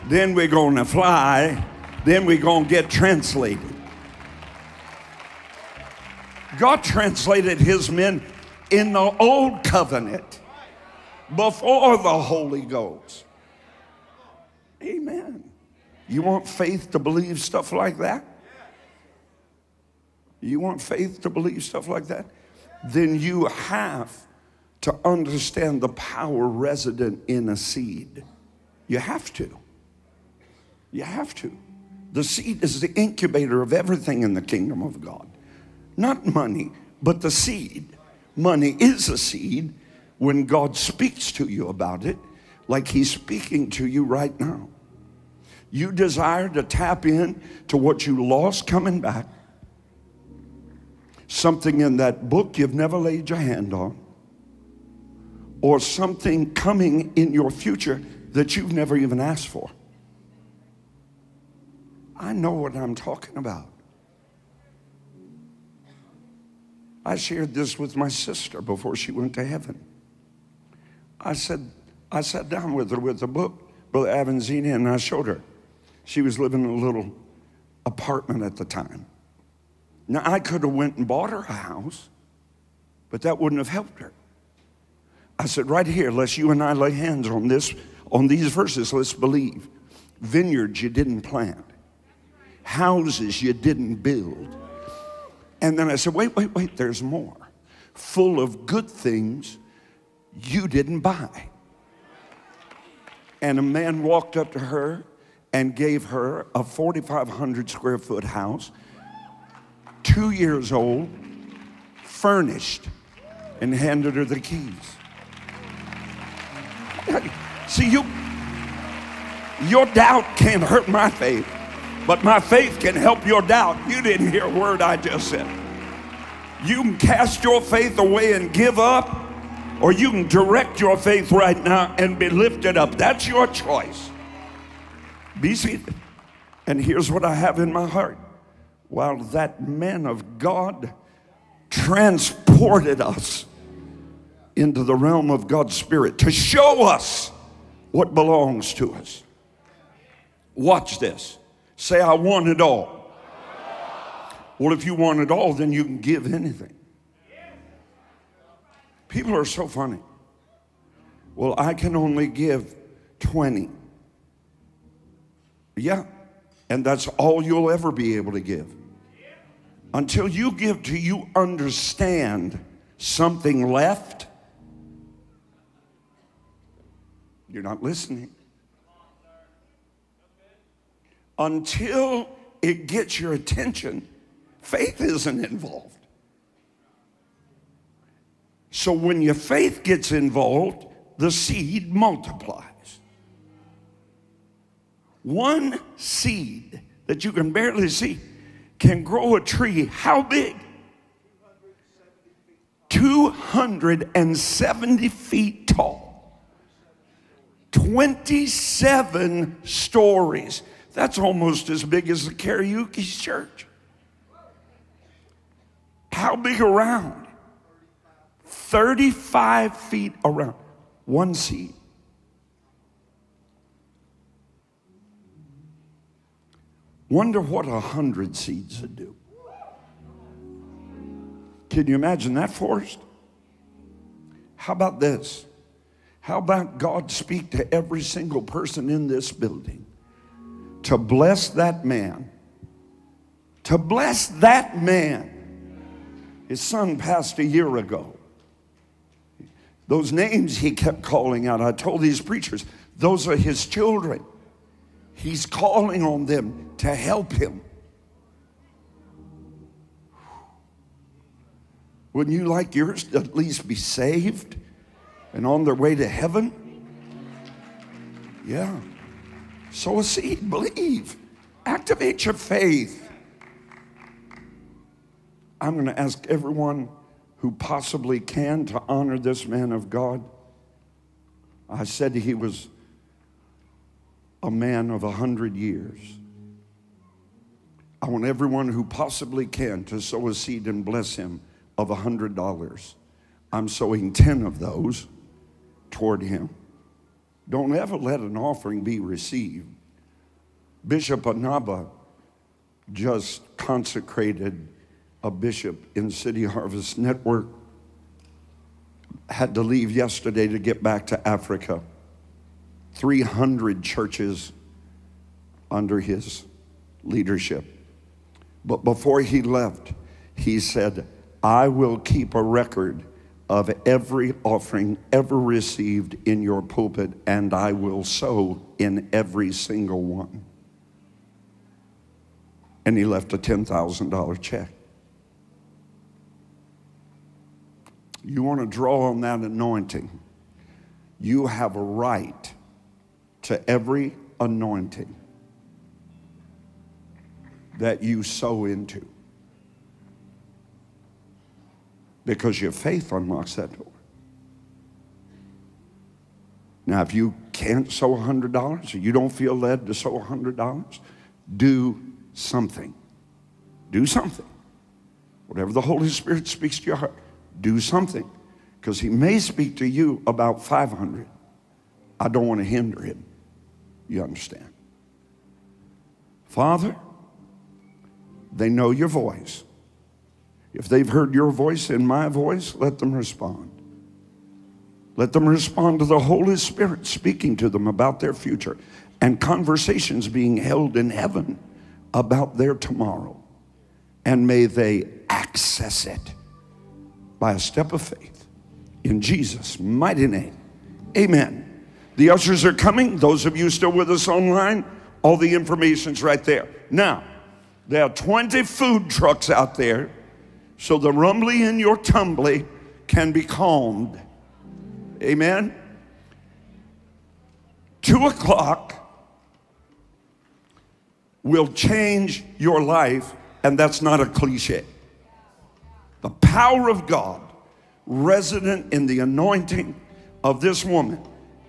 Then we're gonna fly. Then we're gonna get translated. God translated his men in the old covenant before the Holy Ghost. Amen. You want faith to believe stuff like that? You want faith to believe stuff like that? Then you have to understand the power resident in a seed. You have to. You have to. The seed is the incubator of everything in the kingdom of God. Not money, but the seed. Money is a seed when God speaks to you about it, like he's speaking to you right now. You desire to tap in to what you lost coming back. Something in that book you've never laid your hand on, or something coming in your future that you've never even asked for. I know what I'm talking about. I shared this with my sister before she went to heaven. I sat down with her with the book, Brother Avanzini, and I showed her. She was living in a little apartment at the time. Now, I could have went and bought her a house, but that wouldn't have helped her. I said, right here, unless you and I lay hands on this, on these verses, let's believe. Vineyards you didn't plant. Houses you didn't build. And then I said, wait, there's more. Full of good things you didn't buy. And a man walked up to her and gave her a 4,500 square foot house, 2 years old, furnished, and handed her the keys. See, your doubt can't hurt my faith, but my faith can help your doubt. You didn't hear a word I just said. You can cast your faith away and give up, or you can direct your faith right now and be lifted up. That's your choice. Be seated. And here's what I have in my heart. While that man of God transported us into the realm of God's Spirit to show us what belongs to us. Watch this. Say, I want it all. Well, if you want it all, then you can give anything. People are so funny. Well, I can only give 20. Yeah, and that's all you'll ever be able to give. Until you give till you understand something left, you're not listening. Until it gets your attention, faith isn't involved. So when your faith gets involved, the seed multiplies. One seed that you can barely see can grow a tree how big? 270 feet tall. 27 stories. That's almost as big as the karaoke church. How big around? 35 feet around. One seed. Wonder what 100 seeds would do. Can you imagine that forest? How about this? How about God speak to every single person in this building to bless that man? To bless that man. His son passed a year ago. Those names he kept calling out, I told these preachers, those are his children. He's calling on them to help him. Wouldn't you like yours to at least be saved and on their way to heaven? Yeah. Sow a seed, believe. Activate your faith. I'm going to ask everyone who possibly can to honor this man of God. I said he was a man of 100 years. I want everyone who possibly can to sow a seed and bless him of $100. I'm sowing 10 of those toward him. Don't ever let an offering be received. Bishop Anaba just consecrated a bishop in City Harvest Network. Had to leave yesterday to get back to Africa. 300 churches under his leadership. But before he left, he said, I will keep a record of every offering ever received in your pulpit, and I will sow in every single one. And he left a $10,000 check. You want to draw on that anointing. You have a right to every anointing that you sow into, because your faith unlocks that door. Now, if you can't sow $100 or you don't feel led to sow $100, do something. Do something. Whatever the Holy Spirit speaks to your heart, do something, because he may speak to you about 500. I don't want to hinder him. You understand? Father, they know your voice. If they've heard your voice and my voice, let them respond. Let them respond to the Holy Spirit speaking to them about their future and conversations being held in heaven about their tomorrow. And may they access it by a step of faith. In Jesus' mighty name, amen. The ushers are coming. Those of you still with us online, all the information's right there. Now, there are 20 food trucks out there, so the rumbly in your tumbly can be calmed. Amen? 2 o'clock will change your life, and that's not a cliche. The power of God resident in the anointing of this woman.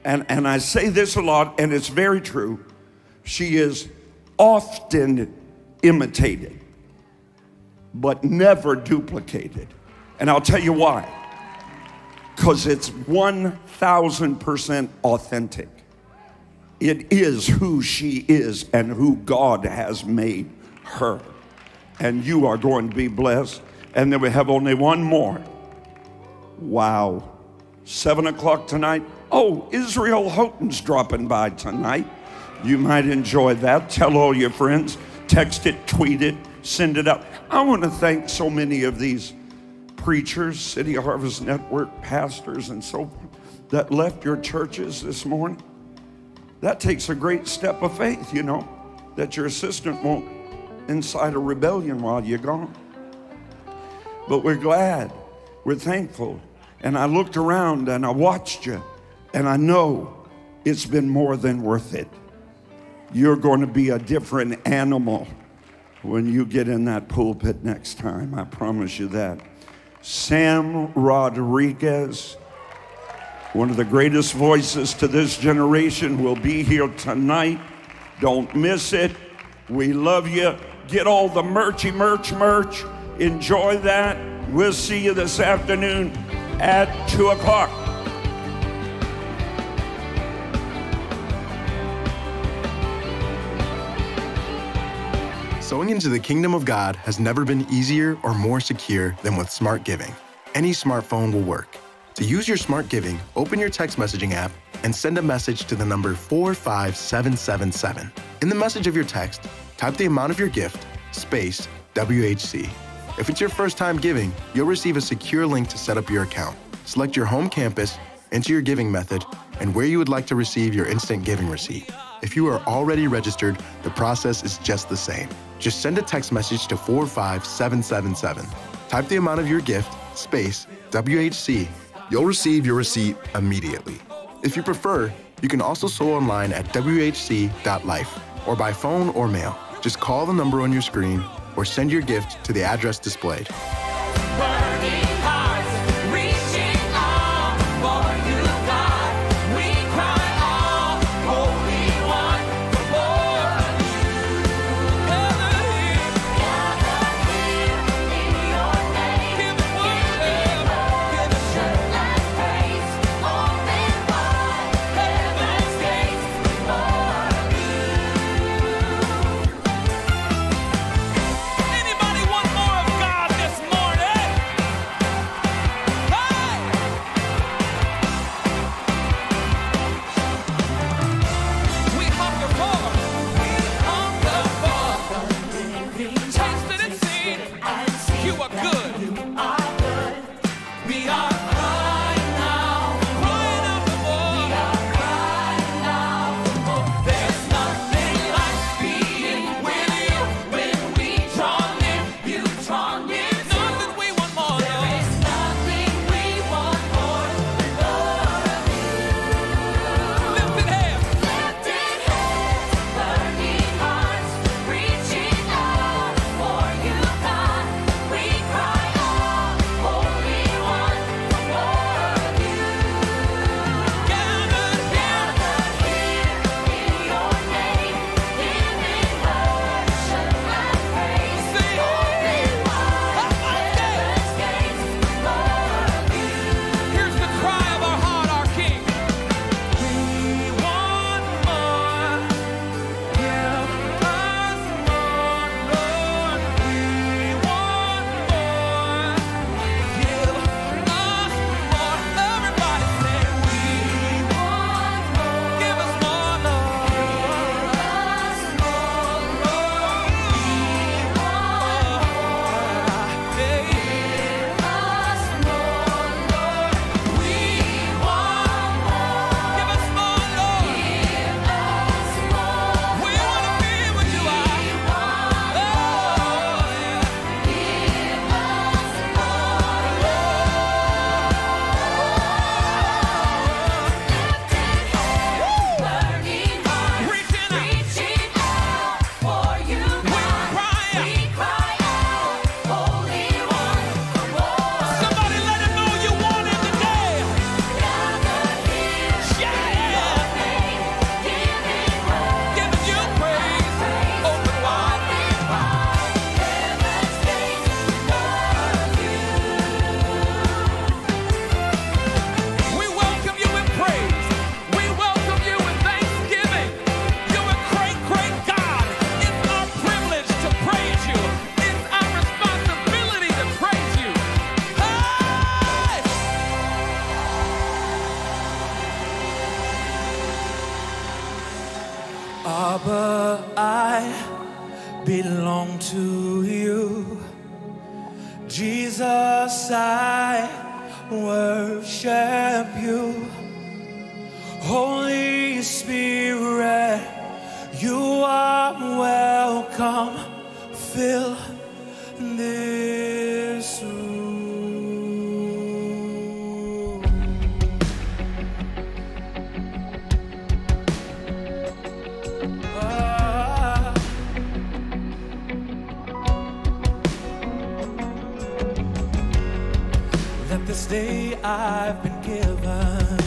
And I say this a lot, and it's very true. She is often imitated, but never duplicated. And I'll tell you why. Because it's 1,000% authentic. It is who she is and who God has made her. And you are going to be blessed. And then we have only one more. Wow. 7 o'clock tonight. Oh, Israel Houghton's dropping by tonight. You might enjoy that. Tell all your friends. Text it, tweet it, send it out. I want to thank so many of these preachers, City Harvest Network, pastors, and so forth, that left your churches this morning. That takes a great step of faith, you know, that your assistant won't incite a rebellion while you're gone. But we're glad, we're thankful. And I looked around and I watched you, and I know it's been more than worth it. You're going to be a different animal when you get in that pulpit next time. I promise you that. Sam Rodriguez, one of the greatest voices to this generation, will be here tonight. Don't miss it. We love you. Get all the merchy, merch. Enjoy that. We'll see you this afternoon at 2 o'clock. Sowing into the kingdom of God has never been easier or more secure than with Smart Giving. Any smartphone will work. To use your Smart Giving, open your text messaging app and send a message to the number 45777. In the message of your text, type the amount of your gift, space, WHC. If it's your first time giving, you'll receive a secure link to set up your account. Select your home campus, enter your giving method, and where you would like to receive your instant giving receipt. If you are already registered, the process is just the same. Just send a text message to 45777. Type the amount of your gift, space, WHC. You'll receive your receipt immediately. If you prefer, you can also sow online at whc.life or by phone or mail. Just call the number on your screen or send your gift to the address displayed. 'Cause I worship you, Holy Spirit, you are welcome, fill this room. Let this day I've been given,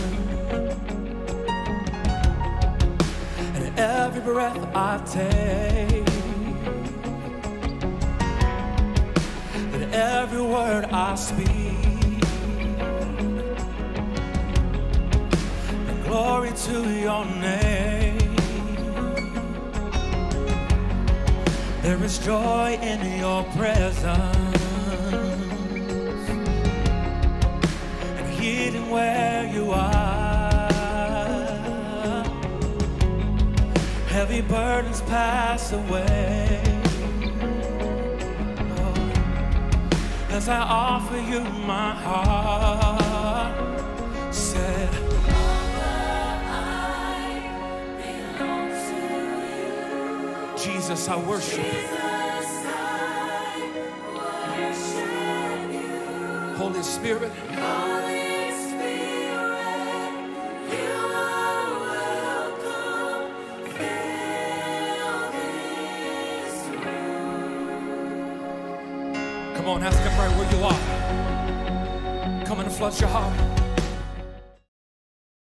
and every breath I take, every word I speak, and glory to your name. There is joy in your presence, and hidden where you are, heavy burdens pass away. As I offer you my heart, said, Father, I belong to you. Jesus, I worship you. Jesus, I worship you. Holy Spirit, you are welcome. Fill this room. Come on, ask him right where you are. Come and flood your heart.